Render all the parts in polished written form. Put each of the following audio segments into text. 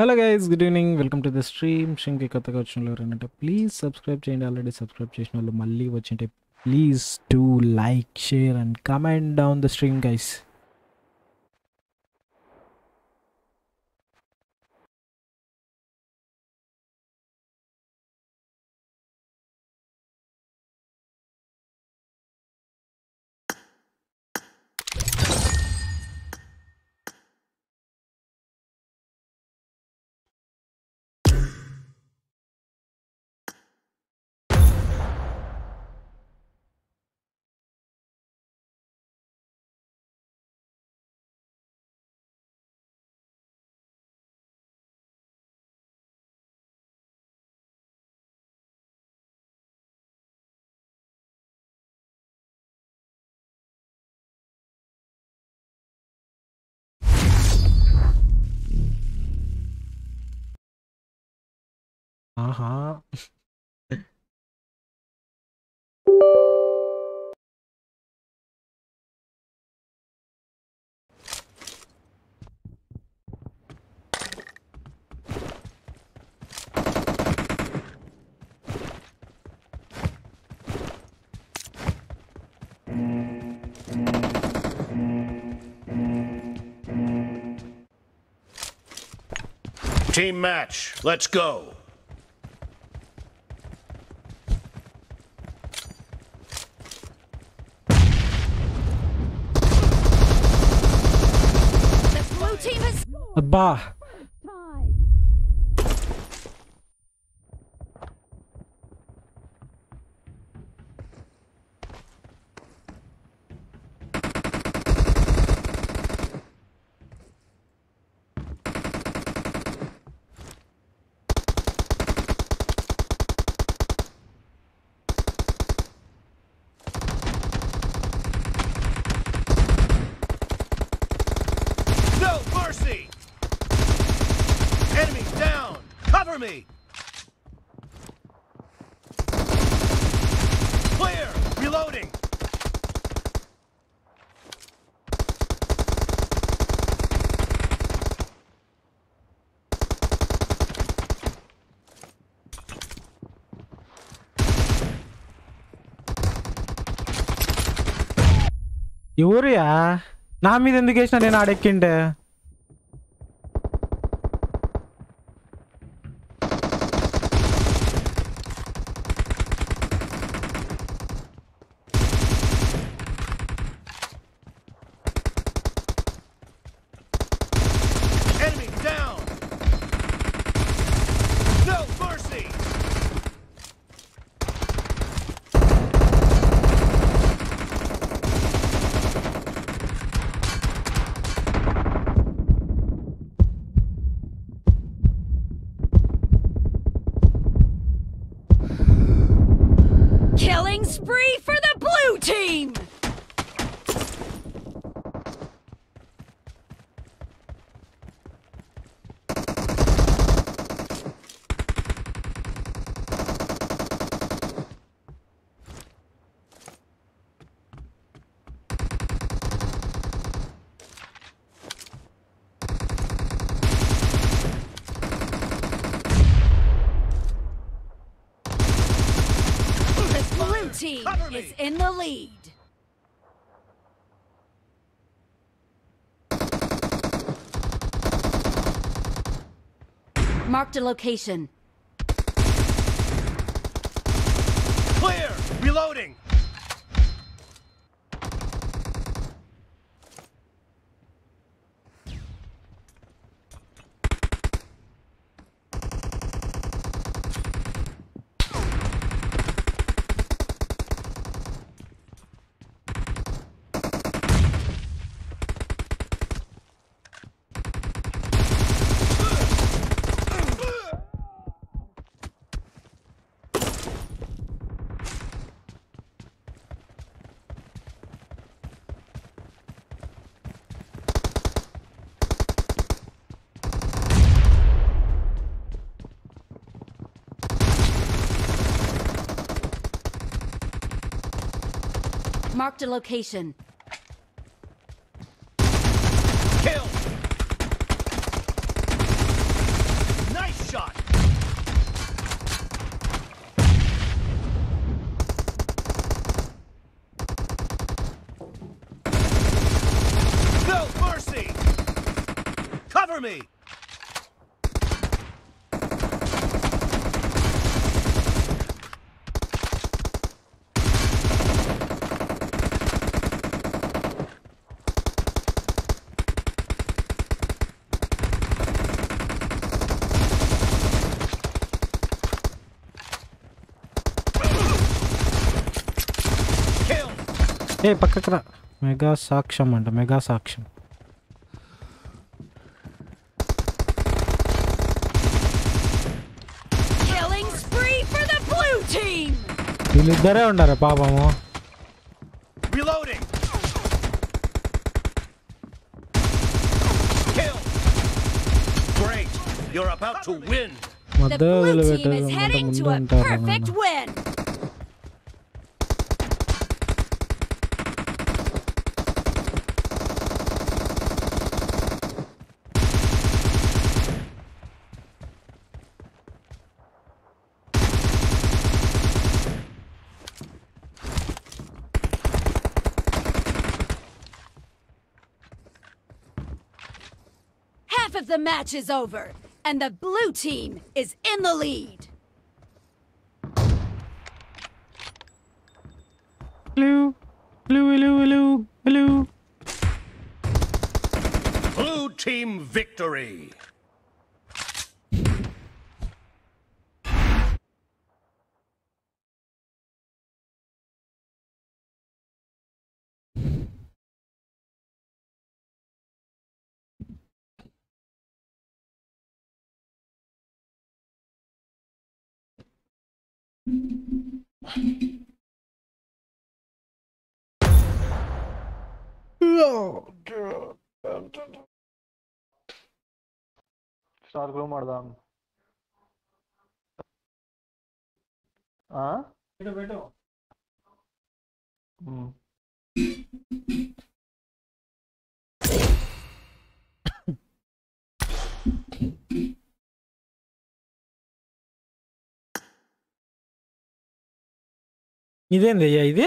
Hello guys, good evening. Welcome to the stream. Shinki Katha Kachinalor, please subscribe channel. Already subscribe channel. Malli vachinte, please do like, share, and comment down the stream, guys. Uh-huh. Team match, let's go. Bah. Me. Clear! Reloading! Yuria, Nami the indication in Adekinder. Spree for the blue team! Team is in the lead. Marked a location. Clear! Reloading! Marked a location. Kill! Cover me! Hey, pakakra. Mega Saksham and Mega Saksham. Killing spree for the blue team. Reloading. Kill. Great. You're about to win. The blue team is heading to a perfect win. The match is over, and the blue team is in the lead. Blue, blue, blue, blue, blue. Blue team victory. Oh God! Start glow, madam. Huh? Wait. Idende ya ide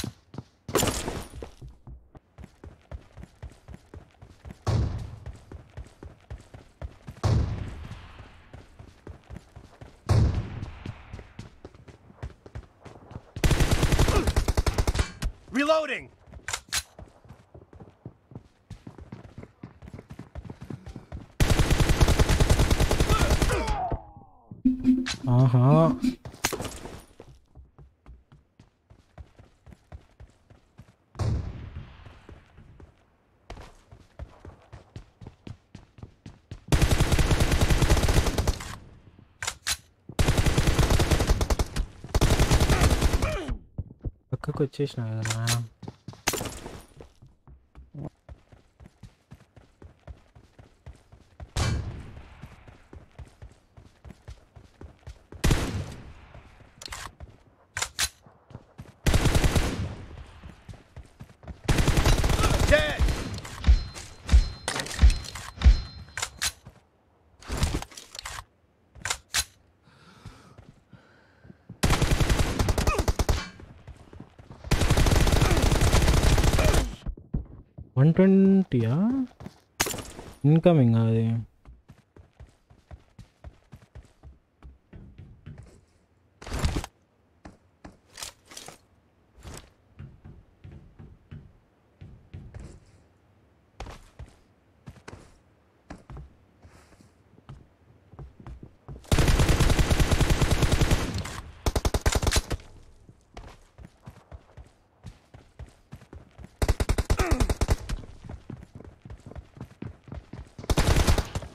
Reloading. Uh-huh. 120 incoming adi.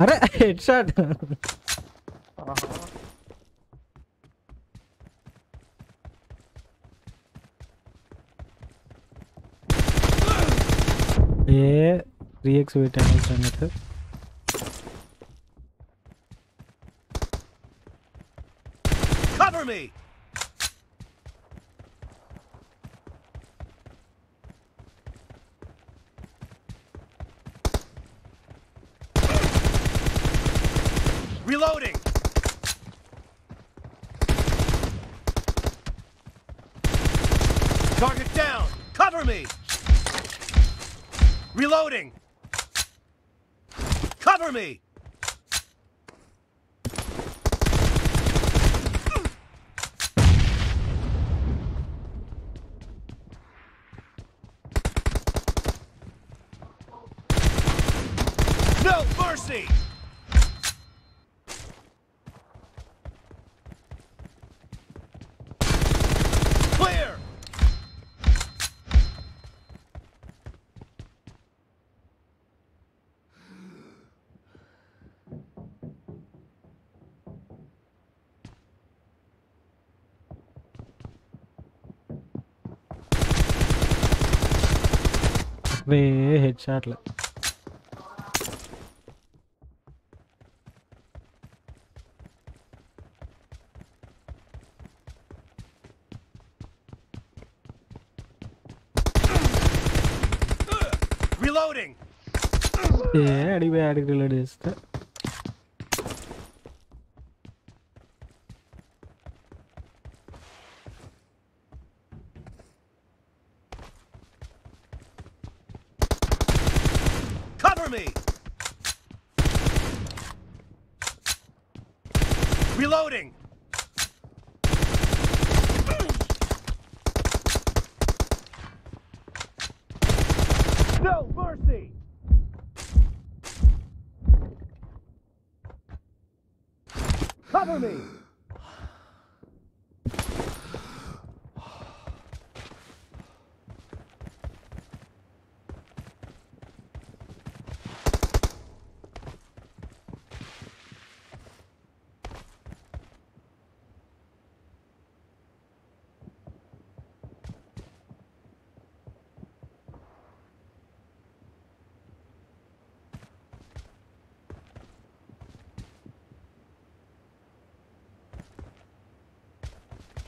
अरे headshot ये 3x wait है sir cover me Reloading. Target down. Cover me. Reloading. Cover me. No mercy. Way headshot la. Reloading. Yeah, adi reload chestha. Me. Reloading. No mercy. Cover me.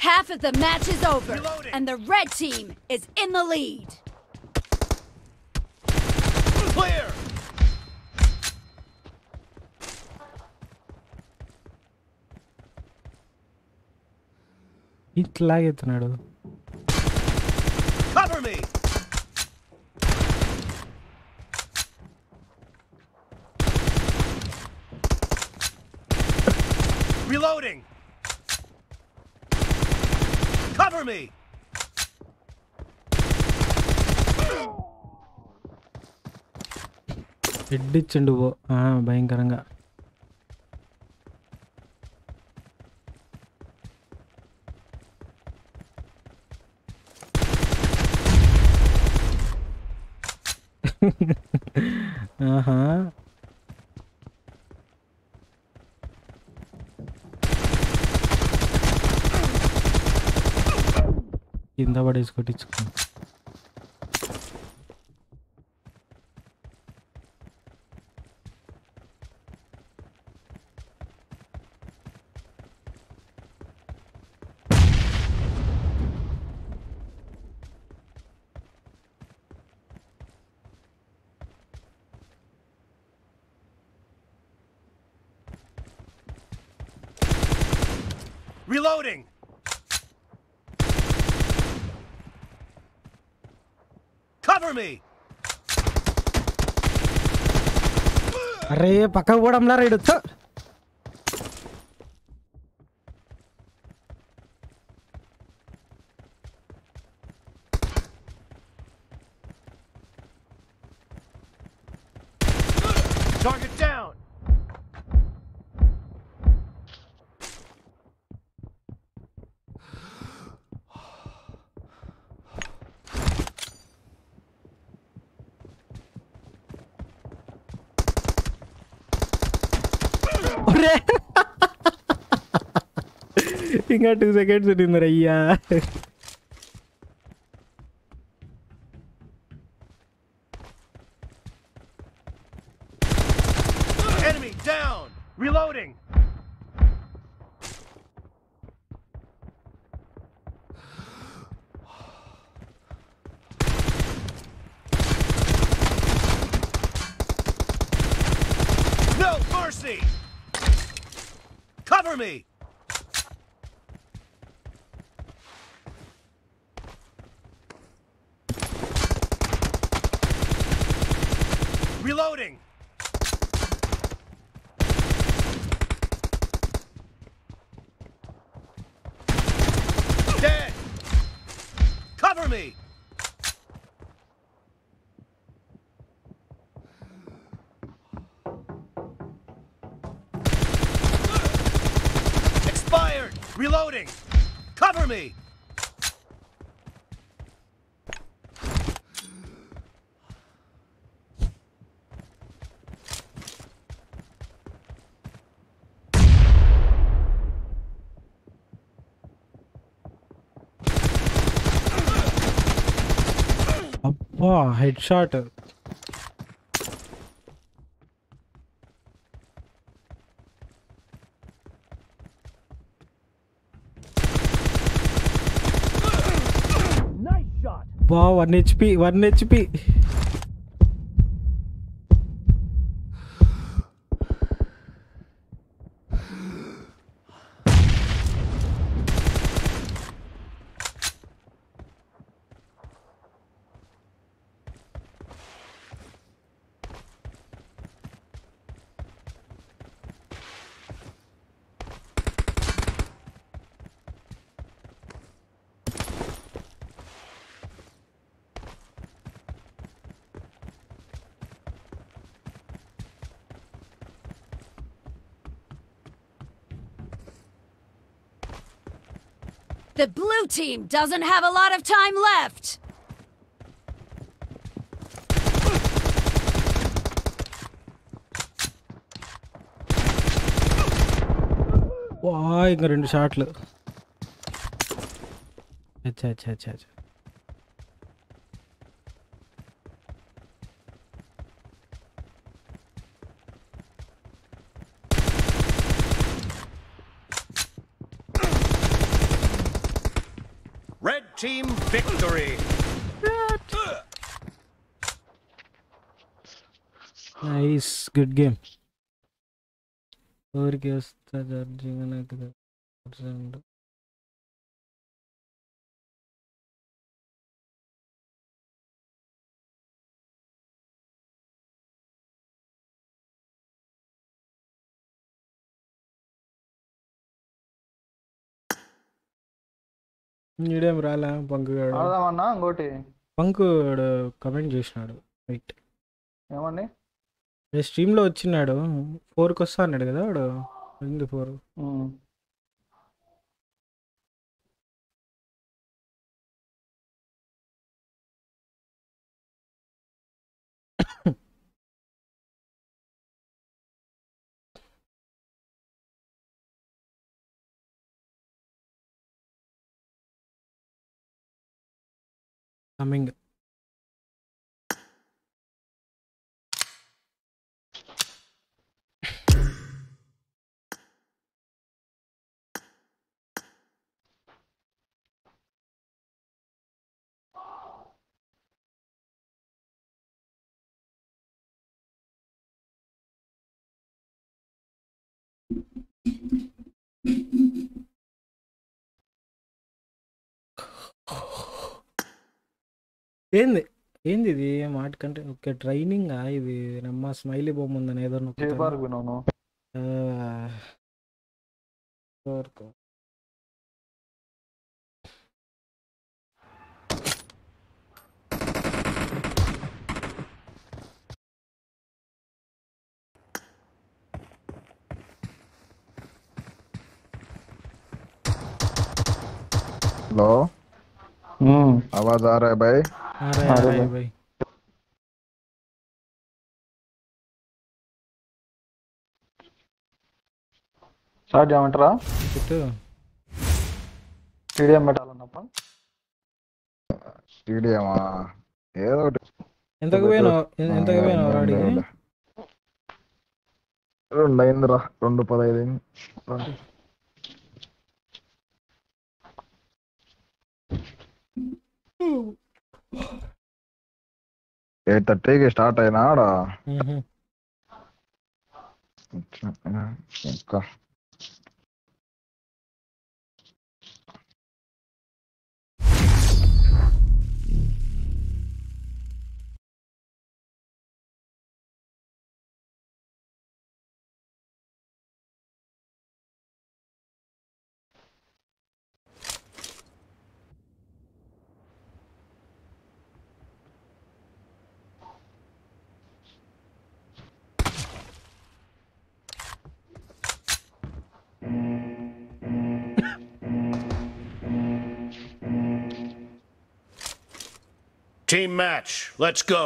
Half of the match is over, Reloading. And the red team is in the lead. Clear. It lagged, Nado. Cover me. Reloading. Cover me! Eddichundu bayankaranga. Uh-huh. In the body is good. It's good. Reloading. Cover me! అరే పక్కకు పోవడంలా రైడు inga 2 seconds irundra ayya enemy down reloading no mercy cover me reloading dead cover me expired reloading cover me wow, headshot. Nice shot. Wow, 1 HP. The blue team doesn't have a lot of time left. Wow, I got into shot. Acha. Team victory. Nice, good game. Four kills, charging and నీడేం రాలా పంకుగాడు ఆడదామన్నా ఇంకోటి పంకుగాడు comment చేసినాడు right ఏమని ఏ stream లో వచ్చినాడు 4 కి వస్తా అన్నాడు కదా వాడు 4 coming ఏంది ఏంది ఇది మాట కంటే ఓకే ట్రైనింగ్ ఆ ఇది నమ్మ స్మైలీ బొమ్మ ఉందని ఏదో జే బార్ వినోను సర్కో हेलो आवाज आ रहा है भाई आ रहा है भाई शार्ट जामटरा कितु स्टेडियम మెటాలన్నప్ప స్టేడియం ఆ ఏదో ఎంతకు వేనో రాడి 2:05 రా 2:15 8:30 కి స్టార్ట్ అయినాడా ఇంకా Team match, let's go.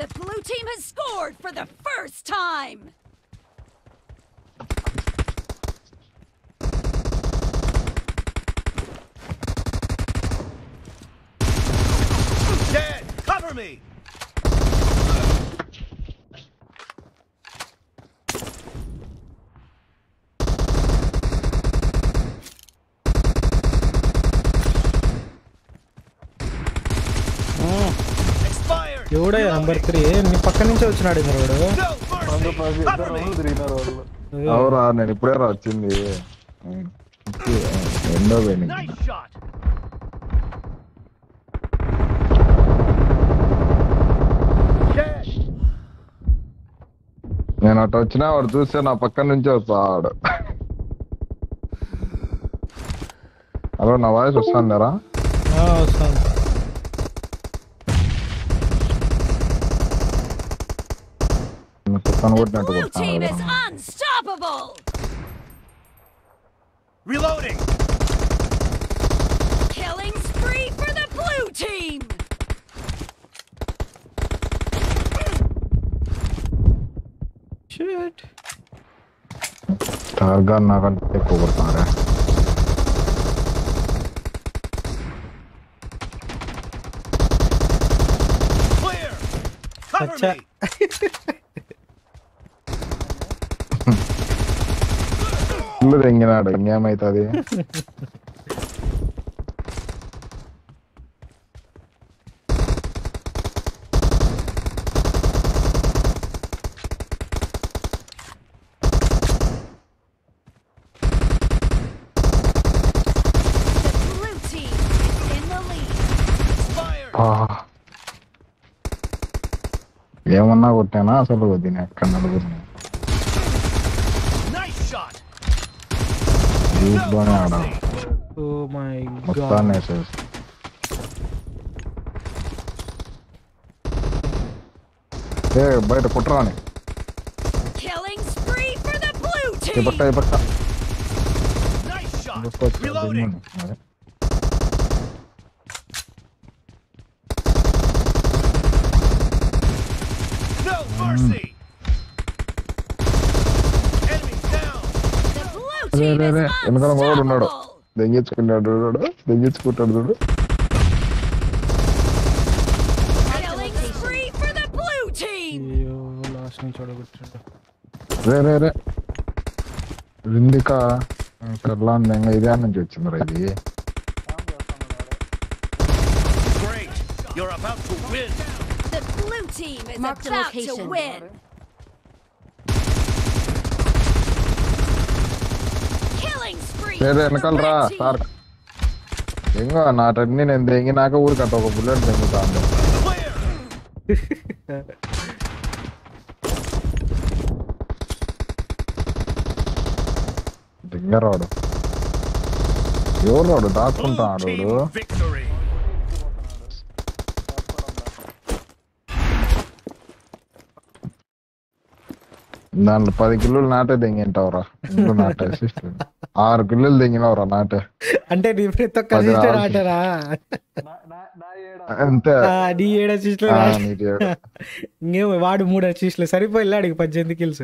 The blue team has scored for the first time. Dead, cover me. ఎవడ నంబర్ 3 ని పక్క నుంచి వచ్చాడు ఇంద్రవాడు నంబర్ 5 ఇంద్రవాడు తిరిగినారు వాళ్ళు అవరా నేను ఇప్పుడే రా వచ్చింది ఎండో వెనింగ్ నేను అట వచ్చినా వాడు చూస్తే నా పక్క నుంచి వస్తాడు హలో నా వాయిస్ వస్తుందరా ఆ వస్తుంది The blue team is unstoppable. Reloading. Killing spree for the blue team. Shit. Target na kan take over kar raha hai. Clear. Cover me. Kill దెంగనాడ ఇంగేమైతది ఏమన్నా కొట్టానా అసలు వదినే అక్కడ నలుగురు Oh my god. Hey, bite potrani. Killing spree for the blue team. Hey, patta. Nice shot. Reloading. No mercy. ఎందుకన్నా మొదలు ఉన్నాడు దెంగించుకుంటాడు చూడు రే ఇందిక కర్లాందంగా ఇదే నుంచి వచ్చిందిరా ఇది team is about to win. Killing spree. Nan padi kilo naate dengi entawra. Kilo naate sister. Aar kilo dengi naora naate. Ante different to sister naate ra. Ante. Ah, di era sister naate. Ah, di era. New ward mood sister. Sorry for all that. But jendi kills.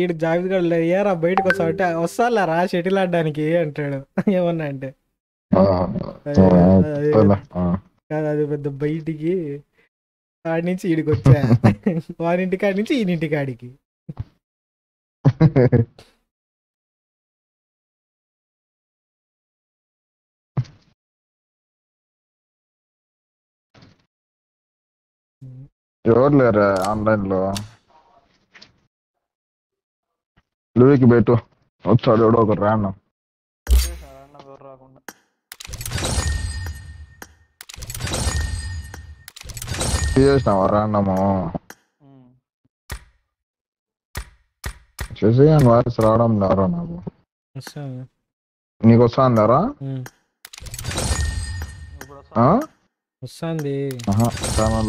ఈడు జావిద్ గారు ఏరా బయటకు వస్తావంటే వస్తాలా రా shuttle ఆడడానికి అంటాడు. ఏమన్నా అంటే కాదు అది పెద్ద బయటికి ఆడి నుంచి ఈడికి వచ్చా, వాడింటి కాడి నుంచి ఈడింటి కాడికి. ఎవరు లేరా ఆన్లైన్ లో? లూయికి బెట్టు వచ్చాడు ఎవడో ఒక రాండం. చేసినావా రాండము? చేసి వాయిస్ రావడం లేరా నాకు? నీకు వస్తా అందారా? వస్తుంది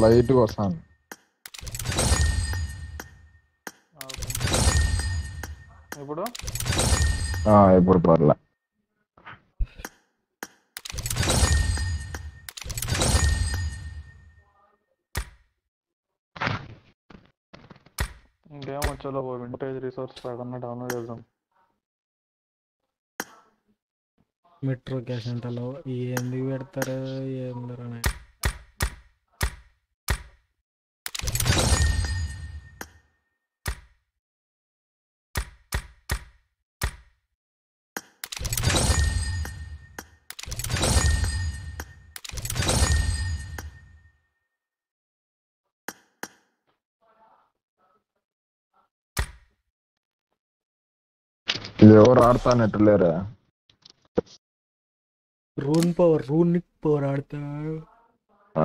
లైట్గా వస్తాను. ఇప్పుడు ఇప్పుడు పర్లే. ఇంకేం వచ్చేలో వింటేజ్ రిసోర్స్ పైన డౌన్లోడ్ చేద్దాం. మెట్రో క్యాష్ అంటలో ఎందుకు పెడతారు ఏందరో ఎవరు ఆడతానట్టు లేరా? రూన్ పవర్ ఆడతా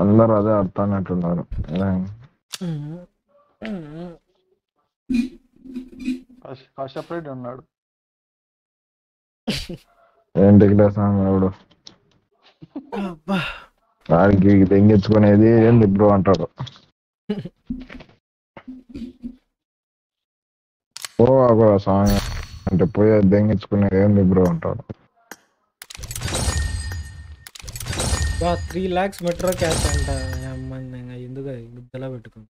అందరు అదే ఆడతానట్టున్నారు. కష్టపడి ఉన్నాడు ఏంటి ఎవడు వాడికి తెంగించుకునేది ఏంది బ్రో అంటాడు. ఓ ఒక సాంగ్ అంటే పోయే దెంగించుకునేది ఏంది బ్రో అంటాడు. 3 lakhs మెట్రో క్యాష్ అంట ఎందుకు గుద్దలా పెట్టుకుని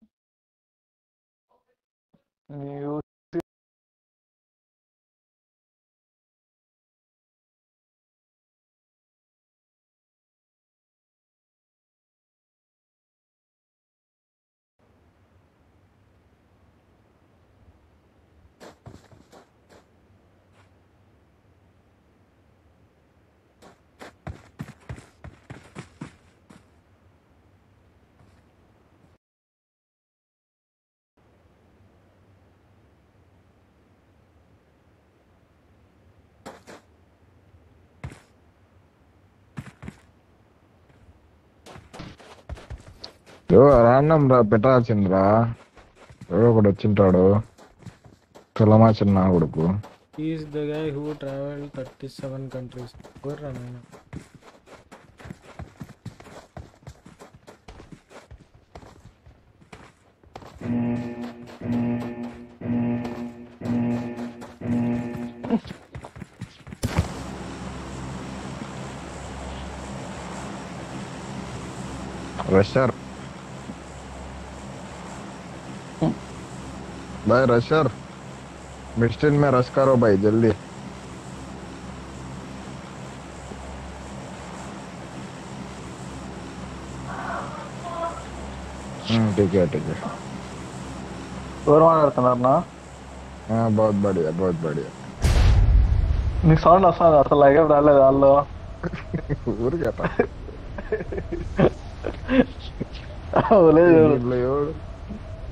రాండం రా పెట్టాల్సింది రా. ఎవరో ఒకటి వచ్చింటాడు తొలమా చిన్న కొడుకు. రష్యర్ भाई रशर मिस्टिन में रश करो भाई जल्दी. ठीक है Hindi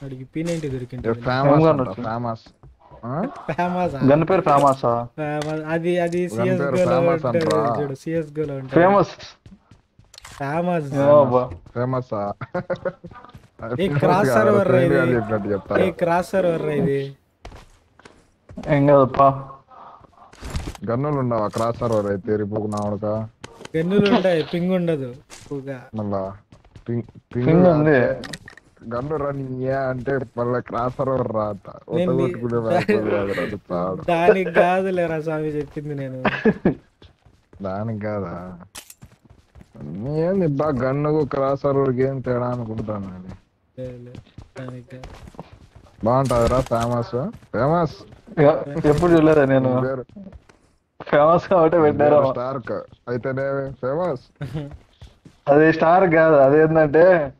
How do you pin into the famous? Famous. Gunper famous. Adi CS girl. Famous. No, famous. A crossover raid. A crossover raid. Engalpa. Gunnulunda crossover raid. Teripugna. Gunnulunda pingunda. Puga. Pingunda. Gunner running, yeah, and take for a crasser or rat. What would you have to do? Danny Gaza, let us have a pin. Danny Gaza. Me and the bug Gunnago crasser again, Teran Gudan. Bantara, famous, famous. Yeah, you put your letter in. Famous out of it, Starker. I tell you, famous. Are they star gather? Are they not there?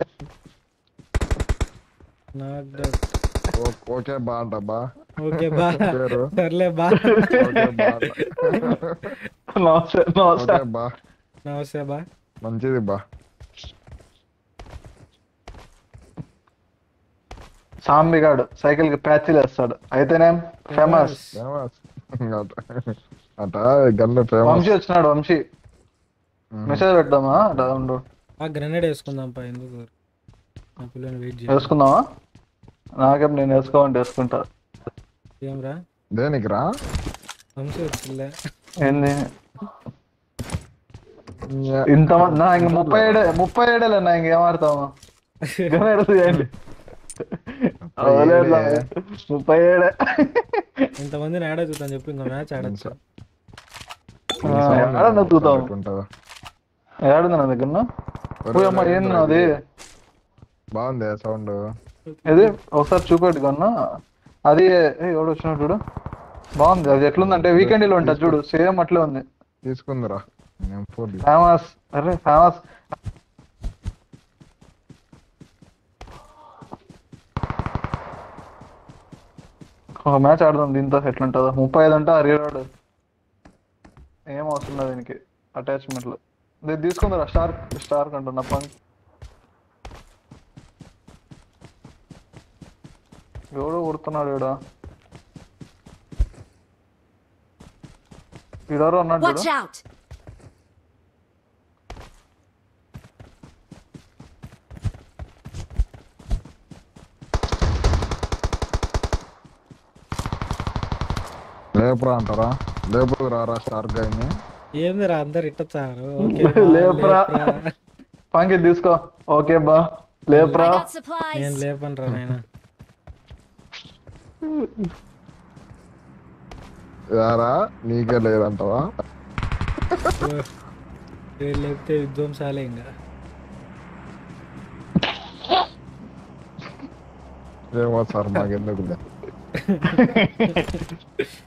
Not that. Okay, Banda Ba. Okay, Banda. Sarle Ba. Okay, Banda. No, sir. No, sir. Okay, Ba. No, sir, Ba. Manjiri Ba. Sambi Gadu. Cycle patchy less, sir. Aithanem? Famous. Famous. Atta, Gunna famous. Vamshi, it's not Vamshi. Message at them, huh? Down door. A grenade is Kundam Pine, sir. Escuna? Nagam in Esco and Escunta. Yamra? Then a gram? I'm sure it's left. In the Nang Muped and Nangamartama. Gonna see it. Oh, let Muped. In the one added with an open match, I don't know to them. I don't know the gunner. Who am I in now? There. Bound there, sound. Is Osar Chuka Gana? Are they Odoshna Duda? Bound there, Jetlun, weekend alone, Tajudu, Sam Matlon. This Kundra. Famous, famous. A match are done in the Atlanta, Mupai Lanta, rear order. Aim Osuna attachment. This Kundra star container punk. Yoru Urtana Reda. Watch out! Leprantara, Leprara star guy. Yemira under it. Okay, Lepra. Punk it disco. Okay, ba. Lepra. And Lepandrana. Yara, Nika Lerantava. They left the Dom Salinga. There was Armageddon. Look at that.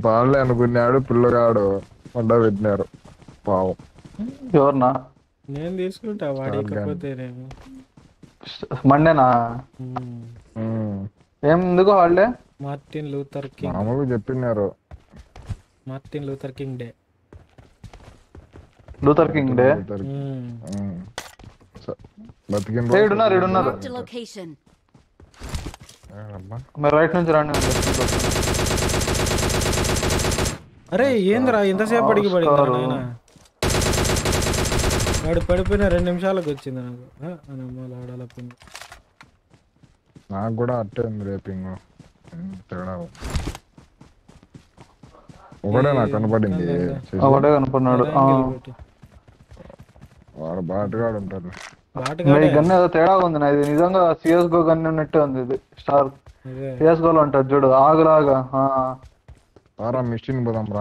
Parle and Gunado Pulagado under with Nero. Wow. You're not. Name this good award. Mandana. M. The Martin Luther King. Martin Luther King Day. Luther King Day. But you don't know the location. My right hand is अरे येंद्रा इंदर से पढ़ी की पढ़ी है ना लड़ पढ़ पे ना रेंडम शाला कुछ चिंदा ना हाँ अनमल आड़ा लपुन ना गुड़ा अट्टे मेरे पिंगो तेरा ఒకడే నాకు కనపడింది. ఒకడే కనపడినాడు. వాడు బాటగాడు ఉంటాడు. గన్ను ఏదో తేడా ఉంది నా, ఇది నిజంగా సిఎస్గో గన్ను ఉన్నట్టే ఉంది. ఇది స్టార్ సిఎస్గో లో ఉంటాడు చూడు, ఆగులాగా ఒకరోజు భలే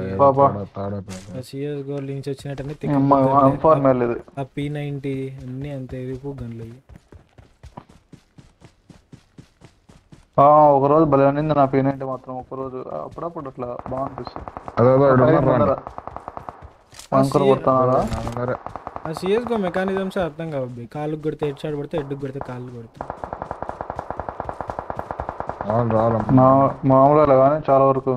అనింది నా పీనంటే మాత్రం. ఒకరోజు అప్పుడప్పుడు అట్లా బాగుంటుంది. మెకానిజమ్స్ అర్థం కావద్దు, కాలుకి కొడితే హెడ్ షాట్ కొడితే, హెడ్కి కొడితే కాళ్ళు కొడతాయి మామూలు, కానీ చాలా వరకు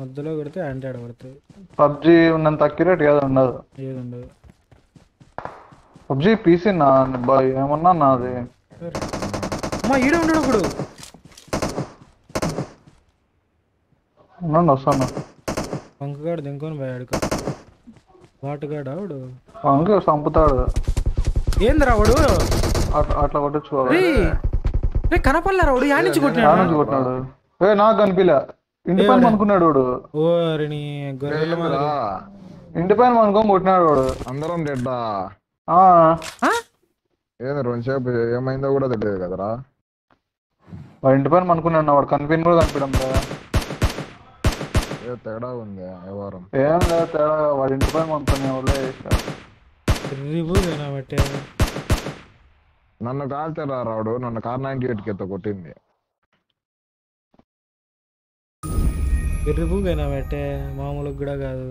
మధ్యలో పెడితే హ్యాండ్రాయిడ్ పడుతుంది. పబ్జీ ఉన్నంత అక్యురేట్ ఏది ఉండదు, ఏది ఉండదు. పబ్జీ పీసీ నా ఏమన్నా నాది ఉండడు. ఇప్పుడు ఉండండి వస్తాను. వంకగాడు దింకొని పోయాడు, వాటగాడు ఆవిడు వంక చంపుతాడు. ఏంది రావుడు అట్లా కొట్టచ్చుకోవాలి కనపడలేరాడు, యాడించి కొట్టినాడు. నాకు కనిపిలే, ఇంటి పైన అనుకున్నాడు వాడు. ఇంటి పైన అనుకోని కొట్టినాడు వాడు. అందరం డెడ్డా ఏదో రెండుసేపు ఏమైందో కూడా తెలియదు కదరా. వాడు ఇంటి పైన అనుకున్నాడు, వాడు కనిపిన కూడా కనిపించడం లేదా, ఏదో తేడా ఉంది ఎవరం. ఏం లేదా తేడా, వాడు ఇంటి పైన అనుకునే వాళ్ళే చేశారు. నన్ను కాల్చారా రావుడు, నన్ను కార్ 98 కింద కొట్టింది. ఎర్రిపోయినా పెట్టే మామూలు కూడా కాదు.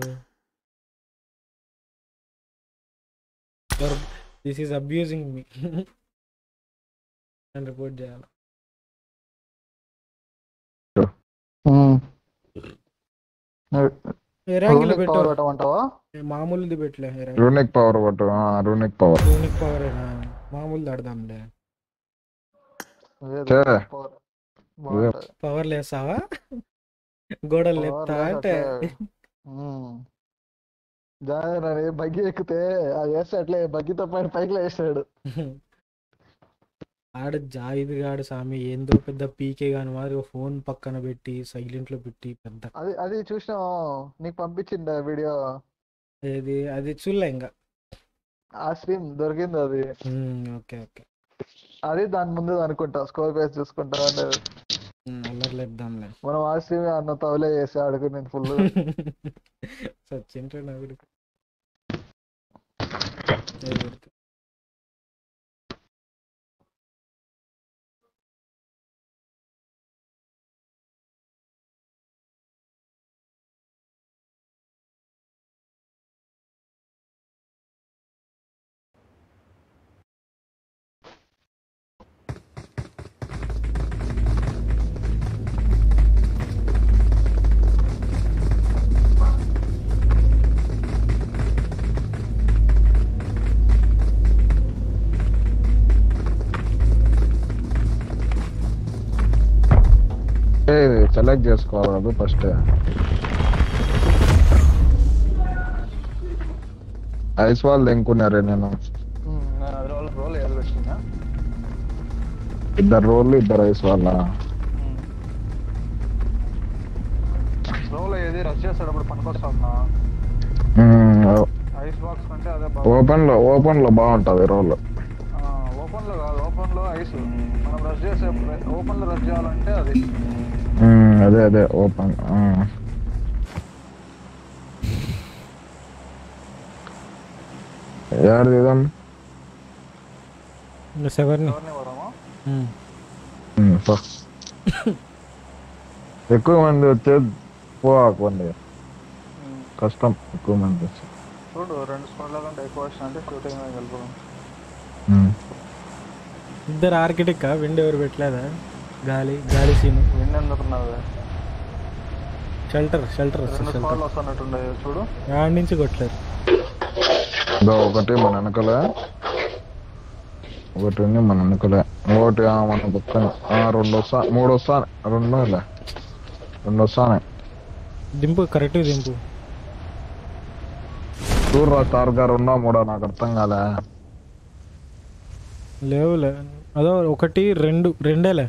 దిస్ ఈస్ అబ్యూజింగ్ మీ అని రిపోర్ట్ చేయాలి. మామూలుది పెట్టలే, రూనిక్ పవర్ కొట్టు. రూనిక్ పవర్, రూనిక్ పవర్ మామూలు ఆడదాంలే. పవర్ లేసావా, గోడలు లేపుతా అంటే బగ్గి ఎక్కితే అది వేస్తే అట్లే బగ్గితో పైన పైకి వేసాడు ఆడ జాయిద్ గాడు సామి. ఏందో పెద్ద పీకే గాని మరి ఫోన్ పక్కన పెట్టి సైలెంట్ లో పెట్టి పెద్ద అది చూసినా నీకు పంపించిందా వీడియో? ఏది అది చూడలే, ఇంకా ఆ స్ట్రీమ్ దొరికింది అది. ఓకే ఓకే, అది దాని ముందు అనుకుంటా స్కోర్ పేస్ చూసుకుంటా మనం. ఆ స్ట్రీమ్ అన్న తవలే చేసి ఆడుకుని నేను ఫుల్ సచిన్ సెలెక్ట్ చేసుకోవాలి ఫస్ట్. ఐస్ వాల్ దెంకున్నారే, నేను ఇద్దరు రోల్, ఇద్దరు ఐస్ వాళ్ళ ఓపెన్ లో. ఓపెన్ లో బాగుంటది రోల్, ఓపెన్ లో కాదు. ఓపెన్ లో ఐస్ మనం రష్ చేసే, ఓపెన్ లో రష్ చేయాలంటే అది అదే అదే ఓపెన్. ఎక్కువ మంది వచ్చే పోండి కష్టం, ఎక్కువ మంది వచ్చి చూడు. 2 స్పాట్ల కంటే ఎక్కువ అంటే షూటింగ్ వెళ్ళిపోవడం. ఇద్దరు ఆర్కిటెక్ట్ విండ్ ఎవరు పెట్టలేదా? గాలి గాలి సీన్ షెల్టర్, షెల్టర్ చూడు ఆడి నుంచి కొట్టలేదు. ఒకటి మన వెనకల ఒకటి ఉంది, మన వెనకల ఒకటి మన పక్కన రెండు వస్తా, మూడు వస్తాను, రెండు ఇలా రెండు వస్తాను. దింపు కరెక్ట్ దింపు చూడరా సార్ గారు. రెండో మూడో నాకు అర్థం కాలే. లేవులే అదో ఒకటి రెండు రెండేలే.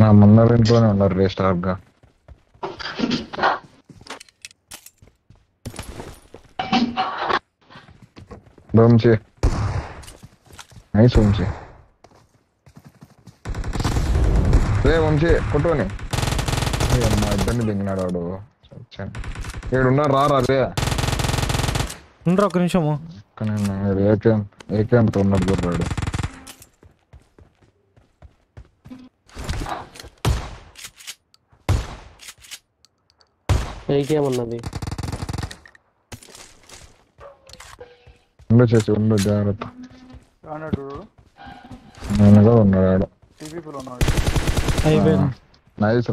na mannarin tone unnaru re star ga bomche. Nice, Vamshi. Hey, Vamshi, put on it. Hey, I'm not anything out of it. You do not are there. I'm not going to show you. I can't turn up the bird. I came on the day. I'm not sure. I'm going to go. Nice. I'm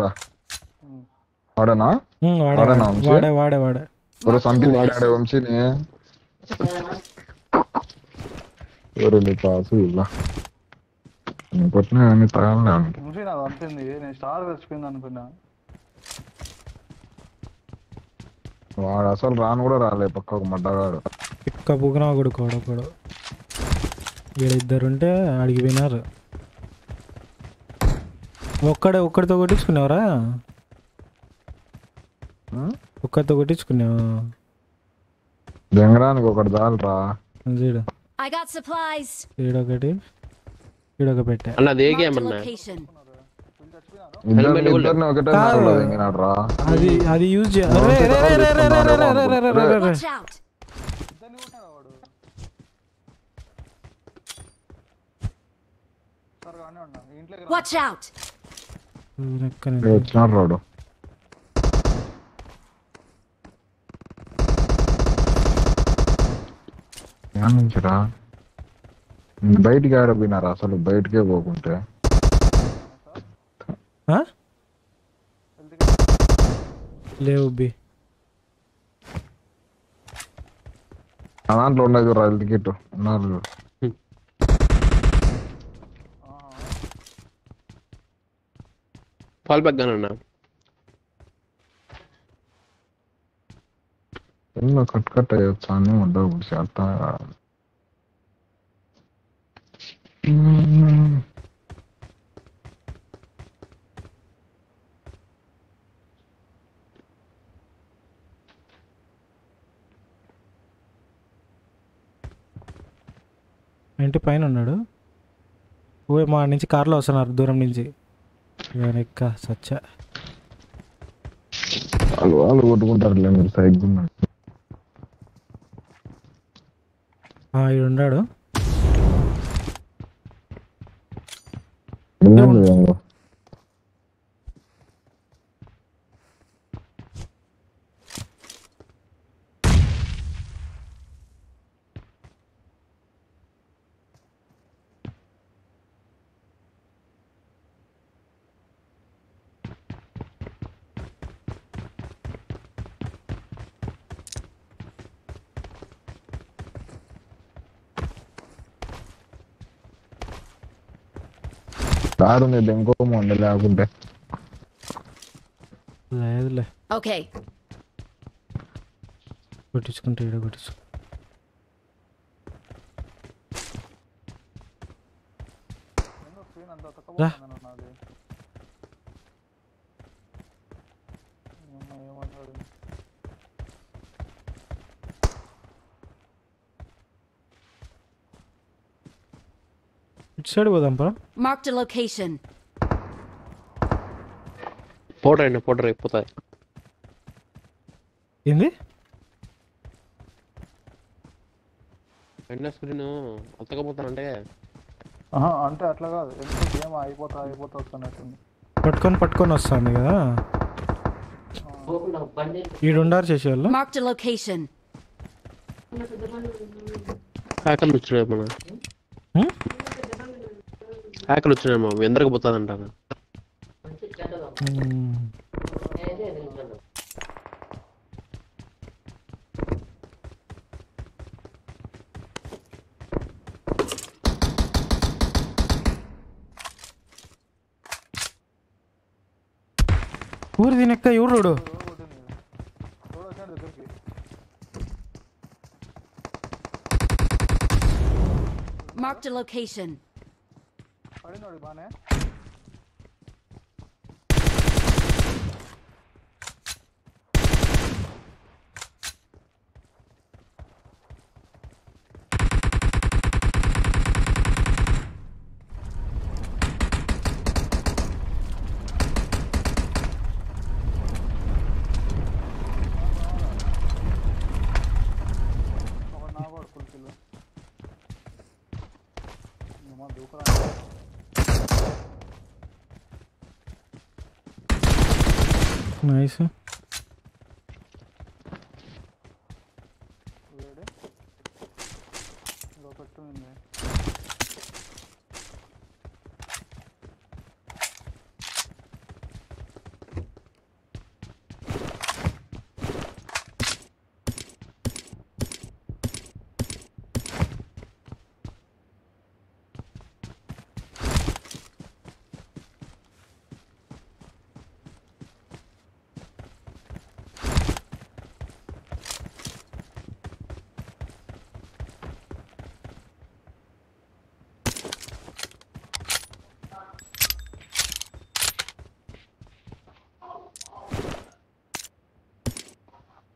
going to go. ఇద్దరుంటే ఆడికి వినారు ఒక్కడితో కొట్టించుకున్నావరా ఒక్కడితో కొట్టించుకున్నావు దెంగరానికి ఒకటి దాల్రా చూడు I got supplies ఈడొకటి పెట్టా అన్న అదే game అన్న అది use Watch out. It's not road. Yanchra. Bite gaara binara asalu bite ke pogunte. Huh? Levu bi. Anantlo unnadu rail kittu. Anantlo. Fall back gun now. No cut. I have no doubt. Sharta. Ante pine unnadu. Oye ma nunchi car lo vastunaru dooram nunchi. వెనక సచ్చ అలో అలో కొట్టుకుంటారులే మీరు cycle ఉన్నాడు ఆ ఇక్కడ ఉన్నాడు Okay. What is contained? What is Marked a location. Portray, put in the screen. I'll take about an day. Aunt Atlaga, I bought a pot of sun. Patcon, Patcon, or something. Marked a location. Where is the road? Marked a location. Nice.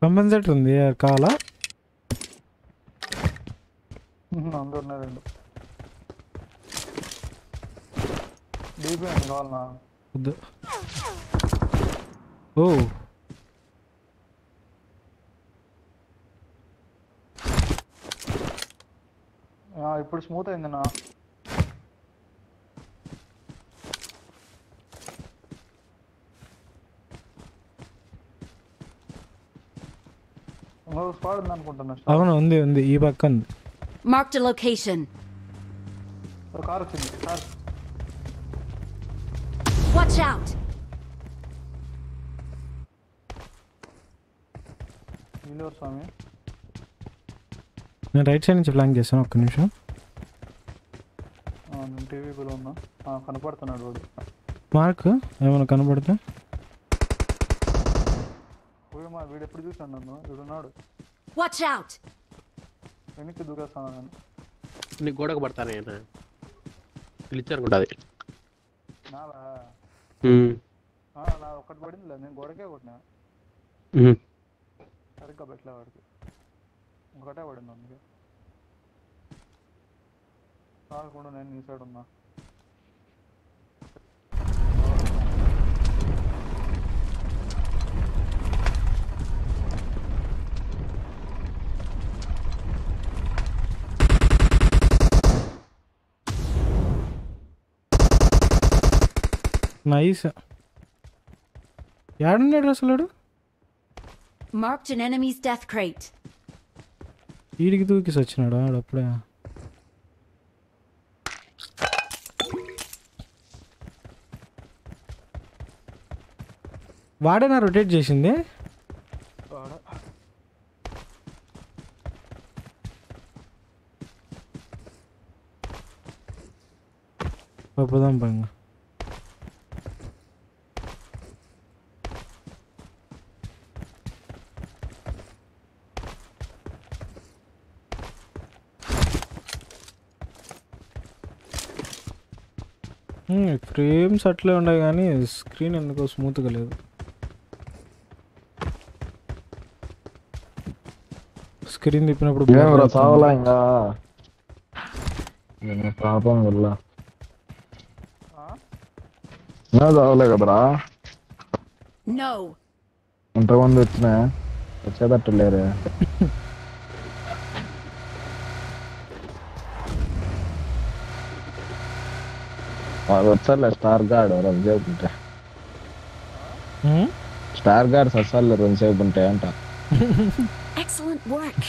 Compensate on the Kala. Oh. I put smooth in the now. Marked a location. Watch out. Right side నుంచి flank చేశాను ఒక్క నిమిషం. TV లో ఉన్నా కనబడుతున్నాడు వాడు. Mark ఏమను కనబడతా? ఓయమ్మ వీడు ఎప్పుడు చూసాను నన్ను ఇడున్నాడు. Watch out! I'm going to go to nice. Marked an enemy's death crate. Why did I rotate Jason there? Frames atle undayi gaani screen enduko smooth ga ledu screen dippinappudu camera savala inga nenu paapam valla na savala kadra no unta vandu vachna vachedattu lere What's the star guard or a joke? Star guard ససల్ల run save ఉంటాయంట. Excellent work.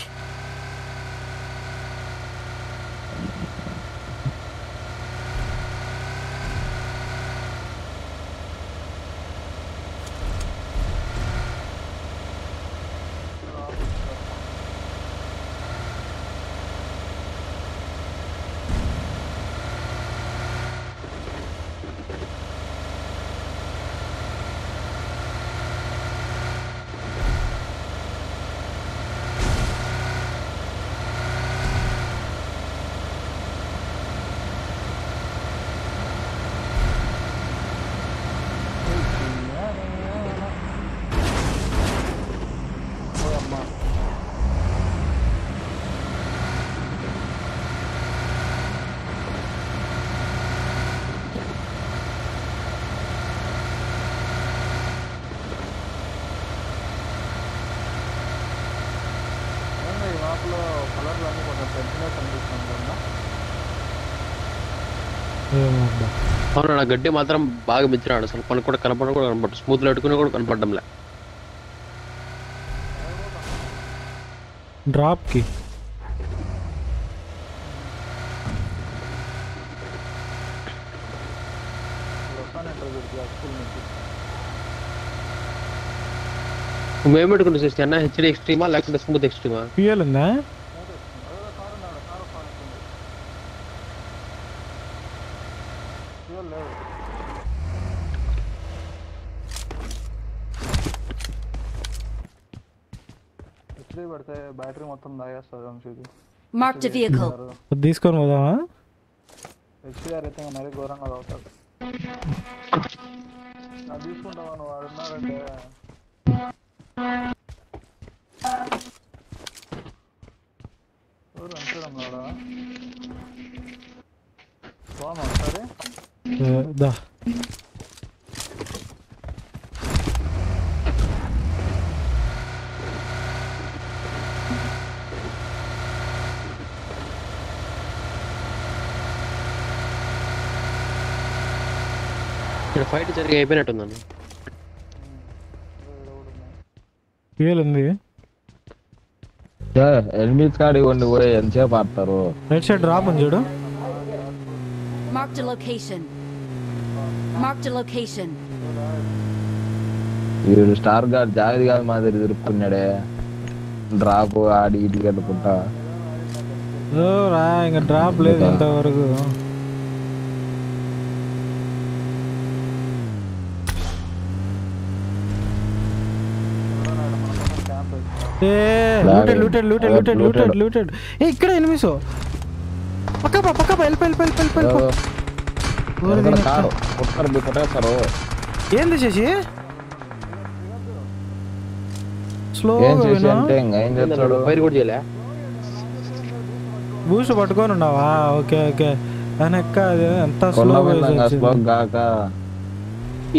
అవును నా గడ్డి మాత్రం బాగా మించినాడు అసలు పని కూడా కనపడ స్మూత్ పెట్టుకుని కూడా కనపడడంలే డ్రాప్కి మేము పెట్టుకుంటే చూస్తే అన్న హెచ్డీ ఎక్స్ట్రీమా లేకపోతే స్మూత్ ఎక్స్ట్రీమా పిఎల్ ఉందా బ్యాటరీ మొత్తం దాగేస్తుంది మార్క్ ది వెహికల్ తీసుకొని పోదామా ఎక్స్ఆర్ అయితే మరీ ఘోరంగా అవుతాడు అది తీసుకుంటామని వాడున్నారంటే ఎవరు అంచడం రాడా బామా సరే దా ఫైట్ జరిగి అయిపోయినట్టుందండి ఏలుంది సార్ ఎనిమిస్ కాడి వండి ఒరే ఎంచే పార్తారు రైట్ సైడ్ డ్రాప్ ఉంది చూడు మార్క్ ది లొకేషన్ వీడు స్టార్ గార్డ్ జాగ్రత్తగా మాదిరి తిరుక్కున్నాడే డ్రాప్ ఆడి ఇటు కట్టుకుంటా ఓ రా ఇంకా డ్రాప్ లేదు ఇంతవరకు looted hey ikkada enemies ho pakka pa help oru car kottaru kottaru endu chesi slow ga vena fire god cheyala boost pattukoni unnava okay anakka anta slow ga slow ga ka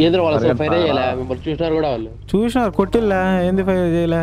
edru valla fire cheyala member chustaru kuda vallu chustaru kottilla endi fire cheyala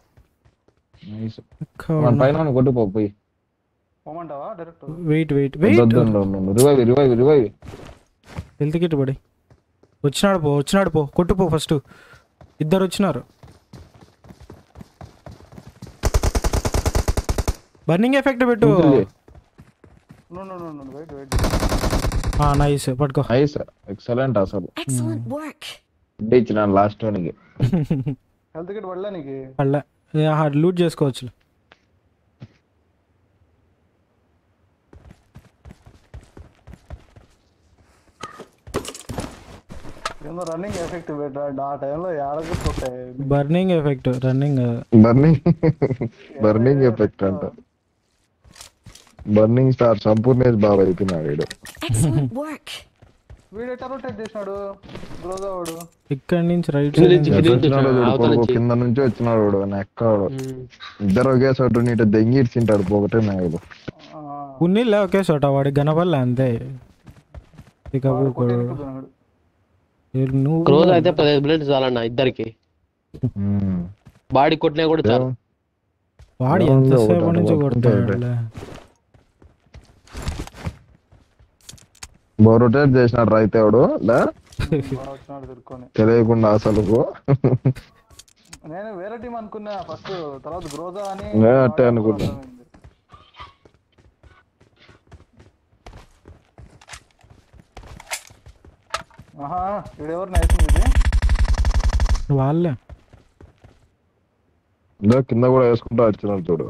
మన పైన కొట్టు పోయి పోమంటావా direct wait revive health kit బడి వచ్చినాడు పో కొట్టు పో ఫస్ట్ ఇద్దరు వచ్చినారు బర్నింగ్ ఎఫెక్ట్ పెట్టు నో వెయిట్ నైస్ పట్టుకో నైస్ ఎక్సలెంట్ అసలు డేచ్ నా లాస్ట్ వనికి హెల్త్ కిట్ వడల నీకు వడల హార్డ్ లూట్ చేసుకోవచ్చు ఏమో రన్నింగ్ ఎఫెక్ట్ వేడా ఆ టైం లో యాడకు పోతే burning effect running burning effect అంట బర్నింగ్ స్టార్ సంపూర్ణేష్ బాబు అయిపోయినాడు వీడు వీడు ఎట రొటేట్ చేసాడు బ్రోగా వాడు ఇక్కడి నుంచి రైట్ సైడ్ నుంచి కింద నుంచి వచ్చేనాడు వాడు నెక్కడు ఇద్దరు ఒకేసారి నీట దెంగిర్చింటాడు పోగొట్టే నాయడు ఉన్నిలే ఒకేసారి వాడి గణబల్ల అంతే ఇక పోడు క్రోజ్ అయితే 10 బుల్లెట్స్ చాలన్న ఇద్దరికి బాడీ కొట్టినా కూడా చాలు వాడి ఎంత సేపు నుంచి కొడతాడు బోరోటేట్ చేసినాడు రైతే వాడు లా వచ్చాడు దొర్కొని తెలియకుండా అసలు నేను వేరే టీం అనుకున్నా ఫస్ట్ తర్వాత గ్రోజా అని అట్టే అనుకున్నా ఆహా ఇది ఎవరు నైస్ ఉంది వాళ్ళే దో కింద కూడా వేసుకుంటా వచ్చారు చూడు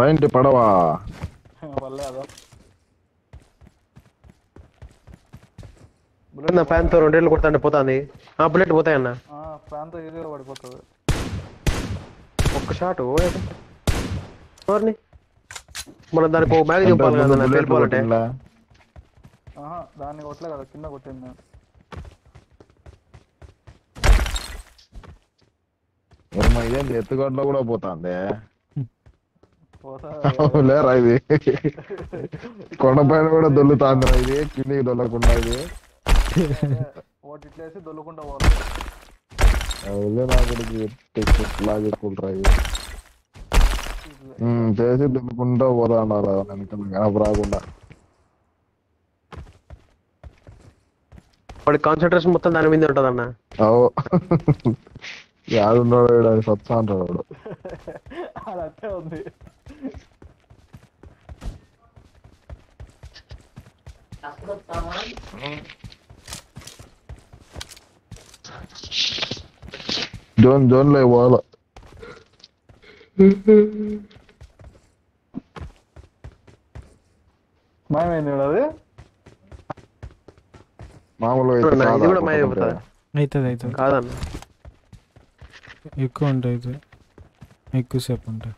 పాయింట్ పడవా వల్లే అదో బుల్లెట్ నా ఫ్యాన్ తో రెండేళ్ళు కొడతాండి పోతాంది ఆ బుల్లెట్ పోతాయి అన్న ఆ ఫ్యాన్ తో ఈజీగా పడిపోతది ఒక్క షాట్ ఓర్ని మనం దానికి ఒక మ్యాగజైన్ పంపాలి కదా వెళ్ళిపోవాలంటే ఆహా దాన్ని కొట్టలే కదా కింద కొట్టింది ఓర్మ ఇదేంటి ఎత్తుగడ్డలో కూడా పోతాంది పోతాలేరా ఇది కొండపైన కూడా దొల్లుతాందిరా ఇది కిందికి దొల్లకుండా ఇది ఓటిట్లేసి దొల్లకుండా పోతుంది అవులే నాగడికి టెక్నిక్ లాగేకుంటారా ఇది చేసి దుమ్ముకుంటూ పోదా అన్నారు నాకు రాకుండా వాడి కాన్సన్ట్రేషన్ మొత్తం దాని మీద ఉంటుంది అన్న అవు యాడున్నాడు అది సత్సా అంటాడు వాడు అది అట్టే ఉంది జోన్ జోన్లో పోవాల ఎక్కువ ఉంటాయి ఎక్కువసేపు ఉంటాయి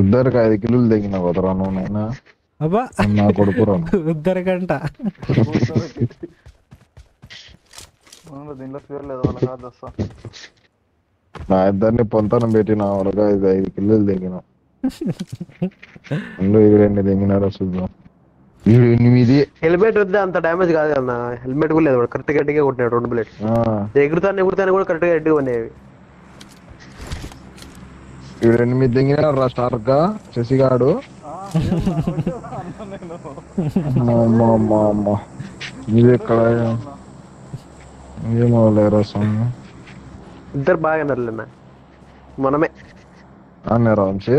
ఉద్దరికి 5 కిలోలు తగ్గిన కుదరా నువ్వునైనా అబ్బా నా కొడుకురా ఉద్దరికంట నా ఇద్దరిని పొంతనం పెట్టిన వాళ్ళగా 5 కిలోలు దిగిన రెండు దిగినారా చూద్దాం 7 హెల్మెట్ వద్ద అంత డామేజ్ కాదు అన్న హెల్మెట్ కూడా లేదు కరెక్ట్ గట్టిగా కొట్టినాడు 2 బుల్లెట్స్ ఎగురుతాను కూడా కరెక్ట్ గా గట్టిగా ఉన్నాయి 7 దిగినారు రా స్టార్ గా శశిగాడు ఇద్దరు బాగా నర్లేనా మనమే అన్న రాంచి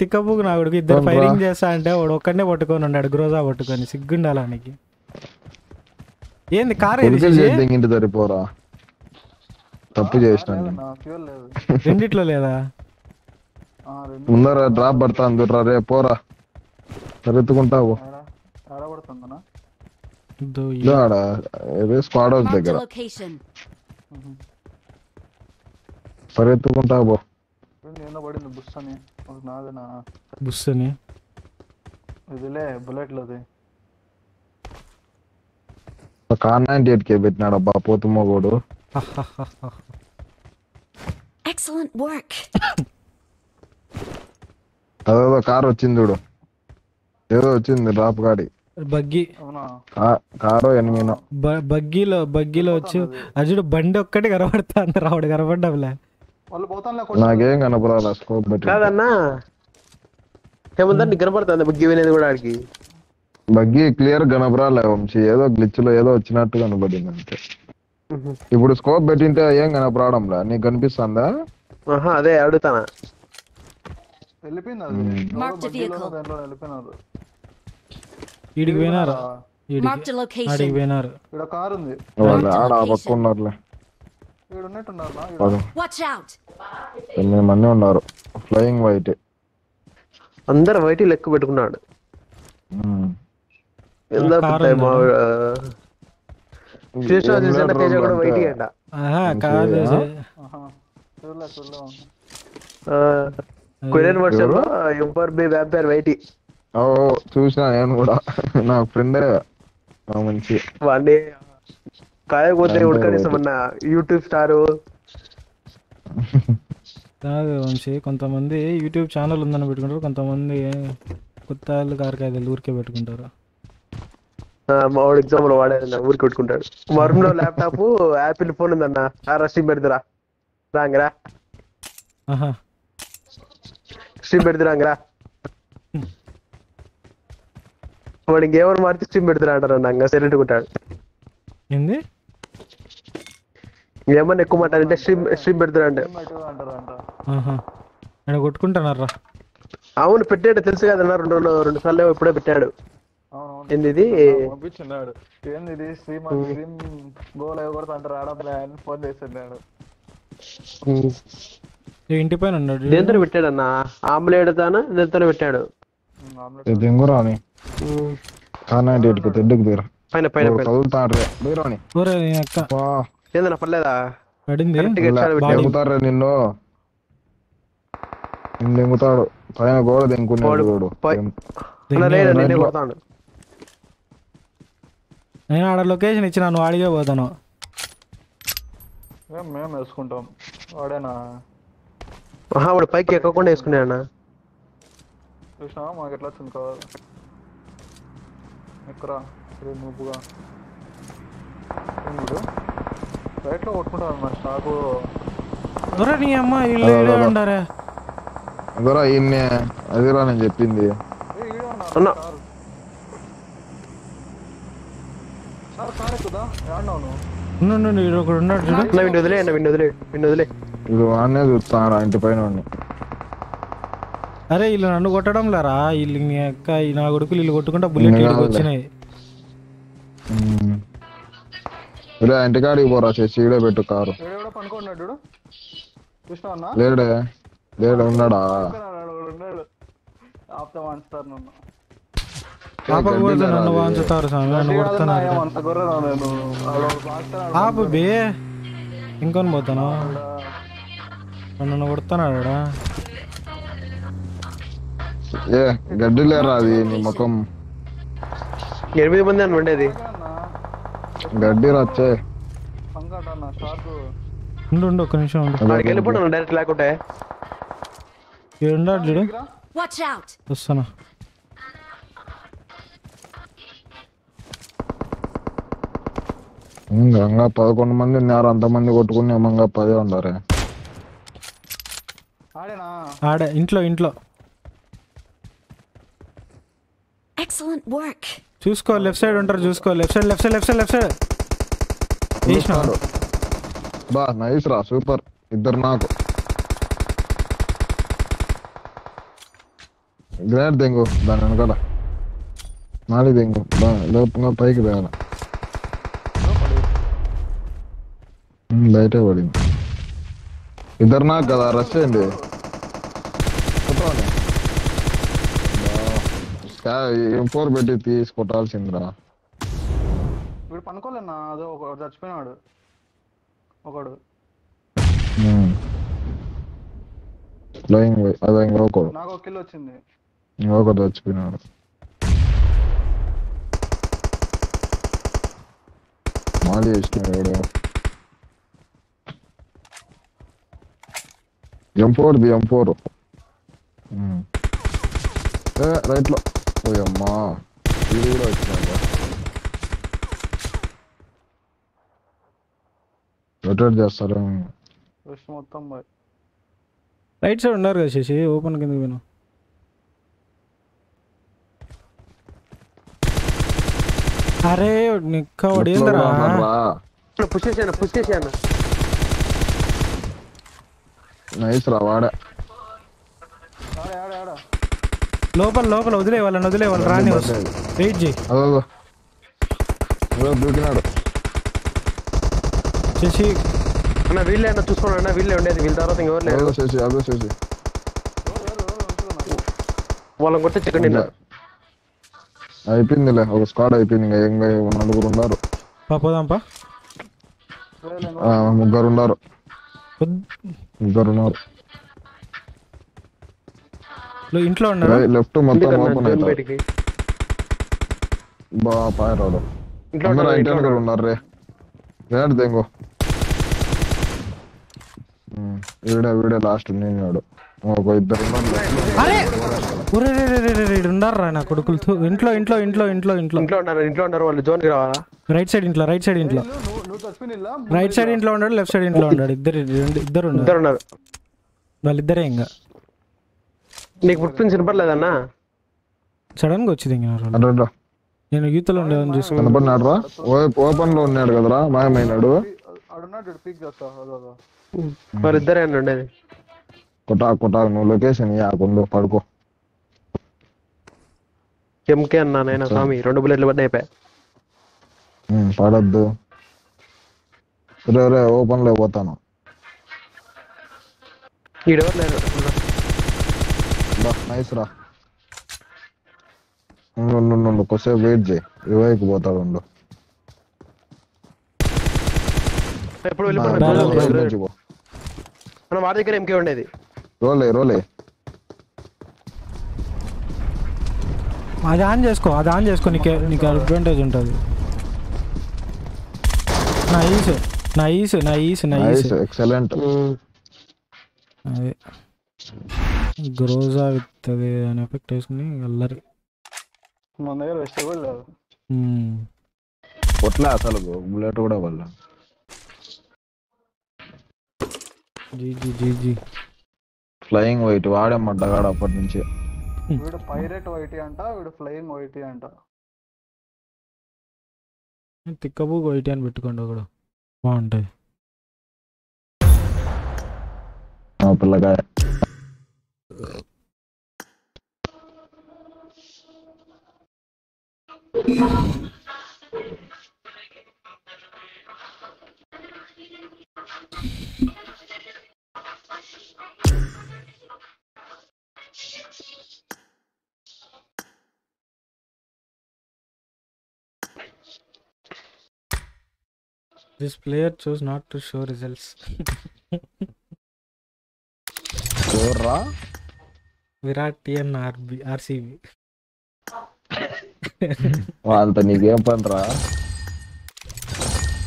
తిక్కబుక్ నా కొడుకు ఇద్దరు ఫైరింగ్ చేస్తా అంటే వాడు ఒక్కడనే పట్టుకొని ఉన్నాడు గ్రోజా పట్టుకొని సిగ్గుండాలానికి ఏంది కార్ సరిపోరా తప్పు చేసిన రెండిట్లో లేదా ముందర డ్రాప్ పడతాను దుర్రా రే పోరా సరెత్తుకుంటావు సరెత్తుకుంటావు పెట్టినాడు అబ్బా పోతుమోడు Excellent work. Hello, car vachindoodu. Edo vachindi rap gaadi. Buggy. Avuna. Caro enmino. Buggy lo vachu. Ajudu bandi okkade garavadutundi raavadu garavaddavle. Vallu botanla kodu. Naagem ganapurala scope betu. Kadanna. Temundanni garavadutundi buggy venedi kuda adiki. Buggy clear ganapurala vamchi edo glitch lo edo vachinattu ganapadindi ante. ఇప్పుడు scope పెట్టింటే ఏం కనపడడం లా నీకు కనిపిస్తుందా? ఆహా అదే అడుగుతానా. వెళ్ళిపోయింది అది. దాంట్లో వెళ్ళిపోయినారు. ఈడికి పోయినారు. ఈడికి పోయినారు. ఇక్కడ కార్ ఉంది. ఆడ ఆ పక్క ఉన్నారులే. ఇక్కడ ఉన్నట్టున్నారు నా. Watch out. ఎన్ని మంది ఉన్నారు? Flying white. అందరూ వైట్ లెక్క పెట్టుకున్నాడు. అందరూ పట్టాయి మా శ్రీషా చేసిన పేజ్ కూడా వైట్ ఏంట. ఆహా కార్ చేసే. ఆహా చూడలా. కొరియన్ వర్షన్ లో ఎంపర్ బి వ్యాపర్ వైట్. ఓ చూసా నేను కూడా. నా ఫ్రెండ్ నా మంచి వాడి కాయ కోతే ఉడకనిసమన్న YouTube స్టార్. తాగా వంశీ కొంతమంది YouTube ఛానల్ ఉందని పెట్టుకుంటారు, కొంతమంది కుత్తాలు కార్కాయలు ఊరికే పెట్టుకుంటారు. మావాడు ఎగ్జాంపుల్ వాడారన్న ఊరికి పెట్టుకుంటాడు. మర్మలో ల్యాప్టాప్ యాపిల్ ఫోన్ ఉందన్న స్ట్రీమ్ పెడతారా రాంగరా. స్ట్రీమ్ పెడతారాంగరా వాడు ఇంకేమని మారితే స్ట్రీమ్ పెడతారా అంటారన్న సెలెక్ట్ కొట్టాడు. ఏంది ఏమన్నా ఎక్కువ మాట్లాడంటే స్ట్రీమ్ పెడతారా అంటే నేను కొట్టుకుంటానరా. అవును పెట్టాడు తెలుసు కదన్నా రెండు సార్లు ఏమో ఇప్పుడే పెట్టాడు. ఏందిది పంపించున్నాడు ఏందిది శ్రీమా శ్రీమ్ గోల్ ఎవరు అంటారు ఆడబ్లా అని ఫోన్ చేస్తున్నాడు. ఇంటి పైన ఉన్నాడు దేంతో పెట్టాడన్న ఆమ్లెట్ తానా దేంతో పెట్టాడు దెంగురాని కానా డేట్కి తెడ్డుకు బీర పైన పైన కదులుతాడు బీరాని ఒరే అక్క ఏందన్న పడలేదా పడింది దెంగుతారు నిన్ను దెంగుతాడు పైన గోడ దెంగుకున్నాడు గోడు అన్న రేడ నిన్నే కొడతాడు. నేను ఆడ లొకేషన్ ఇచ్చినా నువ్వు ఆడిగే పోతాను. మేము వేసుకుంటాం వాడేనా వాడు పైకి ఎక్కకుండా వేసుకునే అన్న చూసినావా మాకు ఎట్లా వచ్చింది కావాలి ఎక్కరా మూపుగా రైట్లో కొట్టుకుంటాను మా స్టాకు నీ అమ్మ ఇల్లు ఉండారే అందరూ ఈయన్నే అదిరా నేను చెప్పింది అన్న సార్ కారకుదా యానోను నన్ను ఇడ ఒక ఉన్నాడు చూడు విండోదిలే ఇది వానే చూస్తారా ఇంటి పైన ఉంది. అరే ఇల్లు నన్ను కొట్టడం లారా ఇల్లు నీ అక్క ఈ నా కొడుకులు ఇల్లు కొట్టుకుంటా బుల్లెట్ ఇడికి వచ్చేనే ఇలా ఇంటి కాడికి పోరా చేసి ఇడ పెట్టు కారు ఎవడో పనుకున్నాడు చూడు చూస్తా అన్న లేడు ఉన్నాడా ఆప్త వాన్స్టర్ నన్న పాప కూడా నన్ను వాంచుతారు సామి నన్ను కొడుతున్నాడు ఆపు బే ఇంకొని పోతాను నన్ను కొడుతున్నాడు ఏ గడ్డి లేరా అది నీ ముఖం 8 మంది అని ఉండేది గడ్డి రాచ్చే పంకాటన్నా షార్ట్ ఉండు ఒక నిమిషం అక్కడికి వెళ్ళిపోతాను డైరెక్ట్ లేకుంటే ఏండాడు చూడు వాచ్ అవుట్ వస్తానా ఇంకా 11 మంది ఉన్నారు అంతమంది కొట్టుకుని ఏమంగా 10 ఉన్నారు ఆడే ఇంట్లో ఎక్సలెంట్ వర్క్ చూసుకో లెఫ్ట్ సైడ్ ఉంటారు చూసుకో లెఫ్ట్ సైడ్ తీసినాడు బా నైస్ రా సూపర్ ఇద్దరు నాకు గ్రాడ్ దెంగో దాని వెనకాల నాలి దెంగో లోపల పైకి పోయాలి బయట పడింది ఇద్దరు నాకు కదా రష్ అయింది M4 పెట్టి తీసి కొట్టాల్సిందిరా ఇప్పుడు పనుకోలేనా అదో ఒకడు చచ్చిపోయినాడు ఒకడు అదే ఇంకొకడు నాకు ఒక కిల్ వచ్చింది ఇంకొకటి చచ్చిపోయినాడు మాలి వేసినాడు M4 the M4. Right lo. Oh amma. Idu lo ichchadu. Rotate jastaram. Rush mottham bhai. Right side unnaru ga Shashi open kindu venu. అరే నిక్క వడేందరా పుష్ చేశానా నైస్ రా వాడ ఆడ లోపల వదిలే వాళ్ళని రాని వస్తాడు వెయిట్ చేయి అదో దూకినాడు చేసి అన్న వీళ్ళే అన్న చూసుకోండి అన్న వీళ్ళే ఉండేది వీళ్ళ తర్వాత ఇంకెవరు లేరు చేసి అదో చేసి వాళ్ళని కొట్టే చికెన్ తిన్నాడు అయిపోయిందిలే ఒక స్క్వాడ్ అయిపోయింది ఇంకా నలుగురు ఉన్నారు పోదాంపా ముగ్గురు ఉన్నారు ఇంట్లో లెఫ్ట్ మొత్తం ఓపెన్ అయిపోయింది బాగా పాయరాడు రైట్ హ్యాండ్ కూడా ఉన్నారు రేడు దెంగో వీడే లాస్ట్ నేను ఉన్నారా నా కొడుకులతో ఇంట్లో ఉన్నారు వాళ్ళు జోన్ కి రావాలా రైట్ సైడ్ ఇంట్లో ఉన్నాడు లెఫ్ట్ సైడ్ ఇంట్లో ఉన్నాడు ఇద్దరు ఉన్నారు వాళ్ళిద్దరే ఇంకా నీకు ఫుట్ ప్రింట్స్ వినపడలేదన్నా సడన్ గా వచ్చింది ఇంకా నేను యూతలో ఉండేదని చూసుకున్నాడు ఓపెన్ లో ఉన్నాడు కదరా మాయమైనాడు వాళ్ళిద్దరే ఉండేది కొట్టా నువ్వు లొకేషన్ ఇవ్వకుండా పడుకో ఎంకే అన్నా నేను స్వామి రెండు బుల్లెట్లు పడ్డాయి పడద్దు రే ఓపెన్ లో పోతాను ఈడెవరు లేరు నైస్ రా కొద్దిసేపు వెయిట్ చేయి రివైకి పోతాడు ఉండు ఎప్పుడు వెళ్ళిపో మన వాడి దగ్గర ఎంకే ఉండేది రోలే అది ఆన్ చేసుకో నీకు అడ్వాంటేజ్ ఉంటుంది నైస్ ఎక్సలెంట్ అదే గ్రోజా విత్ అది అని ఎఫెక్ట్ వేసుకుని అల్లరి మన దగ్గర వెజిటబుల్ కొట్లా అసలు బుల్లెట్ కూడా వల్ల జీ ఫ్లయింగ్ వైట్ వాడేమంటగాడు అప్పటి నుంచి వీడు పైరేట్ వైట్ అంట వీడు ఫ్లయింగ్ వైట్ అంట తిక్కబూ వైట్ అని పెట్టుకోండి ఒకడు బాగుంటుంది పిల్లకాయ This player chose not to show results. Sora Virat TN RCB. Vaanta ni game panra.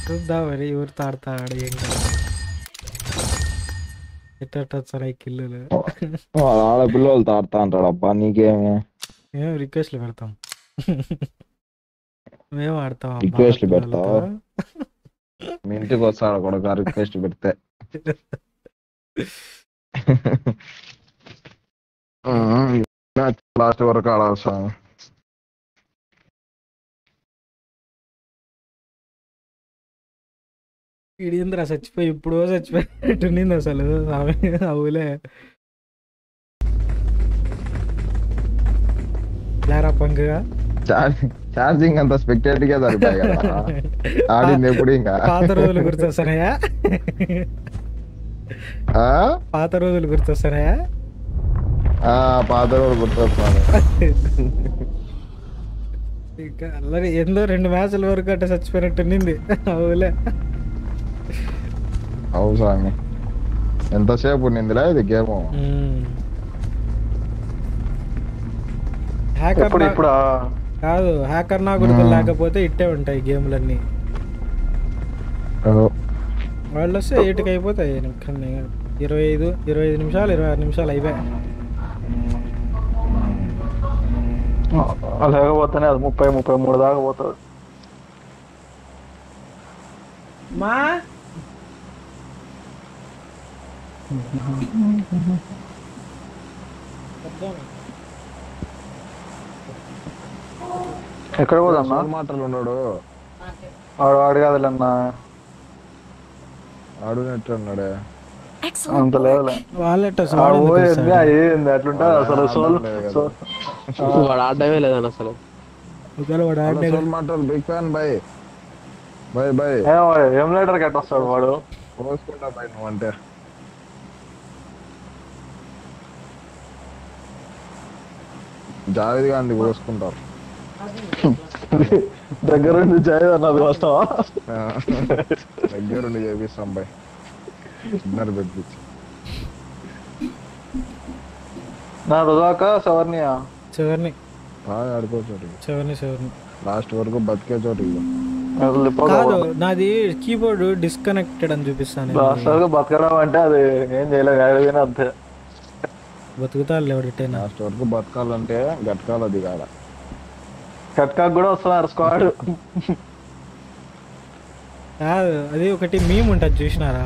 Sudda veri ivar taarta adeyenga. Itta sarai kill le. Vaala pillal taarta antadu appa ni game. Em request le vartam. Mem aartam appa. Request le vartam. మీ ఇంటికి వస్తాడు కూడా request పెడితే last వరకు ఆడాల్సా ఇడింద్రా చచ్చిపోయి ఇప్పుడు చచ్చిపోయినట్టుండింది అసలు అవులే లేరా పంకగా చార్జింగ్ అంత స్పెక్టేట్ గా దొరుకుతాయి కదా ఆడింది ఎప్పుడు ఇంకా పాత రోజులు గుర్తొస్తాయా పాత రోజులు గుర్తొస్తాను ఇంకా అల్లరి ఎందో రెండు మ్యాచ్ల వరకు అంటే చచ్చిపోయినట్టుండింది అవులే అవు సామి ఎంతసేపు ఉండిందిలా ఇది గేమ్ కాదు హ్యాకర్ నా గుర్తు లేకపోతే ఇట్టే ఉంటాయి గేమ్లన్నీ వాళ్ళు వస్తే ఏటుకైపోతాయి 25 నిమిషాలు 26 అయిపోయా. అలాగే పోతానే అది 30-33 దాకా పోతుంది. మా ఎక్కడ పోదమ్మా మాటలు ఉన్నాడు ఆడు ఆడు కాదన్నా ఆడునట్టు అన్నాడే అంత లేవలే వాళ్ళట ఏంది అట్లుంటా అసలు వాడు ఆడమే లేదన్న అసలు మాటలు big fan boy boy boy ఏం లైటర్ కట్ వస్తాడు వాడు కోసుకుంటా బాయ్ నువ్వు అంటే జావేద్ గాంధీ కోసుకుంటారు దగ్గరుండి జావేద్ అన్నది వస్తావా దగ్గరుండి చేపిస్తాం బాయ్ చిన్నారు పెట్టించి నా రుదాక సవర్ని చివర్ని బాగా ఆడుకోవచ్చు చివర్ని చివర్ని లాస్ట్ వరకు బతికే చోటు నాది కీబోర్డ్ డిస్కనెక్టెడ్ అని చూపిస్తాను లాస్ట్ వరకు బతకడం అంటే అది ఏం చేయలేదు ఏడైనా అంతే బతుకుతాళ్ళు ఎవరిటైనా లాస్ట్ వరకు బతకాలంటే గట్కాలు అది కాడ గట్కాకు కూడా వస్తున్నారు స్క్వాడ్ కాదు అది ఒకటి మేము ఉంటుంది చూసినారా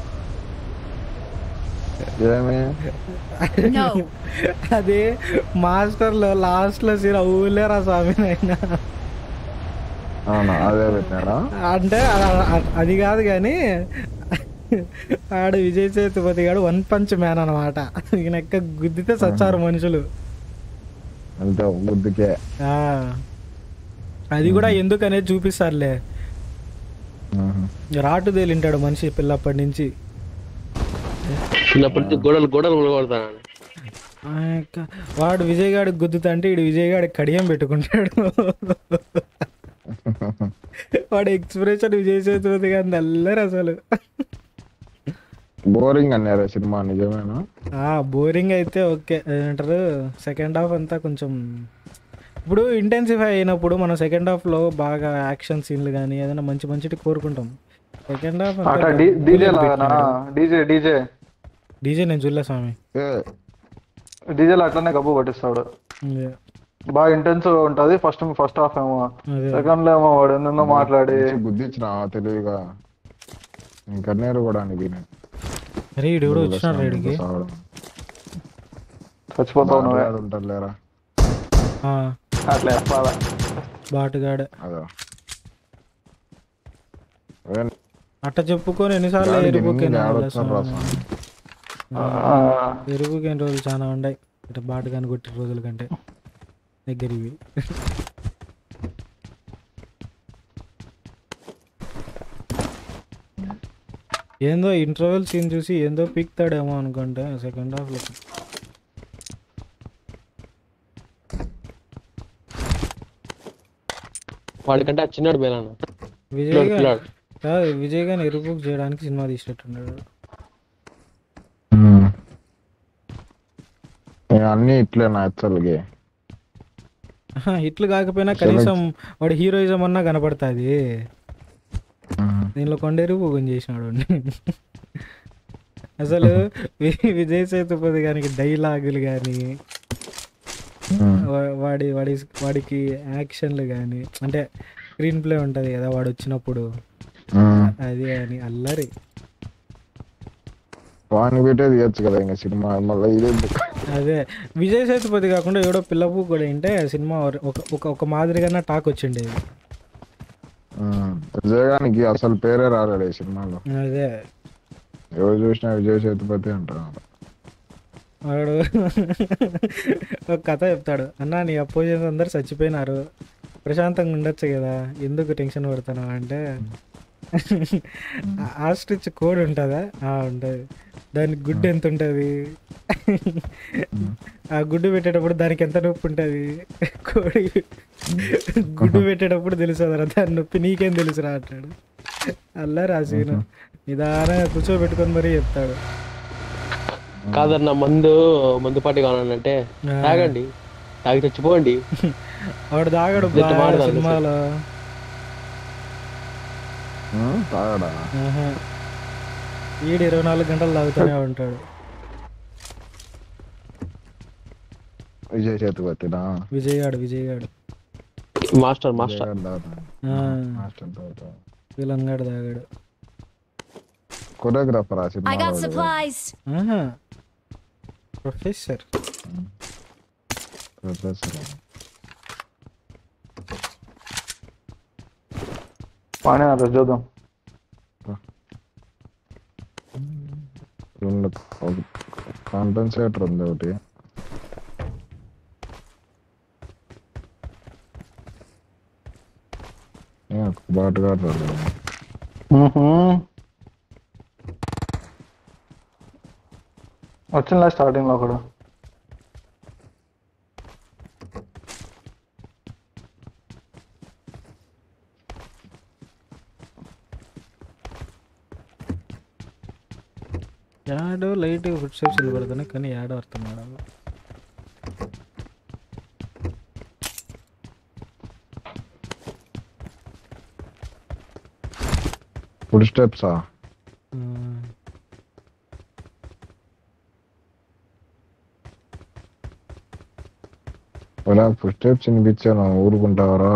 అదే మాస్టర్ లో లాస్ట్ లో సిరా ఊలేరా స్వామి నాయన అంటే అది కాదు కానీ ఆడు విజయ్ సేతుపతి గాడు వన్ పంచ్ మ్యాన్ అనమాట ఈయన ఎక్క గుద్దితే సచ్చారు మనుషులు అది కూడా ఎందుకనేది చూపిస్తారులే రాటు తేలింటాడు మనిషి పిల్లప్పటి నుంచి వాడు విజయ్ గాడికి గుద్దుతా అంటే ఇడు విజయ్ గాడికి కడియం పెట్టుకుంటాడు వాడు ఎక్స్ప్రెషన్ విజయ్ సేతుపతి గారిని అల్లరు అసలు బోరింగ్ అన్నారు సినిమా నిజమేనా బోరింగ్ అయితే ఓకే అంటారు సెకండ్ హాఫ్ అంతా కొంచెం ఇప్పుడు ఇంటెన్సిఫై అయినప్పుడు మనం సెకండ్ హాఫ్ లో బాగా యాక్షన్ సీన్లు కానీ ఏదైనా మంచి మంచిటి కోరుకుంటాం సెకండ్ హాఫ్ డీజే నేను చూడలే స్వామి డీజేలు అట్లానే గబ్బు పట్టిస్తాడు బాగా ఇంటెన్స్ ఉంటది ఫస్ట్ హాఫ్ ఏమో సెకండ్ లో ఏమో వాడు ఎన్నో మాట్లాడి గుర్తించిన తెలివిగా ఇంకా నేరు కూడా బాటుగాడు అట్ట చెప్పుకొని ఎన్నిసార్లు ఎరుగుకైన రోజులు చాలా ఉన్నాయి ఇట్లా బాటుగాని కొట్టిన రోజుల కంటే దగ్గరవి ఏందో ఇంటర్వెల్ సీన్ చూసి ఏందో పిక్తాడేమో అనుకుంటే సెకండ్ హాఫ్ లో వాడికంటే ఆ చిన్నాడు బేలాను విజయ్ గారిని ఎరుపు చేయడానికి సినిమా తీసినట్టున్నాడు అన్ని ఇట్లే నచ్చలుగే ఇట్లు కాకపోయినా కనీసం వాడు హీరోయిజం అన్నా కనపడుతుంది దీనిలో కొండేరు భోగం చేసినాడు అసలు విజయ్ సేతుపతి గారికి డైలాగులు కానీ వాడికి యాక్షన్లు కానీ అంటే స్క్రీన్ ప్లే ఉంటుంది కదా వాడు వచ్చినప్పుడు అది అని అల్లరి అదే విజయ్ సేతుపతి కాకుండా ఎవడో పిల్లపు కూడా అంటే సినిమా ఒక మాదిరిగానే టాక్ వచ్చిండేది విజయగానికి అసలు పేరే రాలేడు ఈ సినిమాలో అదే ఎవరు చూసినా విజయ్ సేతుపతి అంటారు వాడు ఒక కథ చెప్తాడు అన్న నీ అపోజిషన్ అందరు చచ్చిపోయినారు ప్రశాంతంగా ఉండొచ్చు కదా ఎందుకు టెన్షన్ పడుతున్నావు అంటే ఆస్ట్రిచ్ కోడ్ ఉంటుందా? ఉంటుంది. దానికి గుడ్డు ఎంత ఉంటుంది, ఆ గుడ్డు పెట్టేటప్పుడు దానికి ఎంత నొప్పి ఉంటుంది, కోడి గుడ్డు పెట్టేటప్పుడు తెలుసురా దాని నొప్పి, నీకేం తెలుసురా అంటాడు. అలా రాసిన నిదాన కూర్చోబెట్టుకొని మరీ చెప్తాడు. కాదన్నా మందు మందు పాటి కావాలంటే తాగండి, తాగి చచ్చిపోండి. ఆవిడ తాగడు సినిమాలో ఈడు 24 గంటలు తాగుతూనే ఉంటాడు. విజయ్ చేతుపతి విజయ్ గాడు మాస్టర్ వీళ్ళంగాడు తాగాడు. కొరియోగ్రాఫర్ ప్రొఫెసర్ पाने आता जो तो रूम लग कंडेंसेट रूम ले उठे यार बात कर रहा हूँ अच्छा ना स्टार्टिंग लग रहा యాడో లైట్ ఫుడ్ షేప్స్ నిలబడతాను కానీ యాడో అర్థం కాదు. ఫుడ్ స్టెప్సా అలా ఫుడ్ స్టెప్స్ వినిపించాను. ఊరుకుంటావరా?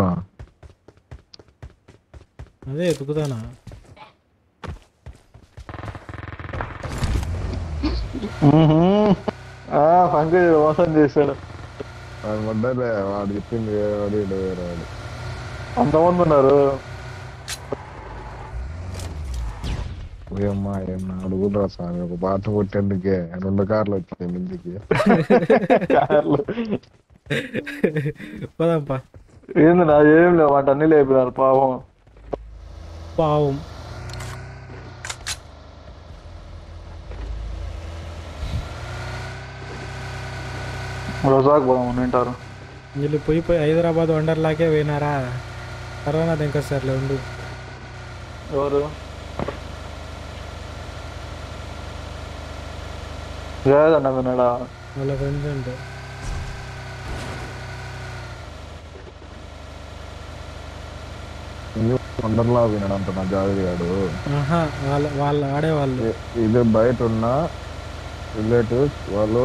అదే ఎదుగుతానా? మోసం చేశాడు వాడు చెప్పింది. అంతమంది ఉన్నారు ఏమ్మా ఏం అడుగురా స్వామి, ఒక పాట కొట్టేందుకే 2 కార్లు వచ్చాయి ముందుకి. ఏంది నా ఏం లేవు, వాటి అన్ని లేపినారు. పాపం పాపం ఉంటారు వీళ్ళు. పోయిపోయి హైదరాబాద్ వండర్లాకే పోయినారా? కరోనా దింకొస్తారులే ఉండు. ఎవరు లేదన్నా విన్నాడా? వాళ్ళ ఫ్రెండ్స్ అంటే వండర్లా విన్నాడు అంత నా జాగ్రత్త గాడు. వాళ్ళ వాళ్ళు ఆడేవాళ్ళు ఇదే బయట ఉన్న రిలేటివ్స్ వాళ్ళు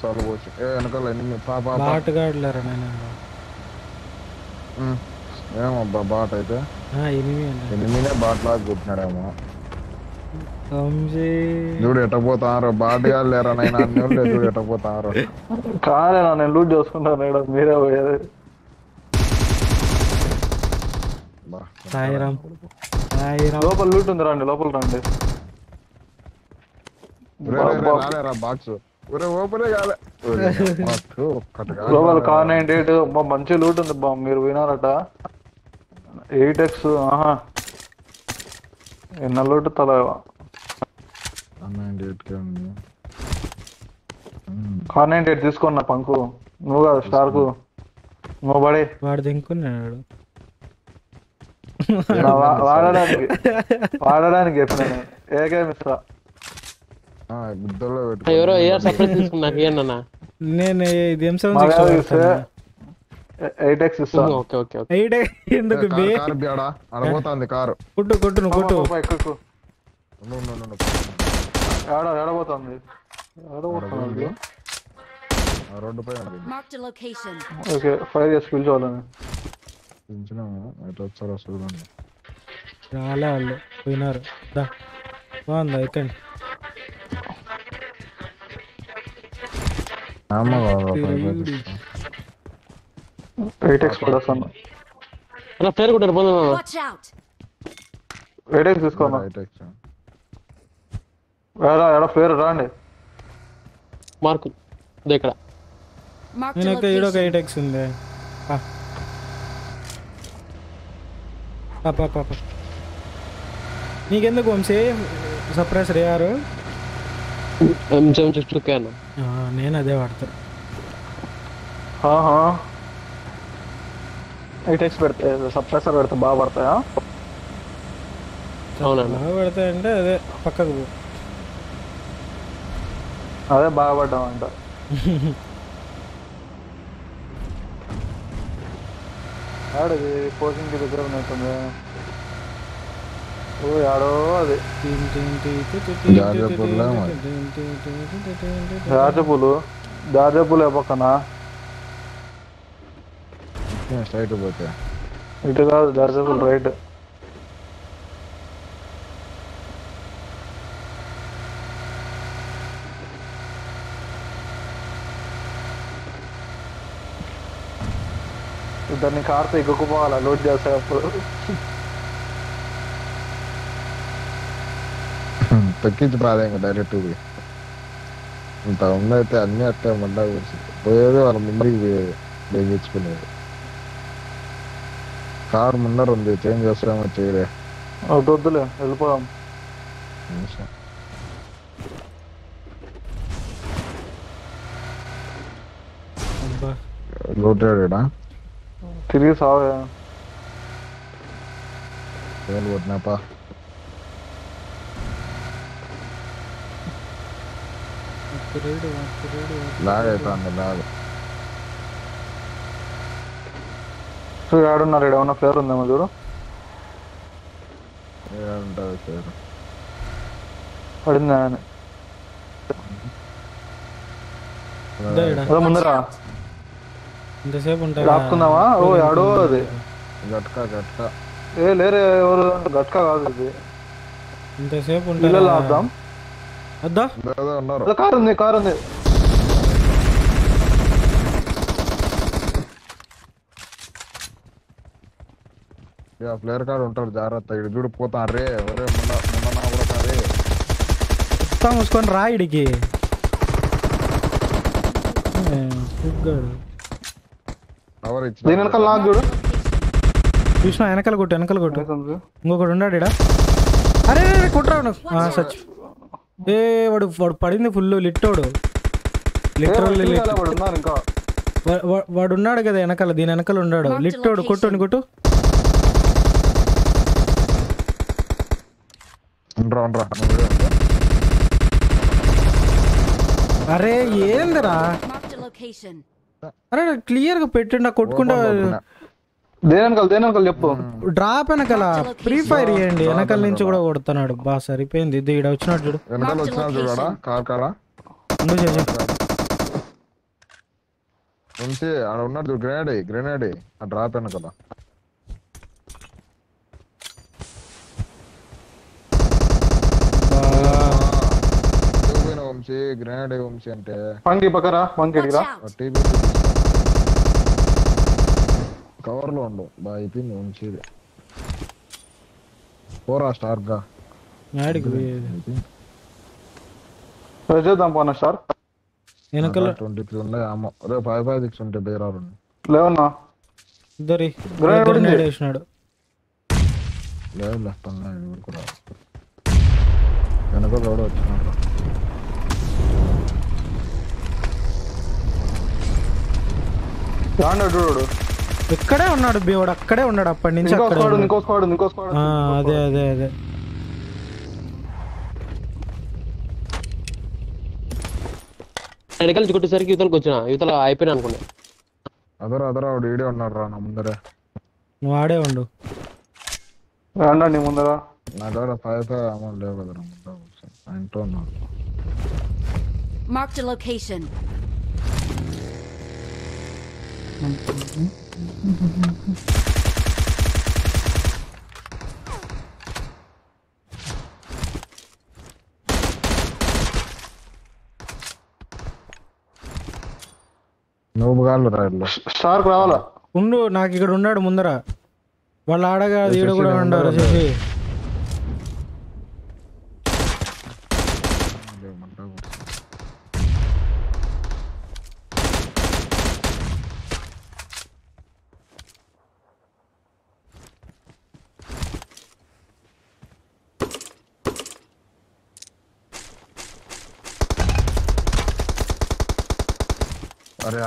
లోపల లూట్ ఉంది, రండి లోపల రండి. బాక్స్ మంచి లూట్ ఉంది బా, మీరు పోయినారట 8x. ఎన్న లూట్ తల కార్ 98 తీసుకున్నా పంకు. నువ్వు కాదు స్టార్ కు నువ్వు పడే వాడు దింకున్నాడు. వాడడానికి చెప్పినాను ఏకే మిత్ర. రాలే వాళ్ళు పోయినారు. బాగుందా ఎక్కండి. నీకెందుకు వంశీ సప్రెసర్ అయ్యారు? నేను అదే వాడతాను. సప్రెసర్ పెడితే బాగా పడతాయా? బాగా పడతాయంటే అదే పక్కకు పో, అదే బాగా పడ్డామంట. ఆడది కోచింగ్కి దగ్గర ఉన్నట్టుంది. ఓ ఆడో అది జాజపూలు, జాజపూలు ఏ పక్కన? స్ట్రైట్ పోతే ఇటు కాదు, జాజపూలు రైట్. దాన్ని కార్తో ఎగ్గుకుపోవాలా లోడ్ చేస్తాయి అప్పుడు తగ్గించి బాధ. ఇంకా డైరెక్ట్ ఇంత ఉన్నైతే అన్నీ అట్టే మళ్ళా పోయేది, వాళ్ళ ముందుకి తెచ్చుకునేది. కారు ముందర ఉంది, చేంజ్ చేస్తామో చేయలే. వద్దులే వెళ్ళిపోదాం. లోటేడా తిరిగి సావే పోతున్నాపా. ఆడున్నారు ఏమన్నా ప్లేయర్ ఉందేమో చూడు. పడిందా ముందరా? ఇంతసేపు ఆపుకుందామా? ఓ ఆడో అది గట్కా గట్కా. ఏ లేరే ఎవరు గట్కా కాదు అది. ఇంతసేపు ఉంటా ఆపుదాం. కారు ఉంది, కారు ఉంది. ప్లేయర్ కారు ఉంటారు, జాగ్రత్త. ఇడు చూడు పోతా రే మూసుకొని రా ఇడికి. చూసిన వెనకాల కొట్టు, వెనకాల కొట్టు. ఇంకొకటి ఉన్నాడు ఇడా. అరే కొట్టరాడు సచ్. ఏ వాడు వాడు పడింది ఫుల్ లిట్టోడు, లిటరల్లీ వాడు ఉన్నాడు కదా వెనకాల, దీని వెనకాల ఉన్నాడు లిట్టోడు. కొట్టు కొట్టు. అరే ఏందిరా, అరే క్లియర్ గా పెట్టిండ కొట్టుకుంటా. చెప్పు డ్రాప్ వెనకాల ఫ్రీ ఫైర్ చేయండి, వెనకాల నుంచి కూడా కొడుతున్నాడు. బా సరిపోయింది. ఇది ఇక్కడ వచ్చినాడు చూడు, ఉన్నాడు గ్రెనేడ్, గ్రెనేడ్ డ్రాప్ వెనకాల. గ్రెనేడ్ వంశీ అంటే పంకి పక్కరా, పంకి కవర్లో ఉండవు. బాగా అయిపోయింది వంశీది. పోరా స్టార్గా చేద్దాం. పోనా స్టార్ వెనకాల 23 ఉన్నాయి. అమ్మ రే 556 ఉంటే బేరారు లేవన్నా. ఇద్దరి గ్రెనేడ్ వేసినాడు. లేదు లేస్తున్నా కూడా వెనకాల ఎవడో వచ్చినాడు. ఇక్కడే ఉన్నాడు బీవాడు, అక్కడే ఉన్నాడు అప్పటి నుంచి. అదే అదే అదే ఎడకల్ కొట్టేసరికి యువతలకు వచ్చిన, యువతల అయిపోయినా అనుకున్నా. అదరా అదరా వీడే ఉన్నాడు రా నా ముందరే. నువ్వు ఆడే ఉండు, రాండి ముందరా. నా దగ్గర 5 అమౌంట్ లేవు కదరా ముందర. ఇంట్లో ఉన్నాడు. Mark the location. నువ్వు గాల్లో రాయల్ల స్టార్ రావాల ఉండు నాకు ఇక్కడ ఉన్నాడు ముందర వాళ్ళ ఆడగా వీడు కూడా ఉన్నారు చేసి अरे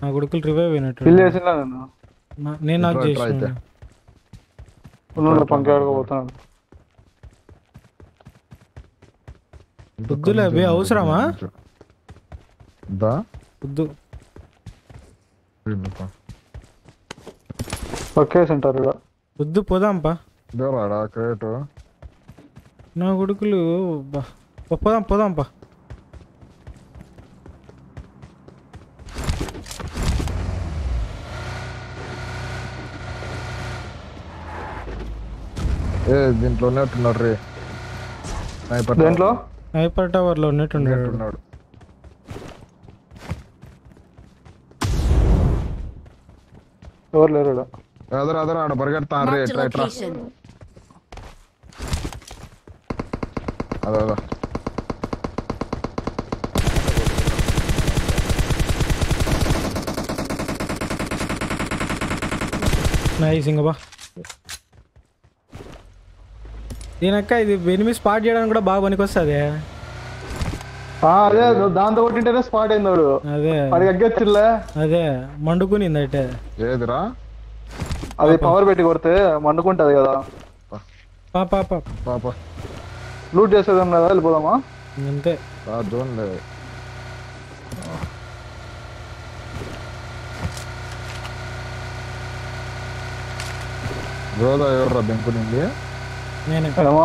నా కొడుకులు రివైవ్ అయినట్టు కిల్ చేసినా నేను నాక్ చేసిన ఉన్నోన పంకాడగా పోతాను బుద్దులే బే అవసరమా దా బుద్దు పక్కే సెంటర్ రా బుద్దు పోదాం పా దేరాడా క్రేటో నా కొడుకులు పోదాం పోదాం పా ఏ దీంట్లోనే ఉన్నాడు రే స్నైపర్ దీంట్లో స్నైపర్ టవర్ లో ఉన్నాడు టవర్ లేరడ అదర అదర ఆడ పరిగెడతాం రే ట్రైట్రా అదద నైస్ ఇంగ బా దీనక్క ఇది ఎనిమి స్పాట్ చేయడానికి కూడా బాగా పనికొస్తదే ఆ అదే దాంతో కొట్టింటేనే స్పాట్ అయినోడు అదే పరిగెత్తట్ల అదే మండుకునిందట ఏదిరా అది పవర్ పెట్టి కొర్తే మండుకుంటది కదా పా పా పా పా లూట్ చేసేదాం కదా వెళ్ళిపోదామా అంతే ఆ జోన్ లే రోద ఎర్ర బెంకునింది నేనే కరమా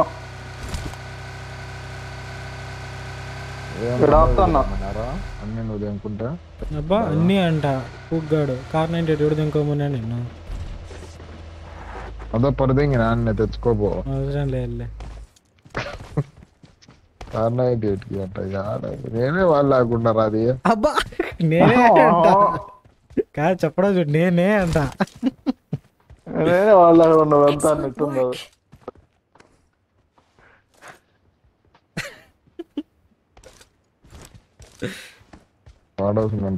ఏం రాస్తానా అన్నీ నువ్వు అనుకుంటా అబ్బా అన్నీ అంట పూగ్గాడు కార్ 98 ఎడు దెంకోమన్నా నిన్న అద పరదేంగి నాన్న తెచ్చుకోబో అవసరం లేదులే కార్ 98 కి అంట యాడ నేనే వాళ్ళకుంటా రాది అబ్బా నేనే అంట కా చప్పడ నేనే అంట నేనే వాళ్ళకుంటా అంత అన్నట్టుందో అంటే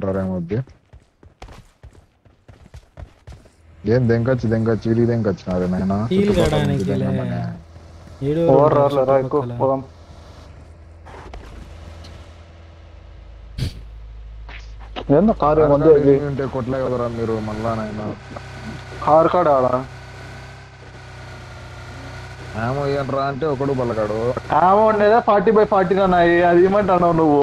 ఒకడు బలగాడు ఆమె ఉండేదా 40/40 నాయి అది ఏమంటావు నువ్వు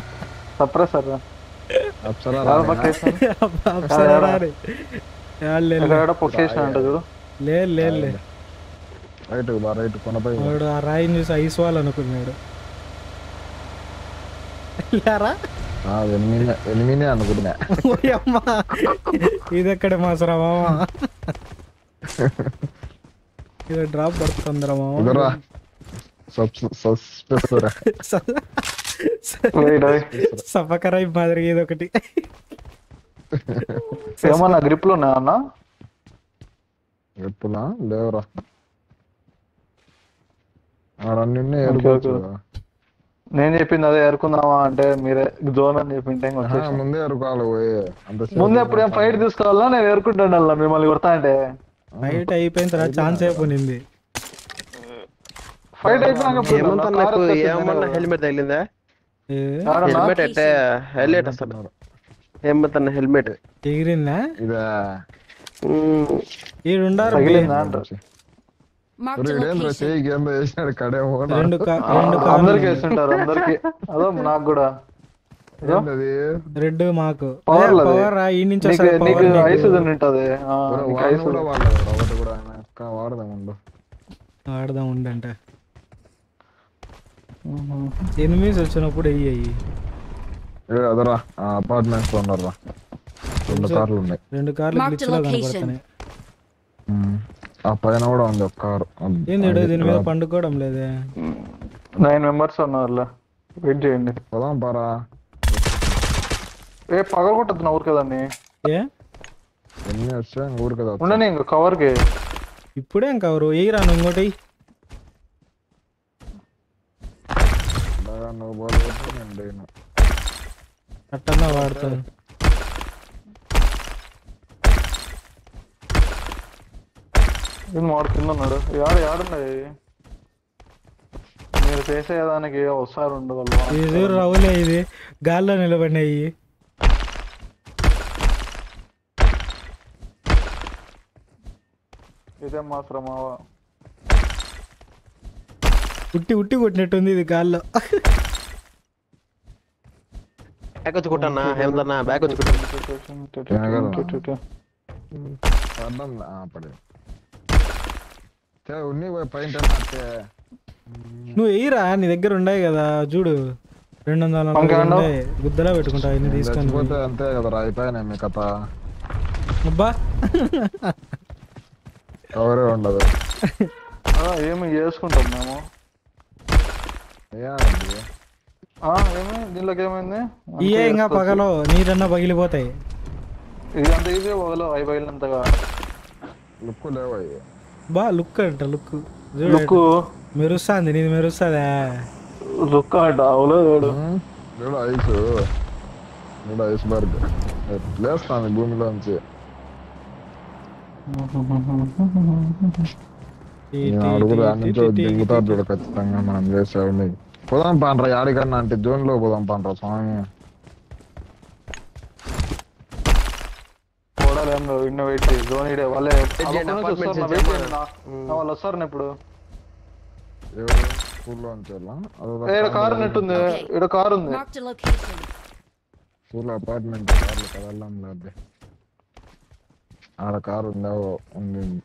సప్రెసర్ అప్సరా రా అప్సరా రా యాలే ఎక్కడ పొకేషన్ అంట చూడు లే లే లే రైట్ బా రైట్ కొనపై వాడు ఆ రాయిని చూసి ఐస్ వాల్ అనుకున్నాడు లారా ఎనిమినే అనుకున్నా. ఓయమ్మా ఇదెక్కడ మాసరా మామ, ఇది డ్రాప్ పడుతుందిరా మామ. ఇదరా సబ్స్పెసరా సఫకరై మాదిరి ఇదొకటి. ఏమన్నా గ్రిప్ లో ఉన్నా అన్న? గ్రిప్ లో లేవరా ఆడన్నినే ఏరుకోవచ్చురా. నేను చెప్పింది అదే ఏరుకుందామా అంటే మీరే జోన్ అని చెప్పిన టైం వచ్చేసి ముందే ఏరుకోవాలి. ముందే ఎప్పుడు ఏం ఫైట్ తీసుకోవాలా? నేను ఏరుకుంటాను అలా మిమ్మల్ని కొడతా అంటే ఫైట్ అయిపోయిన తర్వాత ఛాన్స్ అయిపోయింది. ఫైట్ అయిపోయినాక ఏమన్నా హెల్మెట్ తగిలిందా? హెల్మెట్ అంటే హైలైట్ అసలు ఏమన్నా హెల్మెట్ తగిలిందా? ఇదా ఈడు ఉండారు తగిలిందా అంటే ఆడదాం ఉండంట. ఎనిమిస్ వచ్చినప్పుడు అయ్యి అదరా అపార్ట్మెంట్స్ లో ఉన్నారా? రెండు కార్లు కనపడుతున్నాయి. ఆ పైన కూడా ఉంది ఒక కారు. ఏంది దీని మీద పండుకోవడం లేదే? 9 members ఉన్నారులే, వెయిట్ చేయండి. పోదాం పారా. ఏ పగలగొట్టద్దు ఊరు కదండి. ఏ ఎన్ని వచ్చా ఊరు కదా ఉండని ఇంకో కవర్కి. ఇప్పుడేం కవరు ఏయిరాను ఇంకోటి అట్టన్నా వాడతాను. వాడు కింద ఉన్నాడు. ఏడున్నాయి మీరు చేసేదానికి ఒకసారి ఉండదు. రవులే ఇది గాల్లో నిలబడినాయి. ఇదే మాత్రం ఉట్టి ఉట్టి కొట్టినట్టుంది ఇది గాల్లో. బ్యాక్ వచ్చి కొట్టన్నా ఏమన్నా బ్యాక్ వచ్చి కొట్టాను. నువ్వు ఎయిరా నీ దగ్గర ఉన్నాయి కదా చూడు. 200 గుద్దలా పెట్టుకుంటావు ఇన్ని తీసుకొని అంతే కదా. అయిపోయినా కథ అబ్బా ఎవరే ఉండదు. ఏమి చేసుకుంటాం మేము దీనిలోకి? ఏమైంది ఇయే ఇంకా పగలో నీరన్నా పగిలిపోతాయి. ఇది అంత ఇది పగలో అవి పగిలినంతగా లుక్ లేవు. అవి బా లుక్ అంట లుక్ లుక్ మెరుస్తుంది. నేను మెరుస్తుందా లుక్ అంట ఐస్ బర్గ్ లేస్తాను భూమిలో నుంచి. అడుగుతాడు ఖచ్చితంగా మనం చేసేవాడిని. పోదాం పండ్రా ఆడికన్నా అంటే జోన్ లో పోదాం పండ్రా స్వామి. ఆడ కారు ఉందా? ఉంది.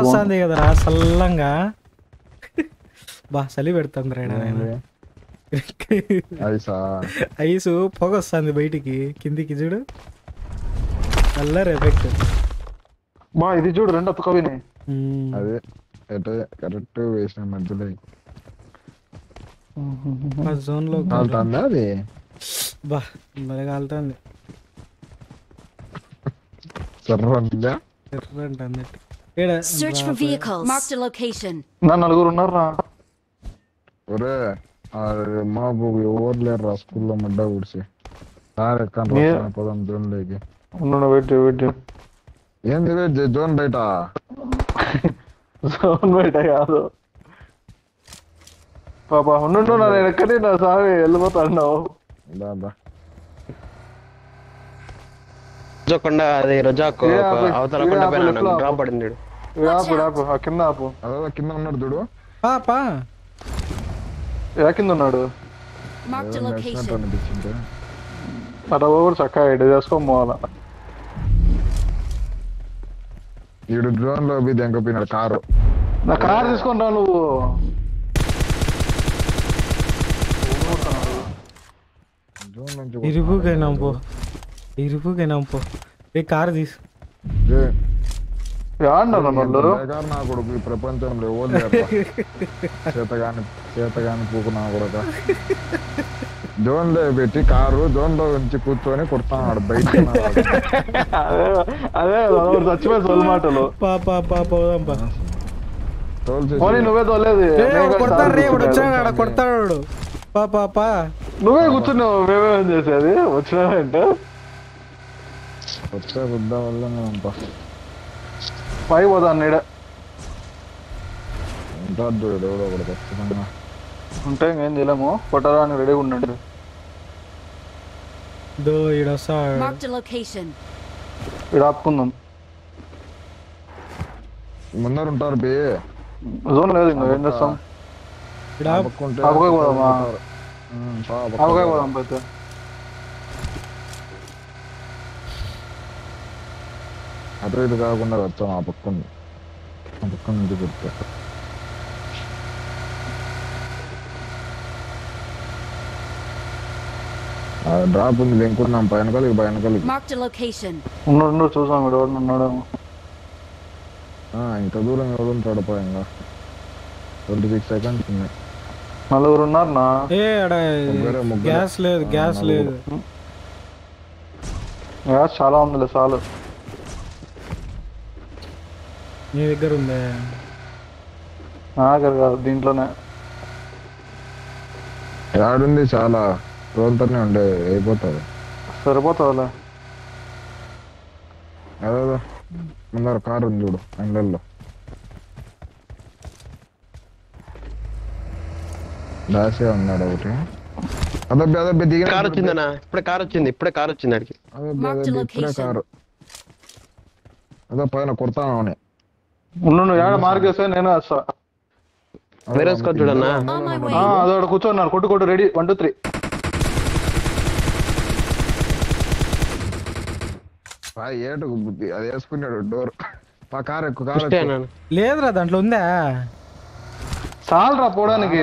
వస్తుంది కదరా చల్లంగా. బా చలి పెడుతుంది రైనా. ఐసు పొగ వస్తుంది బయటికి కిందికి చూడు. కలర్ ఎఫెక్ట్ మా ఇది చూడు. రెండు అప్పకవిని అదే ఎట కరెక్ట్ వేసిన మధ్యలో ఆ జోన్ లో కాల్తాందా? అది బా మరి కాల్తాంది. సర్రంద సర్రంద అన్నట్టు ఏడ search for vehicles mark the location. నా నలుగురు ఉన్నారురా. ఒరే మా ఎవరు లేరు స్కూల్లో మడ్డ ఊడిసి జోన్ లేకి ఏంది జోన్ బయట జోన్ బయట కాదు పాప ఉండు. నేను ఎక్కడే నా సావి వెళ్ళిపోతా అన్నావు. అది రజాకు కింద ఆపు కింద ఉన్నాడు చూడు పాపా. కిందన్నాడు అట్లా కూడా చక్కగా ఎడ్ చేసుకోని పోవాలా. ఈడు డ్రోన్ లో కారు నా కారు తీసుకుంటావు నువ్వు. ఇరుపుకైనా పో ఏ కార్ తీసు ప్రపంచంలో చేతగాని పూకున్నా కూడా జోన్ లో పెట్టి కారు జోన్ లో నుంచి కూర్చొని కొడుతున్నాడు బయట. అదే చచ్చిపోయి తోలు మాటలు నువ్వే తోలేదు కొడతాడు పాపా నువ్వే కూర్చున్నావు మేమేం చేసేది వచ్చినావంటే వచ్చా వద్దా వల్ల పై పోదా నీడ ఉంటే ఇంకేం చేయలేము కొట్టరా అని రెడీగా ఉండండి ఇక్కడ ఆపుకుందాం ముందరు ఉంటారు బే జోన్ లేదు ఇంకా ఏం చేస్తాం అవకాయ పోదాం పోతే అటు ఇది కాకుండా వచ్చాం ఆ పక్కండి ఆ పక్కన ఇది పెడతా డ్రాప్ ఉంది వెంకున్నాం పైన కలిగి పైన కలిగి ఉన్నాడు చూసాం ఇక్కడ ఉన్నాడేమో ఇంత దూరం ఎవరు ఉంటాడు పైన 26 seconds ఉన్నాయి నలుగురు ఉన్నారనా గ్యాస్ లేదు గ్యాస్ చాలా ఉందిలే చాలు నీ దగ్గర ఉందా నా దగ్గర కాదు దీంట్లోనే యాడుంది చాలా రోజుతోనే ఉండే అయిపోతుంది సరిపోతుందిలే అదే ముందర కారు ఉంది చూడు అంగల్లో దాసే ఉన్నాడు ఒకటి అదే దిగిన కారు వచ్చిందనా ఇప్పుడే కారు వచ్చింది అడిగి ఇప్పుడే కారు అదే పైన కొడతాను అని నేను వస్తా వేరే చూడన్నా అదొకటి కూర్చోన్నాడు కొట్టు రెడీ 1 2 3 ఏటకు బుద్ధి అది వేసుకున్నాడు డోర్ కారు ఎక్కువ లేదురా దాంట్లో ఉందా చాలరా పోవడానికి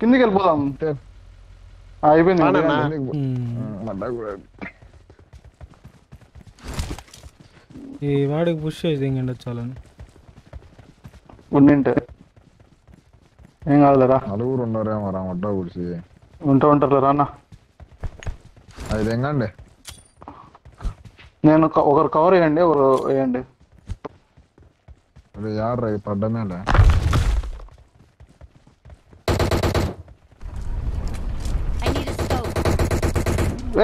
కిందికి వెళ్ళిపోదాం అయిపోయింది ఈ వాడికి పుష్ చేసి ఇంకండి వచ్చాలని ఉండింటే ఏం కాదులేరా నలుగురు ఉన్నారేమో రా మడ్డా పుడిసి ఉంటారు రాన్న అది ఎంగండి నేను ఒకరు కవర్ వేయండి ఒకరు వేయండి యాడ్రా పడ్డమేలే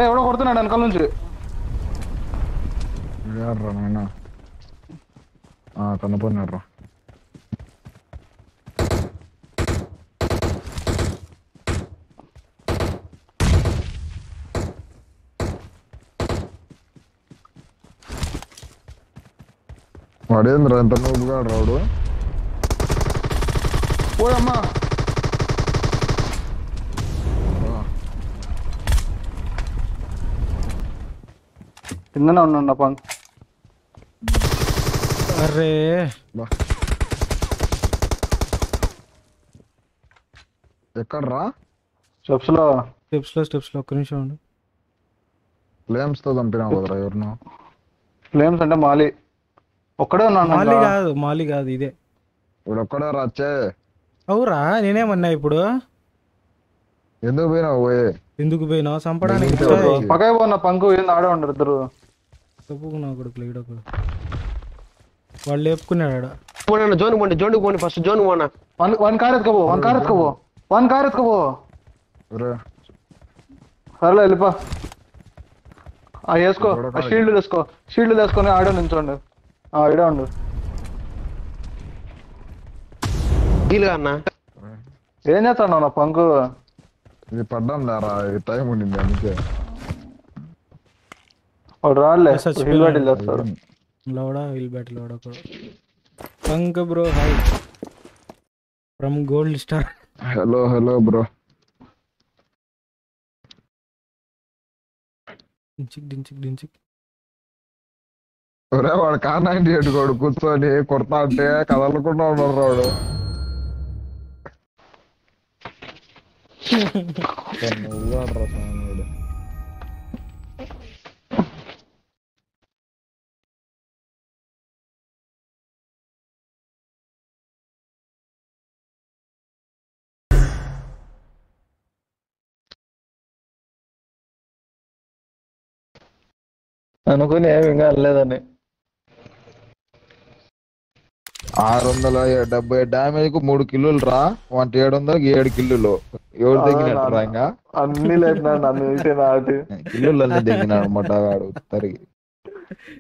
ఎవడో కొడుతున్నాడు వెనకాల నుంచి కనపడినారా వాడేంద్ర ఎంత నువ్వుగా రాడు పోయమ్మా కిందనే ఉన్నా పంక్ అరే ఎక్కడరా స్టెప్స్ లో ఒక్క నిమిషం ఉండు ఫ్లేమ్స్ తో చంపినావు కదరా ఎవరినో ఫ్లేమ్స్ అంటే మాలి ఒక్కడే ఉన్నాను మాలి కాదు ఇదే ఇప్పుడు ఒక్కడే రాచే అవురా నేనేమన్నా ఇప్పుడు ఎందుకు పోయినా చంపడానికి పక్కకి పోనా పంకు ఏంది ఆడే ఉండరు ఇద్దరు తప్పుకున్నావు కొడుకులు ఈడొకడు వాళ్ళు లేపుకున్నాడు జోన్ పోండి ఫస్ట్ జోన్ పోనా వన్ కార్ ఎత్తుకపో సరేలే వెళ్ళిపో వేసుకో షీల్డ్ వేసుకొని ఆడ నించోండి ఆడ ఉండు అన్న ఏం చేస్తాను నా పంకు ఇది పడ్డాం లేరా టైం ఉండింది అందుకే రాలే చేస్తాడు Loda, Punk bro, hi. From Gold Star. Hello bro. Dinchik. Ore vaadu car 98 kodu kuchoni korta ante kadalukunda unnaru vaadu. అనుకుని ఏమి ఇంకా లేదని 670 డామేజ్ కు 3 కిల్లులు రా 1700 కి 7 కిల్లులు ఎవరు దగ్గినట్టు రా ఇంకా అన్ని లేదన్నా నన్ను చూసే నాటి కిల్లులు అన్ని దగ్గినాడన్నమాట వాడు తరిగి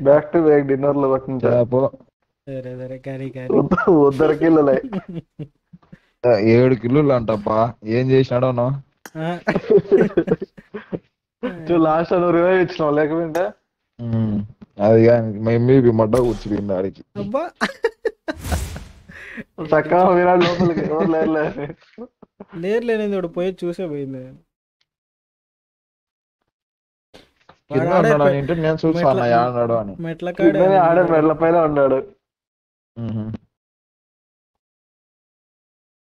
బ్యాక్ టు బ్యాక్ డిన్నర్ లో కొట్టించా పో సరే సరే గారి గారి ఉద్దర కిల్లులే 7 కిల్లులు అంటప్పా ఏం చేశాడో నో తో లాస్ట్ అను రివైవ్ ఇచ్చినావు లేకపోతే అది గాని మేబీ మడ్డ కూర్చుపోయింది ఆడికి అబ్బా సక్కా వీరా లోపలికి ఎవరు లేర్లేనేది వాడు పోయి చూసే పోయింది నేను చూసాను ఆడాడు అని మెట్లకాడే ఆడే మెట్లపైన ఉన్నాడు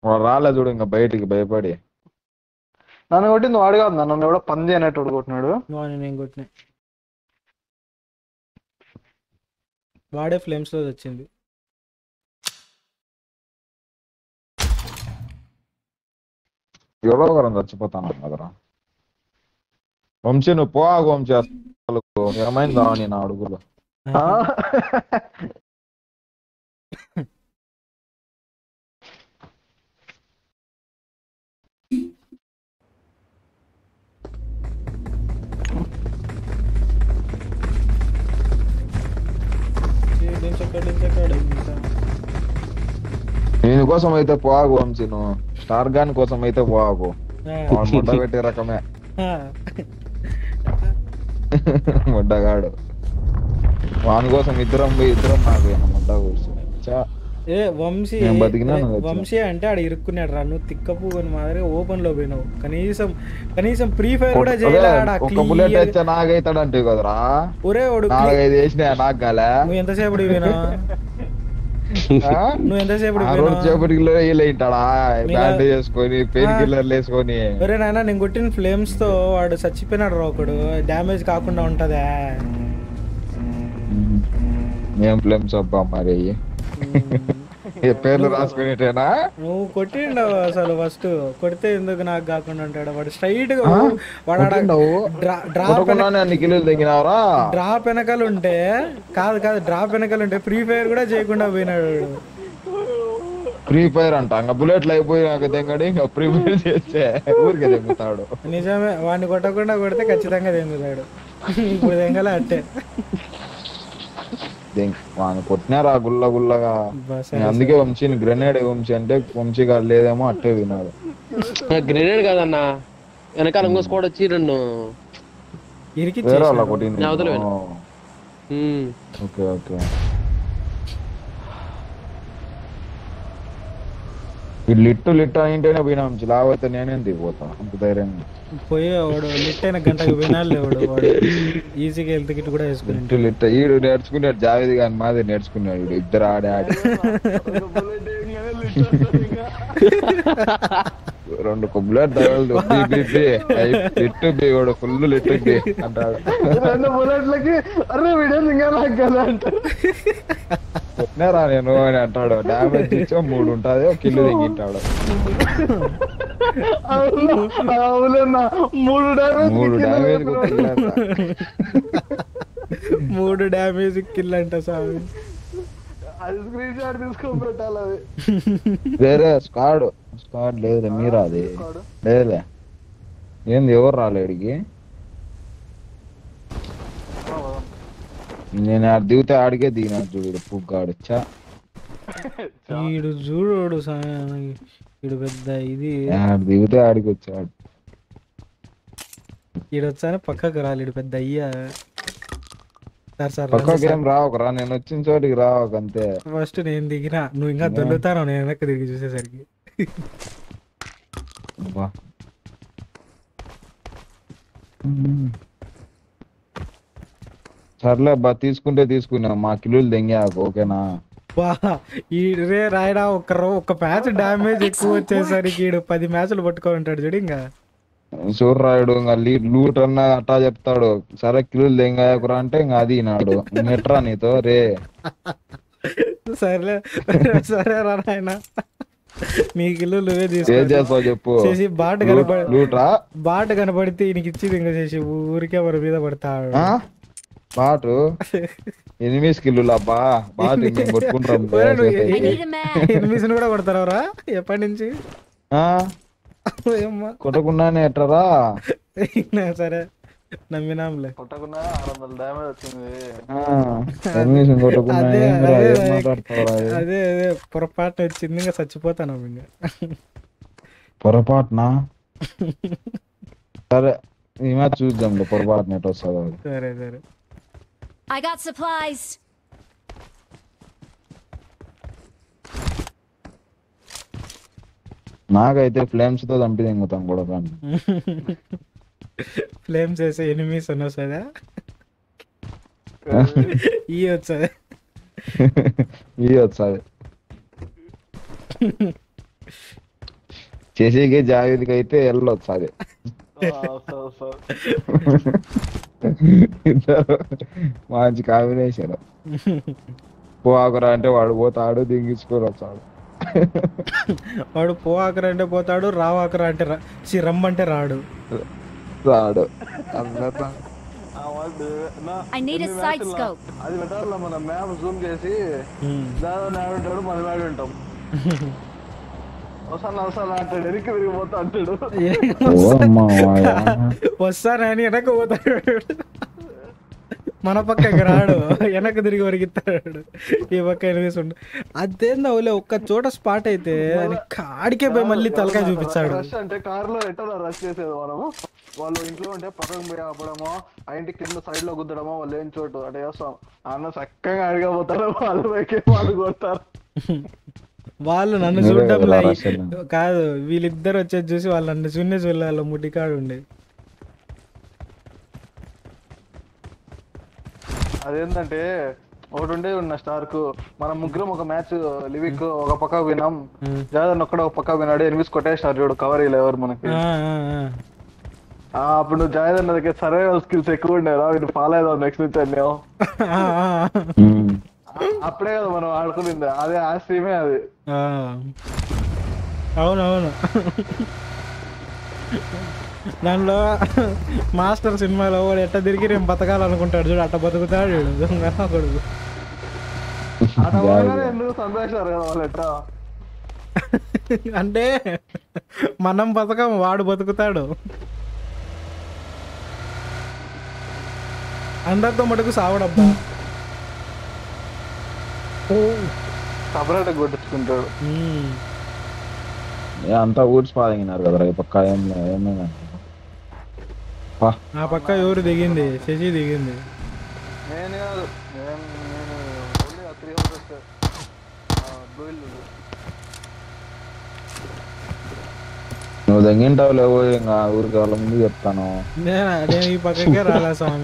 వాడు రాలే చూడు ఇంకా బయటికి భయపడి నన్ను కొట్టింది వాడు కాదు నన్ను ఎవడో పంది అనేటోడు కొట్టినాడు నేను కొట్టినా వాడే ఫ్లేమ్స్ లో వచ్చింది ఎవరో ఒకరం చచ్చిపోతాను కదరా వంశీ నువ్వు పోగు వంశీ అసలు ఏమైందా నేను అడుగులో దీనికోసం అయితే పోగు వంశీ నువ్వు టార్గాన్ కోసం అయితే పోగు మొట్ట పెట్టే రకమే మొడ్డగాడు వాని కోసం ఇద్దరం నాకు మొట్ట వంశీ అంటే ఆడ ఇరుక్కున్నాడు రా నువ్వు తిక్కపు అని మాదిరి ఓపెన్ లో పోయినావు కనీసం కనీసం ప్రీ ఫైర్ కూడా చేయలేదు నాగైతాడంటే కదరా ఒరే నువ్వు ఎంతసేపు పోయినా నువ్వు ఎంతసేపు నేను కొట్టిన ఫ్లేమ్స్ తో వాడు చచ్చిపోయినాడు రా ఒకడు డామేజ్ కాకుండా ఉంటదా నువ్వు కొట్టిండవు అసలు ఫస్ట్ కొడితే ఎందుకు నాకు కాకుండా ఉంటాడు వాడు స్ట్రైట్ గా డ్రాప్ వెనకాల ఉంటే కాదు డ్రాప్ వెనకాల ఉంటే ఫ్రీ ఫైర్ కూడా చేయకుండా పోయినాడు ఫ్రీ ఫైర్ అంట బుల్లెట్లు అయిపోయినాడు నిజమే వాడిని కొట్టకుండా కొడితే ఖచ్చితంగా తెంగుతాడు ఇప్పుడు తెంగలే అట్టే కొట్టినారా గుల్ల గుల్లగా అందుకే వంశీ గ్రెనేడ్ వంశీ అంటే వంశీ కాదు లేదేమో అట్టే విన్నాడు గ్రెనేడ్ కాదన్నా వెనకాల ఇంకోసుకోడు వచ్చి నన్ను లిట్టు లిట్ అయింటేనే పోయినా వంశీ లేకపోతే నేనేం దిగిపోతా అంత ధైర్యంగా పోయేవాడు లిట్ అయిన గంటకు వినాలేవాడు ఈజీగా హెల్త్ కిట్ కూడా వేసుకున్నాడు లిట్ ఈడు నేర్చుకున్నాడు జావేద్ గాని మాదే నేర్చుకున్నాడు ఈడు ఇద్దరు ఆడాడు రెండు కొబ్బులు లిట్టు బీడు ఫుల్ లిట్టు బీ అంటాడు రెండు బుల్లెట్లకి అరే వీడియో లింగాలు అంటారు కొట్టినారా నేను అని అంటాడు డామేజ్ ఇచ్చా 3 ఉంటుంది ఒక కిల్లు దిగింటాడు మూడు డామేజ్ కిల్ అంట సామి వేరే స్క్వాడ్ స్క్వాడ్ లేదు మీరా అది లేదులే ఏంది ఎవరు రాలేడికి నేను ఆడ దిగితే ఆడికే దిగినా చూడు పుగ్గాడొచ్చా ఈడు చూడోడు సామి ఈడు పెద్ద ఇది దిగితే ఆడికి వచ్చాడు ఈడొచ్చానే పక్కకు రాలేడు పెద్ద అయ్యా నేను వచ్చిన చోటికి రావకంతే ఫస్ట్ నేను దిగినా నువ్వు ఇంకా దొల్లుతాను నేను వెనక్కి తిరిగి చూసేసరికి సర్లే అబ్బా తీసుకుంటే తీసుకున్నా మా కిల్లులు దెంగాకు ఓకేనా patch damage match So right, loot and attack Tado, Saraku Lenga, Grante, Adinado, Metranito, Re Sarah Sarana Mikulu, Sages for your poor Bart Lutra, Bart Ganabati, Nikichi, English, you recover with our tower. Huh? Barto enemies Kilula Ba, Bart, you put from there. I need a man. Enemies in over Tara, your pendency. Ah. Kotaguna Netara Nazare Naminamle Kotaguna, damage for a part of Chimney such a potanamina. For a part now, you might choose them for what net or so. I got supplies. Nagaite flames to something Mutangodan. Flames as enemies on us, sir. Yes, sir. Yes, sir. Chasing a giant gate, a lot, sir. Much combination. Poor granted, what I do think is good of salt. వాడు పోవాకరంటే పోతాడు రావాకరంటే చి రమ్మంటే రాడు రాడు అన్నత అవడు I need a side scope అది వెటాల మన మ్యాప్ జూమ్ చేసి దానాడుతాడు మనలాడు ఉంటాం వసన వసన అంటే ఎరికి విరిగి పోతా అంటాడు ఓ అమ్మా వసనని ఎనక పోతాడు Manapaka Grado, Yanakadri or guitar. He was kind of soon. At then the Oloka Chotas party there, and card kept a little Russian Carlo at all Russia. While including a Paramaya, I take the side logo the Rama Lane to Adayasa. I'm a second I go to the Valvaka. While an unsuitable like Kaz, we live there at Jesual and as soon as well Alamutica one day. Adendante, Odunde and Starku, Manamugram of a match, Livico, Opaka Vinam, Jada Nokada Opaka Vinade, and Viscotash are to cover 11 monarchies. Ah, but the giant and the Sarah skills a cool and allow to follow the next minute and now. I play the one article in the other Asimel. Oh no. Nanda masters in my lower at the Dirigir and Pataka and Contagion at about the Tari. And there Manam Pataka, Ward Batacutado under the Matakus out of the Sabra good sprinter. Yanta wood spying in our Pakayam. Ah, Paka, you begin there. Says he begin there. Many other only a 300 build. No, the Ginta Lavoy and Urgalam Yatano. Yeah, then you Pakara song.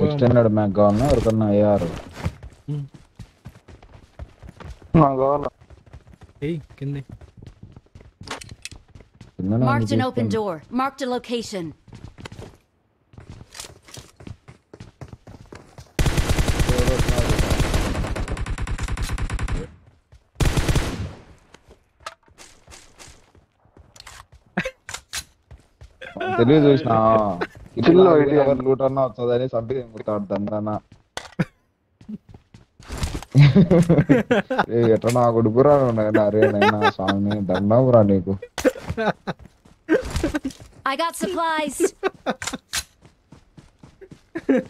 Extended my gun or the Nayar. Hey, can they? Marked an open door. Marked a location. Telugu is now. It'll already have a loot or not, so there is something without Dandana. Hey, Tana would go around and I saw me Dandavra Nico. I got supplies. మన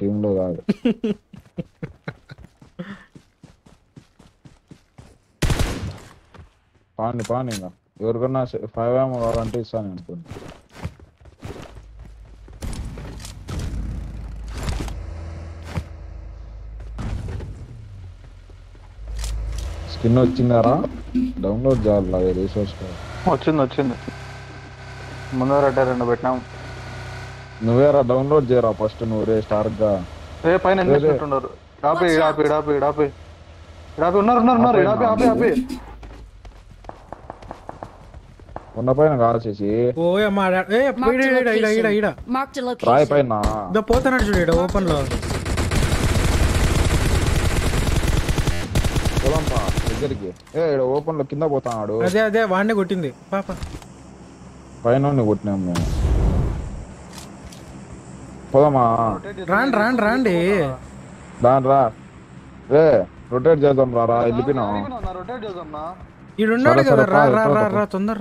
టీంలో కాదు. పాండి పాండి ఇంకా ఎవరికన్నా 5 AM అంటే ఇస్తాను అనుకోండి. Skin వచ్చిందారా? Download చేయాలి రీసోర్స్ వచ్చింది వచ్చింది ముందర రెండు పెట్టినాము. నువ్వేరా డౌన్లోడ్ చేయరా ఫస్ట్ నువ్వు రే స్టార్ గా రే పైన ఉన్నారు. ఉన్న పైన కాల్చేసి రాయి పైన పోతున్నాడు చూడ ఓపెన్ లో పొలంపా దగ్గరికి ఏ ఓపెన్ లో కింద పోతాడు. అదే అదే వాడిని కొట్టింది పాప పైన కొట్టినాము మేము. పోదామా రాండి రాండి రాండి దాని రా రే రొటేట్ చేద్దాం రా వెళ్ళిపోయినా ఈడున్నాడు కదా రా రా రా రా తొందర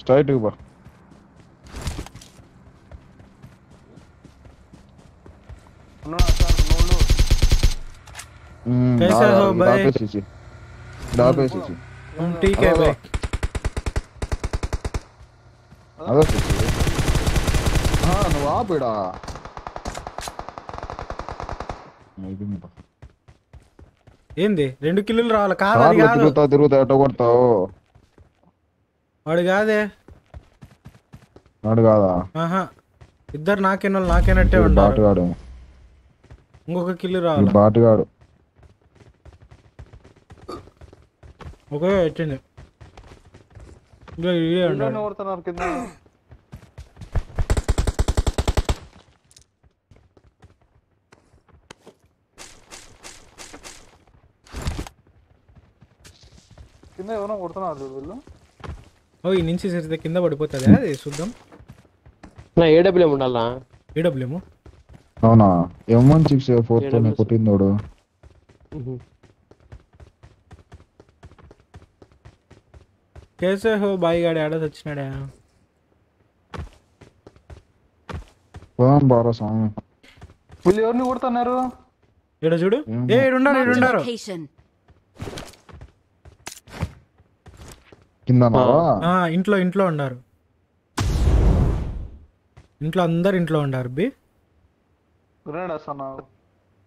స్ట్రైట్ గా పో. कैसा हो भाई डाबे सीसी हम ठीक है भाई. अरे हां नवा बेड़ा मैं भी नहीं पकड़ ఏంది 2 కిలోలు రావాలి కాదు అది కాదు తిరుగుతా ఎటో కొడతావు వాడు కాదే వాడు కాదా ఇద్దరు నాకేనోళ్ళు నాకేనట్టే ఉంటాడు ఇంకొక కిలో రావాలి బాటుగాడు ఒకే ఎట్టింది కొడుతున్నారు కింద కింద ఎవరో కొడుతున్నారు చూడు వీళ్ళు ఓ ఈ నుంచి సరితే కింద పడిపోతుంది అది చూద్దాం. నా ఏడబ్ల్యూఎం ఉండాలా ఏడబ్ల్యూఎం అవునా M16A4 తోనే కొట్టిందోడు कैसे हो भाई गाड़ी आड़ा सच्चनाड़ा బారా సామి పులి ఎవర్ని కొడతన్నారు ఏడ చూడు ఏ ఏడుండారు కిందనా ఆ ఇంట్లో ఉన్నారు అందరూ ఇంట్లో ఉన్నారు బి గ్రేడ్ అసనా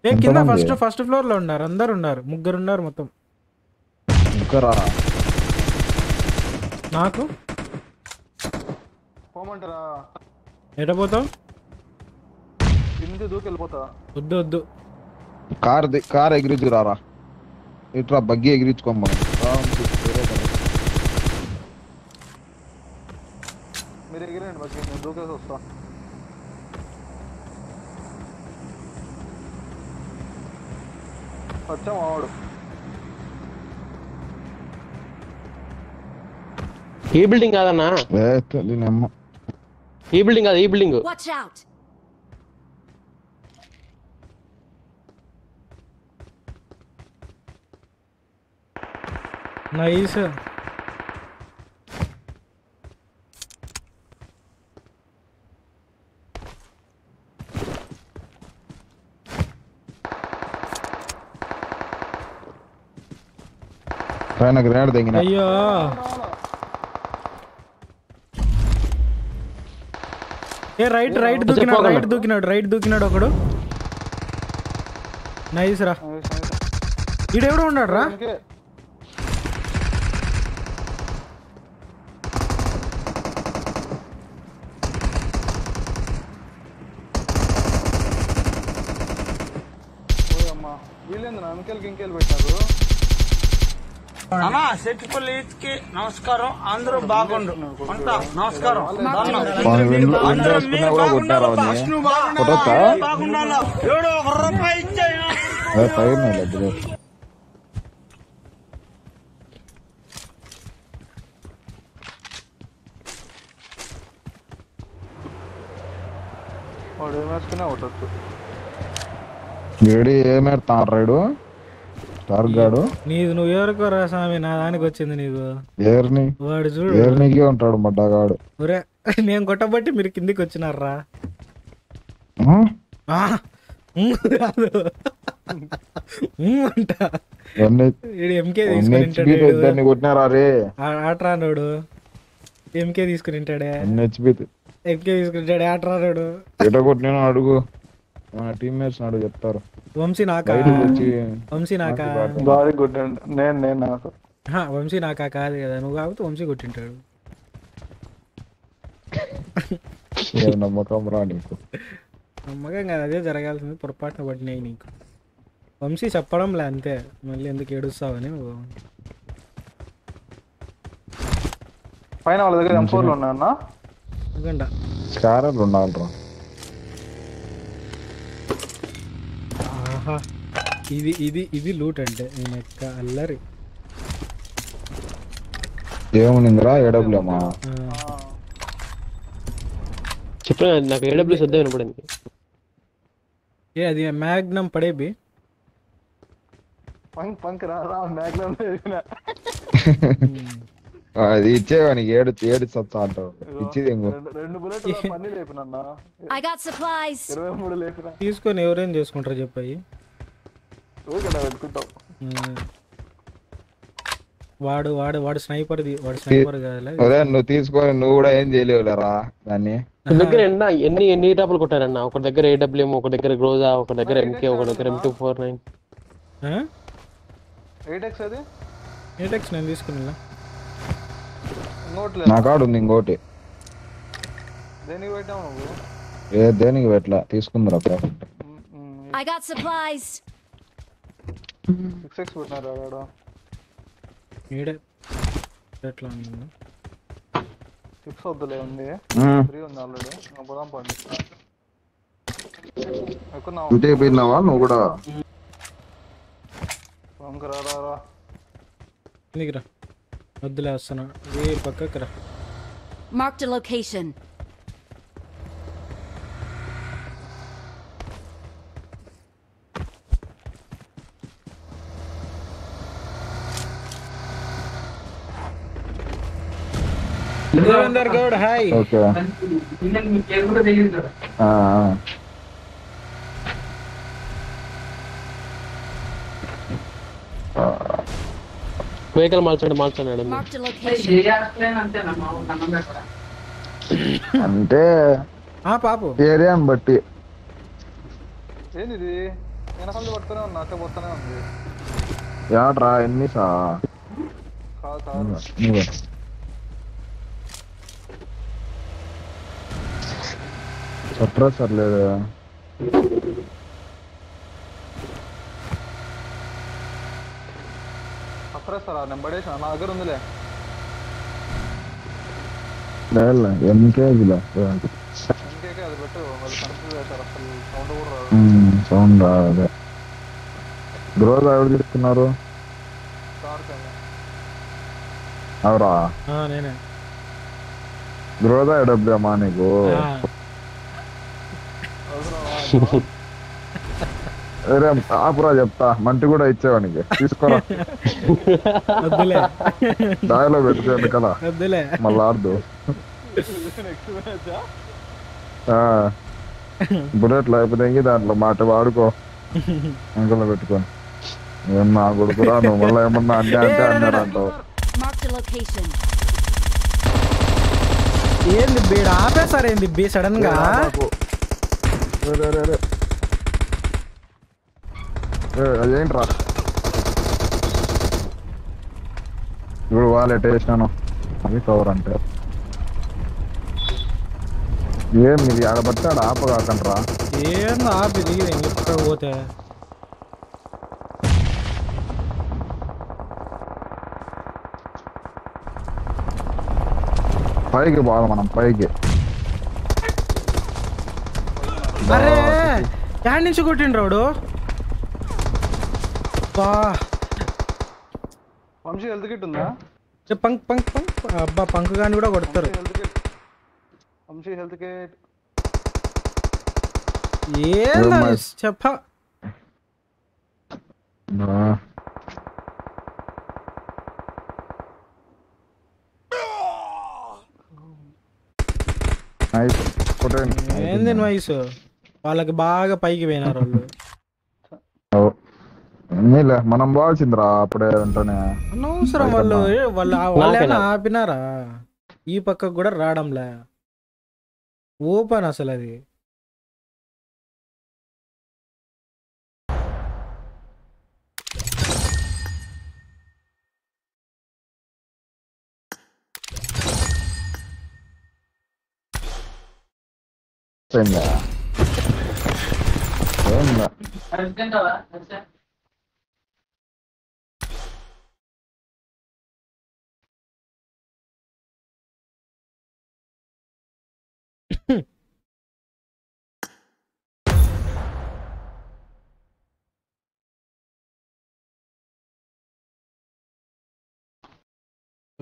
ఏ కింద ఫస్ట్ ఫ్లోర్ లో ఉన్నారు అందరూ ఉన్నారు ముగ్గురు ఉన్నారు మొత్తం ముగ్గురా నాకు పోమంటారా ఎడపోతావు కింద దూకెళ్ళిపోతా వద్దు కార్ ఎగిరించురారా ఇట్లా బగ్గి ఎగిరించుకోమ్మ మీరు ఎగిరండి బగ్గి నేను దూకేసి వస్తా. వచ్చాం ఆడు ఈ బిల్డింగ్ కాదన్నా ఏ తెలియనమ్మ ఈ బిల్డింగ్ కాదు ఈ బిల్డింగ్ వాచ్ అవుట్ నైస్ పైన గ్రేడ్ దెంగినా అయ్యో ఏ రైట్ దూకినాడు రైట్ దూకినాడు ఒకడు నైస్ రా ఈడెవడో ఉన్నాడు రా అన్న సెట్టిపల్లి ఈద్కి నమస్కారం అందరూ బాగుండు అంత నమస్కారం ఏమేస్తాడు నీది నువ్వు ఎవరికో రా స్వామి, నా దానికి వచ్చింది నీకు. వాడు చూడు ఉంటాడు మడ్డగాడు. ఒరే నేను కొట్టబట్టి మీరు కిందికి వచ్చినారా? ఆటరాడు ఎంకే తీసుకుని ఆటరాడు. అడుగు చెప్తారు వంశీ నాకా, వంశీ నాకా వంశీ నాకా కాదు కదా, నువ్వు కాకపోతే వంశీ కొట్టింటాడు. నమ్మకం రా నీకు, నమ్మకం కదా, అదే జరగాల్సింది. పొరపాటున పడినాయి నీకు. వంశీ చెప్పడంలే అంతే, మళ్ళీ ఎందుకు ఏడుస్తావని. పైన వాళ్ళ దగ్గర ఎంఫోర్లు ఉన్నాయన్నా ఎందుకంట స్కారర్లు ఉన్నారా? ఇది ఇది ఇది లూట్ అంటే నేను ఎక్క అల్లరి ఏమునిందిరా? ఏడబ్ల్యూమా చెప్పండి నాకు. ఏడబ్ల్యూ సద్ద వినపడింది. ఏ అది మ్యాగ్నమ్ పడేబి పంక్ పంక్ రా రా మ్యాగ్నమ్ ఏదినా అది ఇచ్చేవానికి ఏడు ఏడు సత్తా అంటావు. ఇచ్చేది రెండు బుల్లెట్లు పన్ని లేపినన్నా. ఐ గాట్ సప్లైస్ 23 లేపినా తీసుకొని ఎవరేం చేసుకుంటారు చెప్పాయి. వాడు వాడు వాడు స్నైపర్, వాడు స్నైపర్ కాదు. నువ్వు తీసుకొని నువ్వు కూడా ఏం చేయలేవులేరా దాన్ని. దగ్గర ఎన్ని ఎన్ని టాపులు కొట్టారన్న? ఒక దగ్గర ఏడబ్ల్యూఎం, ఒక దగ్గర గ్రోజా, ఒక దగ్గర ఎంకే, ఒక దగ్గర M249. అది 8x నేను తీసుకున్నా. నా కార్డు ఉంది ఇంకోటి. దేనికి పెట్టావు నువ్వు? ఏ దేనికి పెట్టలా, తీసుకుందరా. ఐ గాట్ సప్లైస్ 6x పెట్టారా రాడా? ఏడే ఎట్లా ఉంది? 6 అవుతలే ఉంది. 3 ఉంది ఆల్రెడీ. నా బలం పండి. ఎక్కనా ఉంటే బిన్నావా నువ్వు కూడా? వంకరా రారా నికిరా వద్దులే వస్తున్నా. ఏ పక్కకి రా. Mark the location. Devender Goud hi. Okay నిన్న మీ పేరు కూడా తెలియదు. ఆ వెహికల్ మార్చండి మార్చండి. అంటే ఏరియాని బట్టి ఏంది యాడ్రా ఎన్ని సట్రా సర్లేదు. తీసుకున్నారు అవరా గ్రోదా డబ్బా నీకు? ఆపురా చెప్తా. మంటి కూడా ఇచ్చేవానికి తీసుకోరా. దారిలో పెట్టుకోండి కదా మళ్ళీ ఆడదు. బుల్లెట్ లేకపోతే దాంట్లో మాట వాడుకో. అంకలో పెట్టుకోని ఏమన్నా కొడుకురా నువ్వు మళ్ళీ ఏమన్నా అన్నీ అంటే అన్నారు అంటావు. ఏంది బీడ ఆపేసారేంది బీ సడన్ గా? అదేంట్రా ఇప్పుడు వాలెట్ వేసినాను అది కవర్ అంటే ఏం ఇది ఆడబట్టి ఆడ ఆపగాకంట్రా. ఏం ఆపి ఎక్కడ పోతే పైకి పోవాలి మనం పైకి. అరే యాడ్ నుంచి కొట్టిండ్రా వాడు. వంశీ హెల్త్ కిట్ ఉందా? పంక్ పంక్ పంక్ అబ్బా పంక్ గాని కూడా కొడతారు. వంశీ హెల్త్ కిట్ ఏ చెప్ప నైస్ కొట్టండి ఏంది నైస్ వాళ్ళకి బాగా పైకి వేనారు వాళ్ళు నేల మనం బాల్సిందిరా అప్పుడే ఉంటనే అనవసరం వాళ్ళు వాళ్ళేనా ఆపినారా ఈ పక్కకు కూడా రాడంలా ఓపెన్ అసలు అది ఏందా ఏందా అర్జెంటవా అచ్చా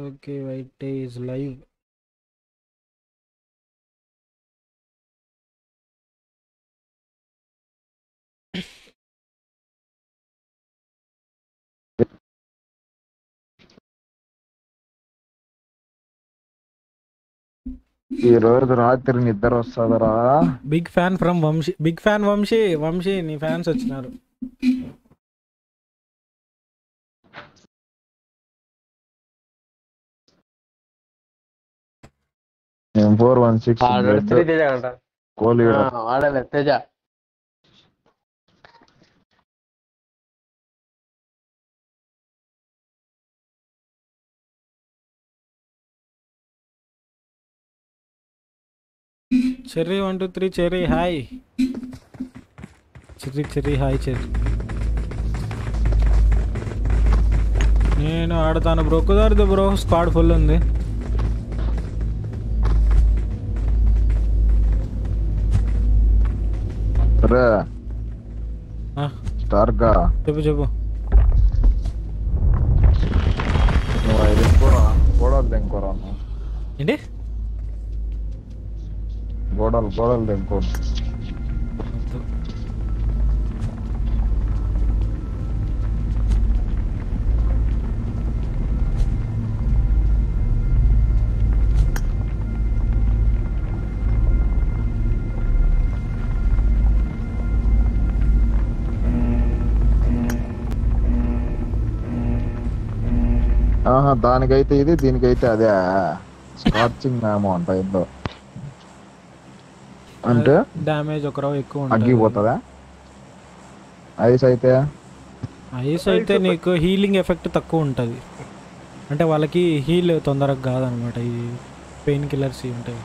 okay white day is live ఈ రోజు రాత్రి నిద్ర వస్తదరా big fan from Vamshi big fan Vamshi Vamshi నీ ఫ్యాన్స్ వచ్చారు నేను 416 ఆడలే తేజ అంట కోలి ఆడలే Teja Cherry 123 Cherry hi Cherry Cherry hi Cherry నేను ఆడతాను బ్రో కుదరదు బ్రో స్క్వాడ్ ఫుల్ ఉంది రా స్టార్ గా చెప్పు చెప్పు నో ఐడి కొరా కొడల్ దెంకొరా ఏంటి గోడల్ గోడల్ దెంకో ఆహా దానికైతే ఇది దీనికైతే అదే స్కార్చింగ్ నామో అంట ఇందులో అంటే డ్యామేజ్ ఒక రౌ ఎక్కువ ఉంటుంది అగిపోతదా ఐస్ అయితే నీకు హీలింగ్ ఎఫెక్ట్ తక్కువ ఉంటది అంటే వాళ్ళకి హీల్ తొందరగా కాదు అన్నమాట ఈ పెయిన్ కిల్లర్స్ ఉంటాయి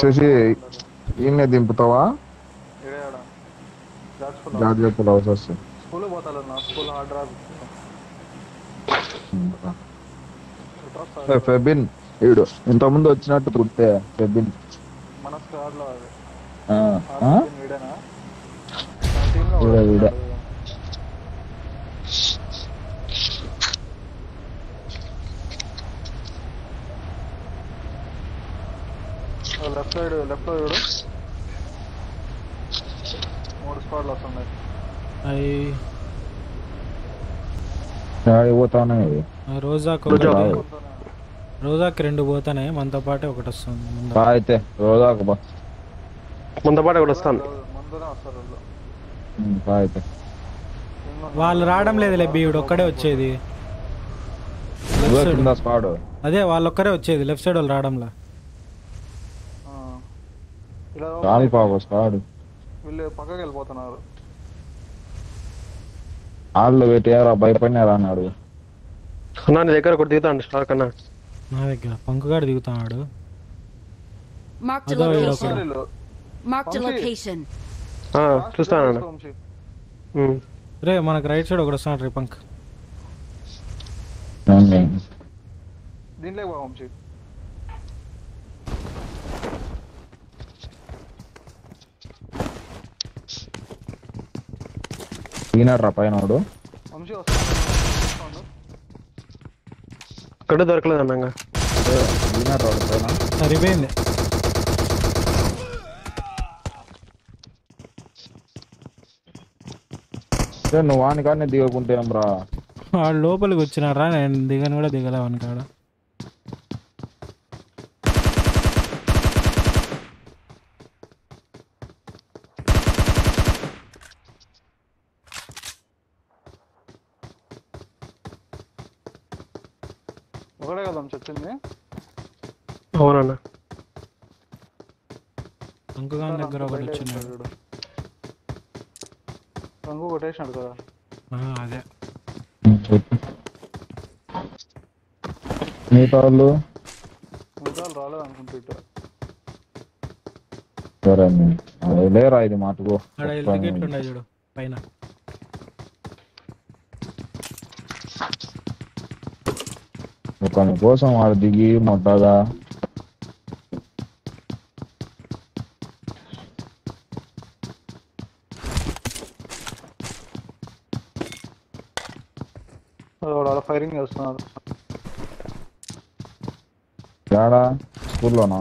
చూసి ఇన్ని దింపుతావా ఇరేడా జాజ్పూర్ హౌస్ స్కూల్ పోతాల నా స్కూల్ ఆర్డర్ ఆ ఫెబిన్ ఇడు ఇంత ముందు వచ్చినట్టు గుర్తే ఫెబిన్ మన స్క్వాడ్ లో అది ఆ వీడేనా మన టీం లో వీడే లెఫ్ట్ సైడ్ వీడు మూడు స్క్వాడ్ లో వస్తున్నాయి పోతానే రోజాకి రెండు పోతానే మనతో పాటే ఒకటి వస్తుంది అయితే రోజాకు మనతో పాటే ఒకటి వస్తాను వాళ్ళు రావడం లేదులే బీవుడు ఒక్కడే వచ్చేది అదే వాళ్ళు ఒక్కరే వచ్చేది లెఫ్ట్ సైడ్ వాళ్ళు రావడంలా పక్కకి వెళ్ళిపోతున్నారు ఆళ్ళు పెట్టారా భయపడినారా అన్నాడు అన్నా నీ దగ్గర ఒకటి దిగుతాడు స్టార్ కన్నా నా దగ్గర పంకుగాడు దిగుతాడు మార్క్ ది లొకేషన్ ఆ చూస్తానన్నా రే మనకి రైట్ సైడ్ ఒకటి వస్తాడు రే పంక్ దీనిలే పోవం చెయ్ ఈనారా పైనోడు వంశీ వస్తాడు కడ దొరకలేదు అన్నంగా ఈనారా వస్తానా సరిపోయింది నేను వాని కాని దిగకుంటేం రా వాడు లోపలికి వచ్చినారా, నేను దిగను కూడా దిగలేవని కాడ. ఒకడే కదా వచ్చింది. అవునన్నా అంకుగా దగ్గర ఒకటి వచ్చినాడు, అంకు కొట్టేసినాడు కదా. అదే వాళ్ళు రాలేదు అనుకుంటా. సరే లేరా ఇది మాటకు చూడు పైన. ఒకని కోసం వాడు దిగి మొట్టగా ఫైరింగ్ చేస్తున్నారు. ఏడా స్కూల్లోనా?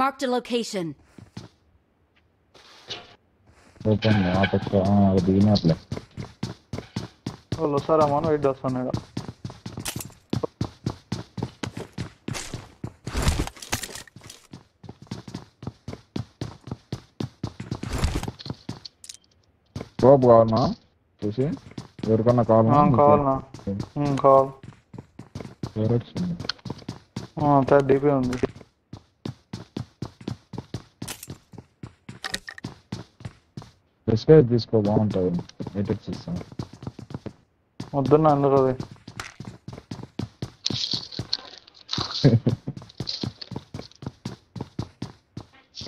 Mark the location. వాళ్ళు సార్ అమ్మ వెయిట్ చేస్తున్నాడు. స్కోప్ కావాలన్నా చూసి ఎవరికన్నా కావాలన్నా డీపీ ఉంది. తీసుకో బాగుంటుంది. ఎటెక్స్ ఇస్తాను వద్దున్నా అందరూ అది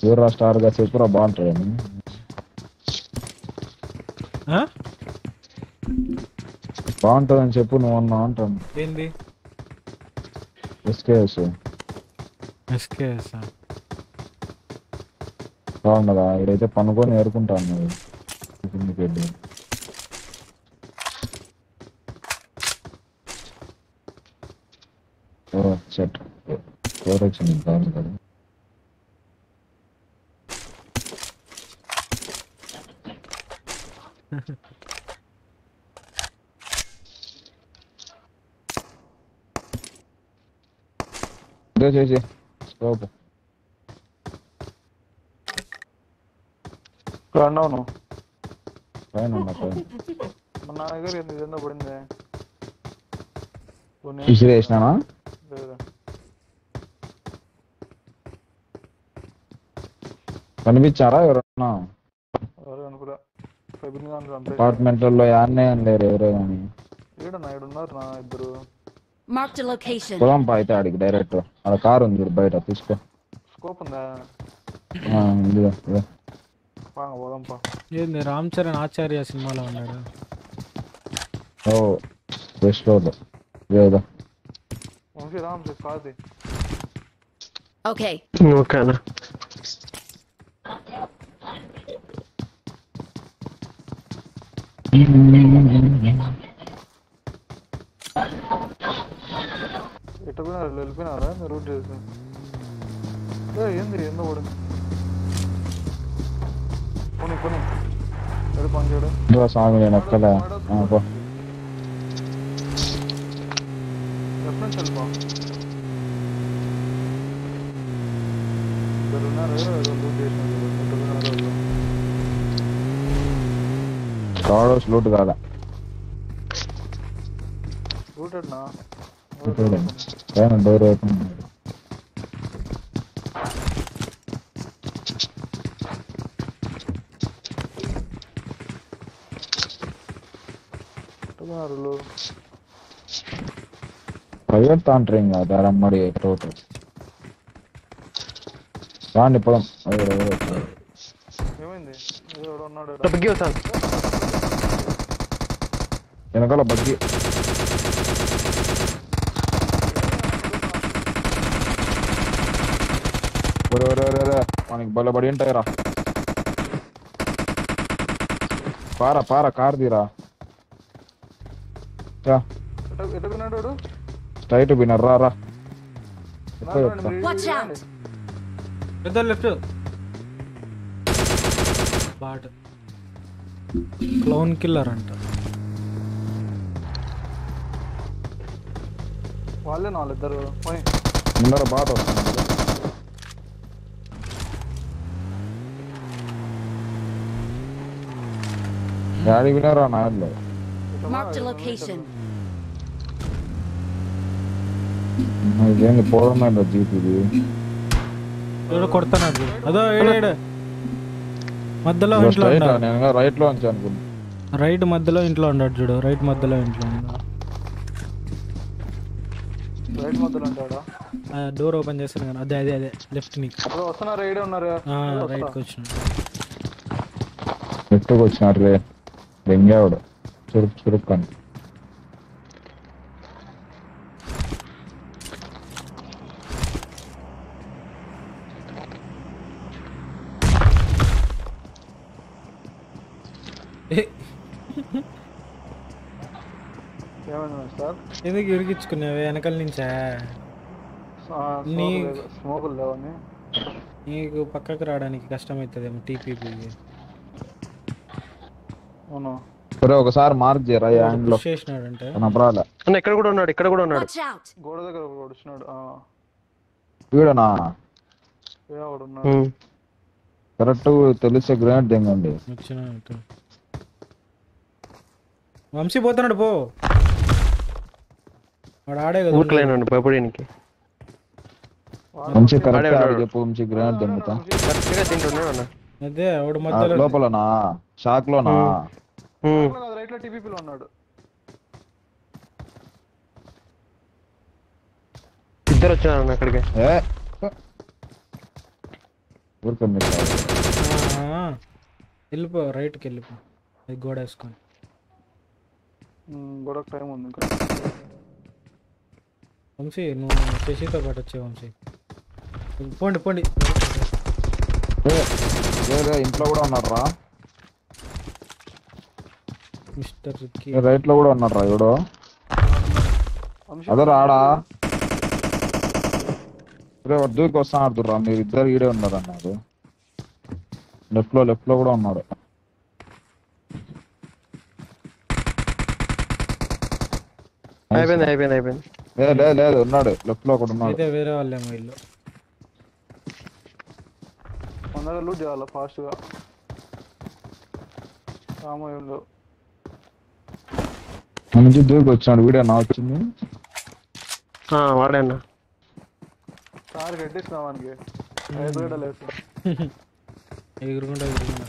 ఎవరు స్టార్గా చెప్పురా బాగుంటుందని బాగుంటుందని చెప్పు నువ్వు అన్నా అంటాను. ఏంది ఎస్కేఎస్? ఎస్కేఎస్ బాగుండదా? ఇదైతే పనుకొని ఏరుకుంటాను వెళ్ళి. సెట్ కోరక్షన్ కావాలి కదా. చేసి స్కోప్ అన్నావు పైన నా దగ్గర ఎందుకు పడింది? ఇసురు వేసినానా? కనిపించారా ఎవరన్నా? అపార్ట్మెంట్ లో యాన్నే లేరు ఎవరో కానీ పొలం అయితే అడిగి డైరెక్ట్ అక్కడ కారు ఉంది బయట తీసుకో. స్కోప్ ఉందా? ఏంది రామ్ చరణ్ ఆచార్య సినిమాలో ఉన్నాడు. ఓ బెస్ట్ రోడ్ లేదా? ఓకే ఓకేనా వెళ్ళిపోయినారా మీరు? ఏంది ఏందో కూడా పోనీ పోనీ పని చేయడం సాగు. నేను ఒక్కలే రెఫరెన్స్ వెళ్ళిపో ప్రైవేట్ తాంట్రింగ్ అమ్మడి టోటల్ రాండి పొలం. వెనకాల బగ్గి మనకి బలబడి ఉంటాయి రా. పారా పారా కారు తీరా. స్ట్రైట్ పోయినారు రా. Left bot Clone killer anta. Valle naal iddaru poi. Indara baat avthundi. Yaadi vinara naadlo. Mark the location. I gained the power man of GPD. Edo kortanaadu. Ado ede. మధ్యలో ఇంట్లో ఉన్నాడు నేను right లో ఉంచాను అనుకుంటా right మధ్యలో ఇంట్లో ఉన్నాడు చూడు రైట్ మధ్యలో ఇంట్లో ఉన్నాడు రైట్ మధ్యలో ఉంటాడా ఆ డోర్ ఓపెన్ చేశాను గాని అదే అదే అదే లెఫ్ట్ ని అప్పుడు వస్తున్నా రైట్ ఉన్నారు ఆ రైట్ కి వచ్చాను లెఫ్ట్ కి వచ్చారు రే దెంగావుడు చురుక్ చురుక్ కన్ ఎందుకు ఇరికించుకున్నావు వెనకల నుంచా స్మోకులు లేవని నీకు పక్కకు రావడానికి కష్టమవుతుందేమో టీపీపీ ఒకసారి మార్క్ చేయరా హ్యాండ్లో చేసినాడంటే ఇక్కడ కూడా ఉన్నాడు గోడ దగ్గర వచ్చినాడు వీడనా కరెక్ట్ తెలిసే గ్రానైట్ దెంగండి వంశీ పోతున్నాడు పో వెళ్ళిపో రైట్ కి వెళ్ళిపో గోడ వేసుకొని గోడకు టైం ఉంది ఇంకా వంశీ నువ్వు శశితో పాటు వచ్చే వంశీ పోండి పోండి ఇంట్లో కూడా ఉన్నారా మిస్టర్ రిక్కీ రైట్ లో కూడా ఉన్నారా ఎవడో అదే రాడా దూరికి వస్తాను ఆడుతుర్రా మీరు ఇద్దరు ఈడే ఉన్నారు అన్నారు లెఫ్ట్ లో కూడా ఉన్నాడు అయిపోయింది లేదు ఉన్నాడు లెఫ్ట్ లో ఒకటి ఉన్నాడు అయితే వేరే వాళ్ళేమో ఇల్లు అందరూ లూట్ చేయాలి ఫాస్ట్ గా రామోయంలో నుంచి దూరికి వచ్చాడు వీడియో నా వచ్చింది వాడే అన్న కారు కట్టేసినా వానికి ఎగురుకుండా వీడియో వచ్చింది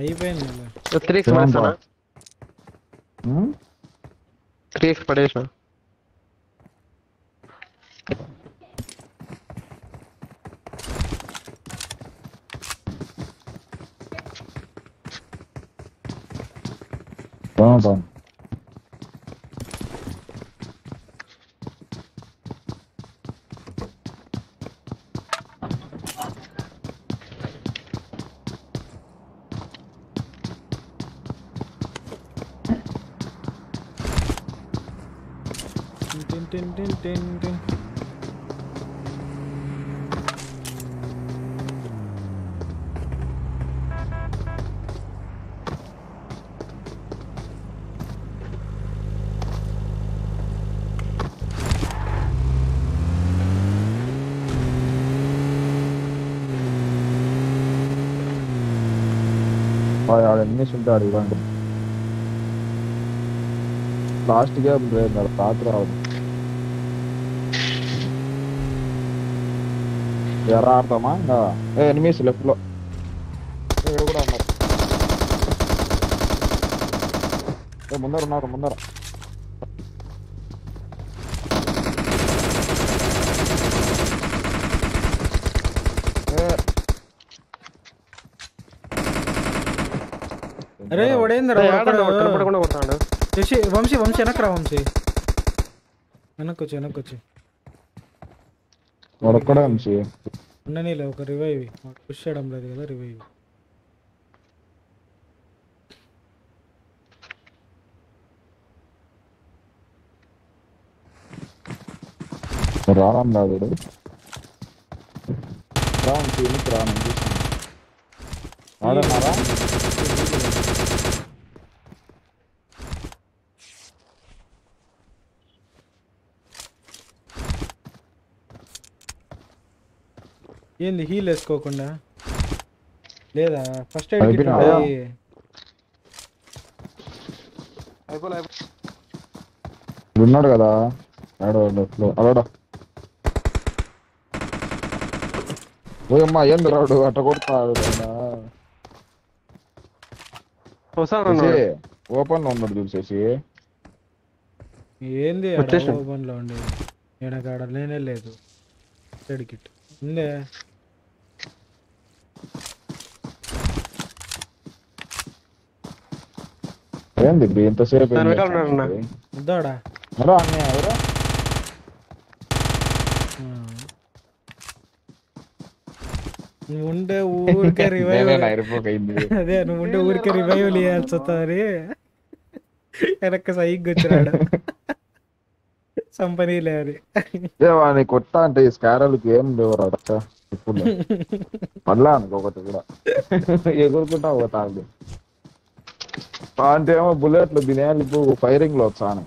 అయిపోయింది ఉంటాడు ఇవ్వండి లాస్ట్ గేమ్ రాత్రి రావడం ఎర్ర ఆడతామా ఇంకా ఎనిమిస్ లెఫ్ట్ లో కూడా ఉన్నారు ముందర అరే వడేంద్ర వంశీ వెనక్కు రా వంశీ వెనక్కొచ్చి revive. Push it revive. Ram na vidhu. Ram chini ram. Aara mara. Yen heal eskokunda. Leda first aid kit. Aipo. Unnadu kada. Ado Oyamma yendu raadu atta kodtaadu anna Hosara no open lo unnadu chuseesi yendi ada open lo undi ena kada lene ledu red kit unde yendi benta sepe nanu kalunarna udada ara anne avara ಮುಂಡೆ ಊರ್ಕೆ revive ಅದೇ ಮುಂಡೆ ಊರ್ಕೆ revive ಲಿ ಅನ್ಸುತ್ತಾರೆ ಎನಕ್ಕೆ ಸಹಿ ಗೊತ್ತಿರಲ್ಲ ಸಂಪನಿ ಲೇರಿ ದೇವಾನಿ ಕೊಟ್ಟ ಅಂತ ಈ ಸ್ಕ್ಯಾರಲ್ ಗೇಮ್ ದೇವರ ಅಕ್ಕ ಫುಲ್ ಮಲ್ಲ ಅನ್ಕೋಕತ್ತೆ ಕೂಡ ಎಗುರ್ಕುಟ ಹೋಗ್ತಾಂದೆ ಪಾಂತೇಮ ಬುಲೆಟ್ ಲ ದಿನಾಲಿ ಫೈರಿಂಗ್ ಲೋ ಸಾನ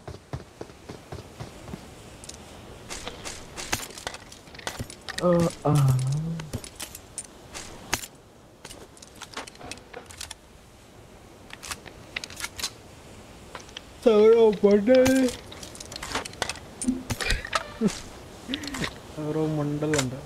ഓരോ മണ്ഡലുണ്ട്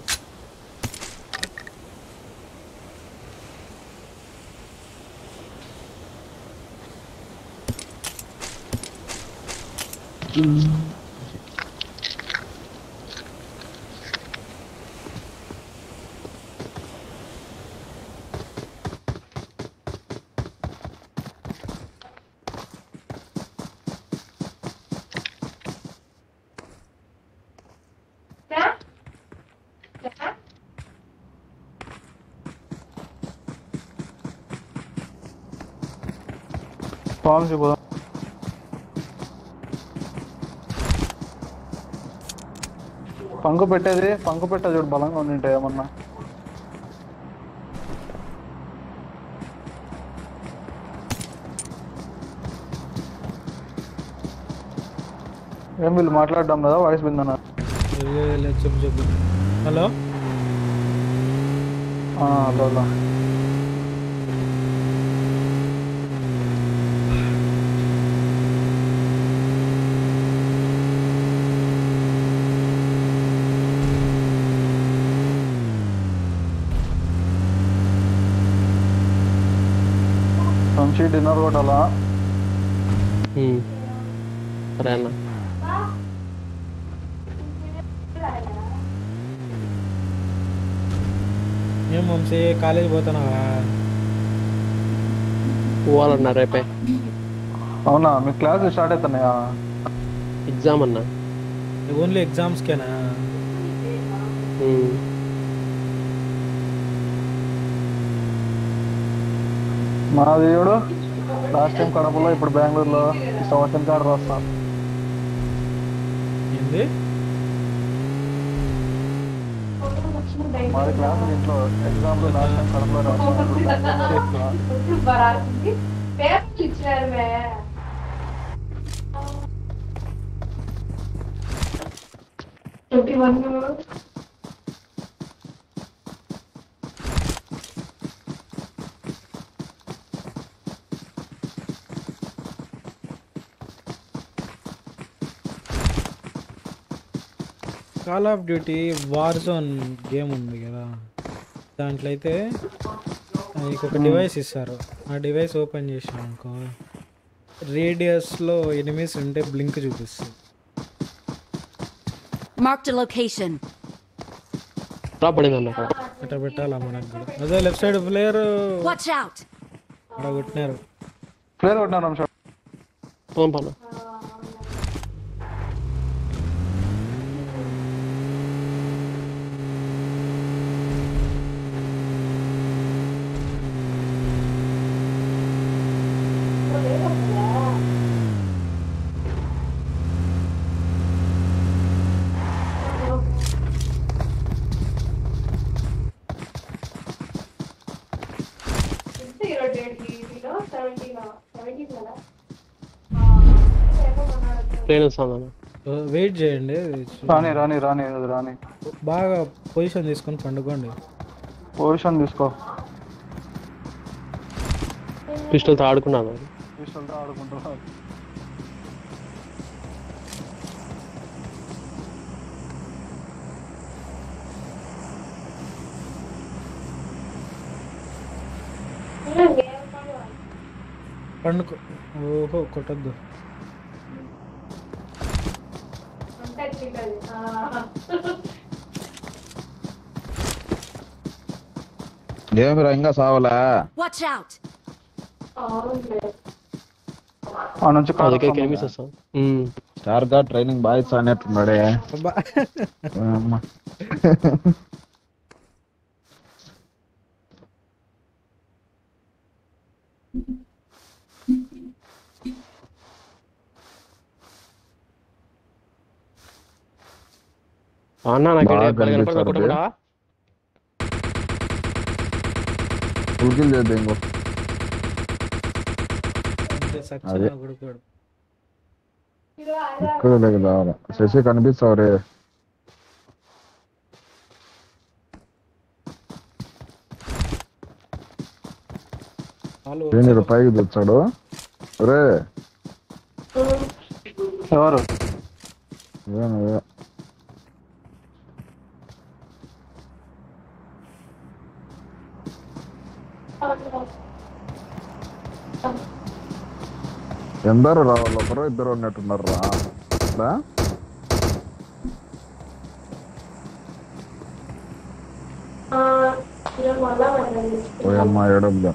Palms you both. Panko petta jod balang on inte amana. Em will matla dam na voice bindana. Let's jump. Hello. Hello. Dinner what a lot. Rana. Your mom say college both on a wall on a repe. Oh, no, my class is started on a exam. On the only exams can. మాదేవుడు last time కడపలో ఇప్పుడు బెంగళూరులో సంవత్సరం కాడ రాస్తాం ఏంది మరి class ఇంట్లో ఎగ్జామ్ లో లాస్ట్ టైం కడపలో రాస్తాం ఇప్పుడు బరాతుంది పేరు ఇచ్చారు మే చుట్టి వన్ను Call of Duty Warzone game ఉంది కదా దాంట్లో అయితే ఒక డివైస్ ఇస్తారు ఆ డివైస్ ఓపెన్ చేసాం అనుకో రేడియస్ లో ఎనిమీస్ ఉంటే బ్లింక్ చూపిస్తుంది మార్క్ ది లొకేషన్ రా పడినన్న అట పెట్టాల మనకు అదే left side player watch out అలా కొట్టారు ప్లేయర్ కొట్టారు మనం షాట్ ఫోన్ పాలో వెయిట్ చేయండి. రాని రాని రాని రాని బాగా పొజిషన్ తీసుకొని పండుకోండి. పొజిషన్ తీసుకో. పిస్టల్తో ఆడుకున్నాను. పిస్టల్తో ఆడుకుంటున్నాను. పండుకో. ఓహో కొట్టద్దు. ఇంకా సావలా ట్రైనింగ్ బాయ్స్ అనేట్టున్నాడే. శశి కనిపిస్తావు రే. పైకి తెచ్చాడు రే. ఎవరు ఎందరు రావాలి? ఒకరు ఇద్దరు ఉన్నట్టున్నారు రా. ఏడబ్బా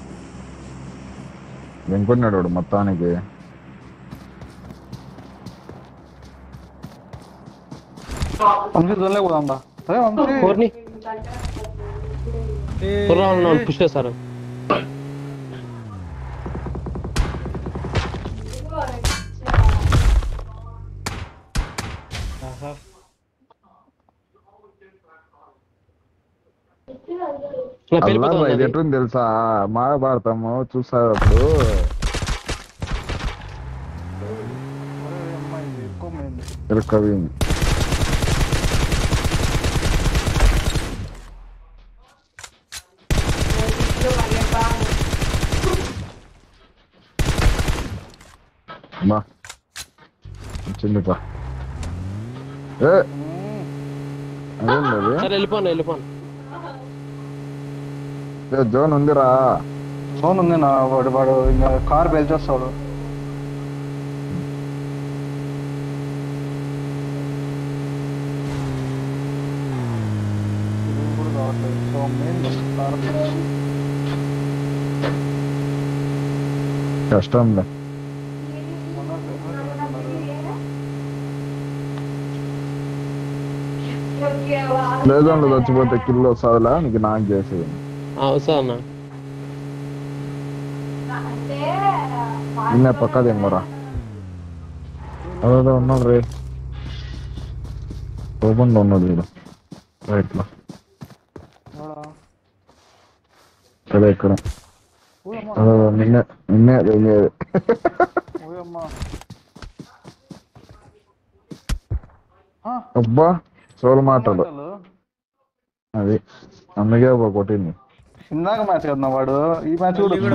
వెంకున్నాడు మొత్తానికి. సార్ ఎటువంటి తెలుసా మహాభారతము చూసారు అప్పుడు. వెళ్ళిపోను జోన్ ఉందిరా. జోన్ ఉంది నా వాడు. వాడు ఇంకా కార్ బయలుచేస్తాడు. కష్టం లే. లేదండి చచ్చిపోతే కిల్లో వస్తుందిలా నీకు. నాకు చేసేది నిన్న పక్కదేమోరా అదే ఉన్నాడు రే. ఓపెన్లో ఉన్నాడు వీడు. రైట్లో ఇక్కడ ఇక్కడ నిన్నే నిన్నే వెళ్ళేది. అబ్బా సోల్ మాటలు అది అందుకే కొట్టింది. ఇందాక మ్యాచ్ కదా వాడు. ఈ మ్యాచ్ కూడా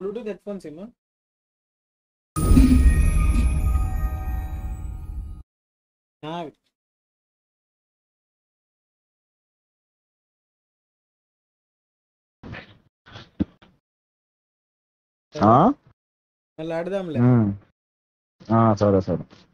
బ్లూటూత్ హెడ్ ఫోన్స్ ఏమో. ఆడదాంలే. సరే సరే.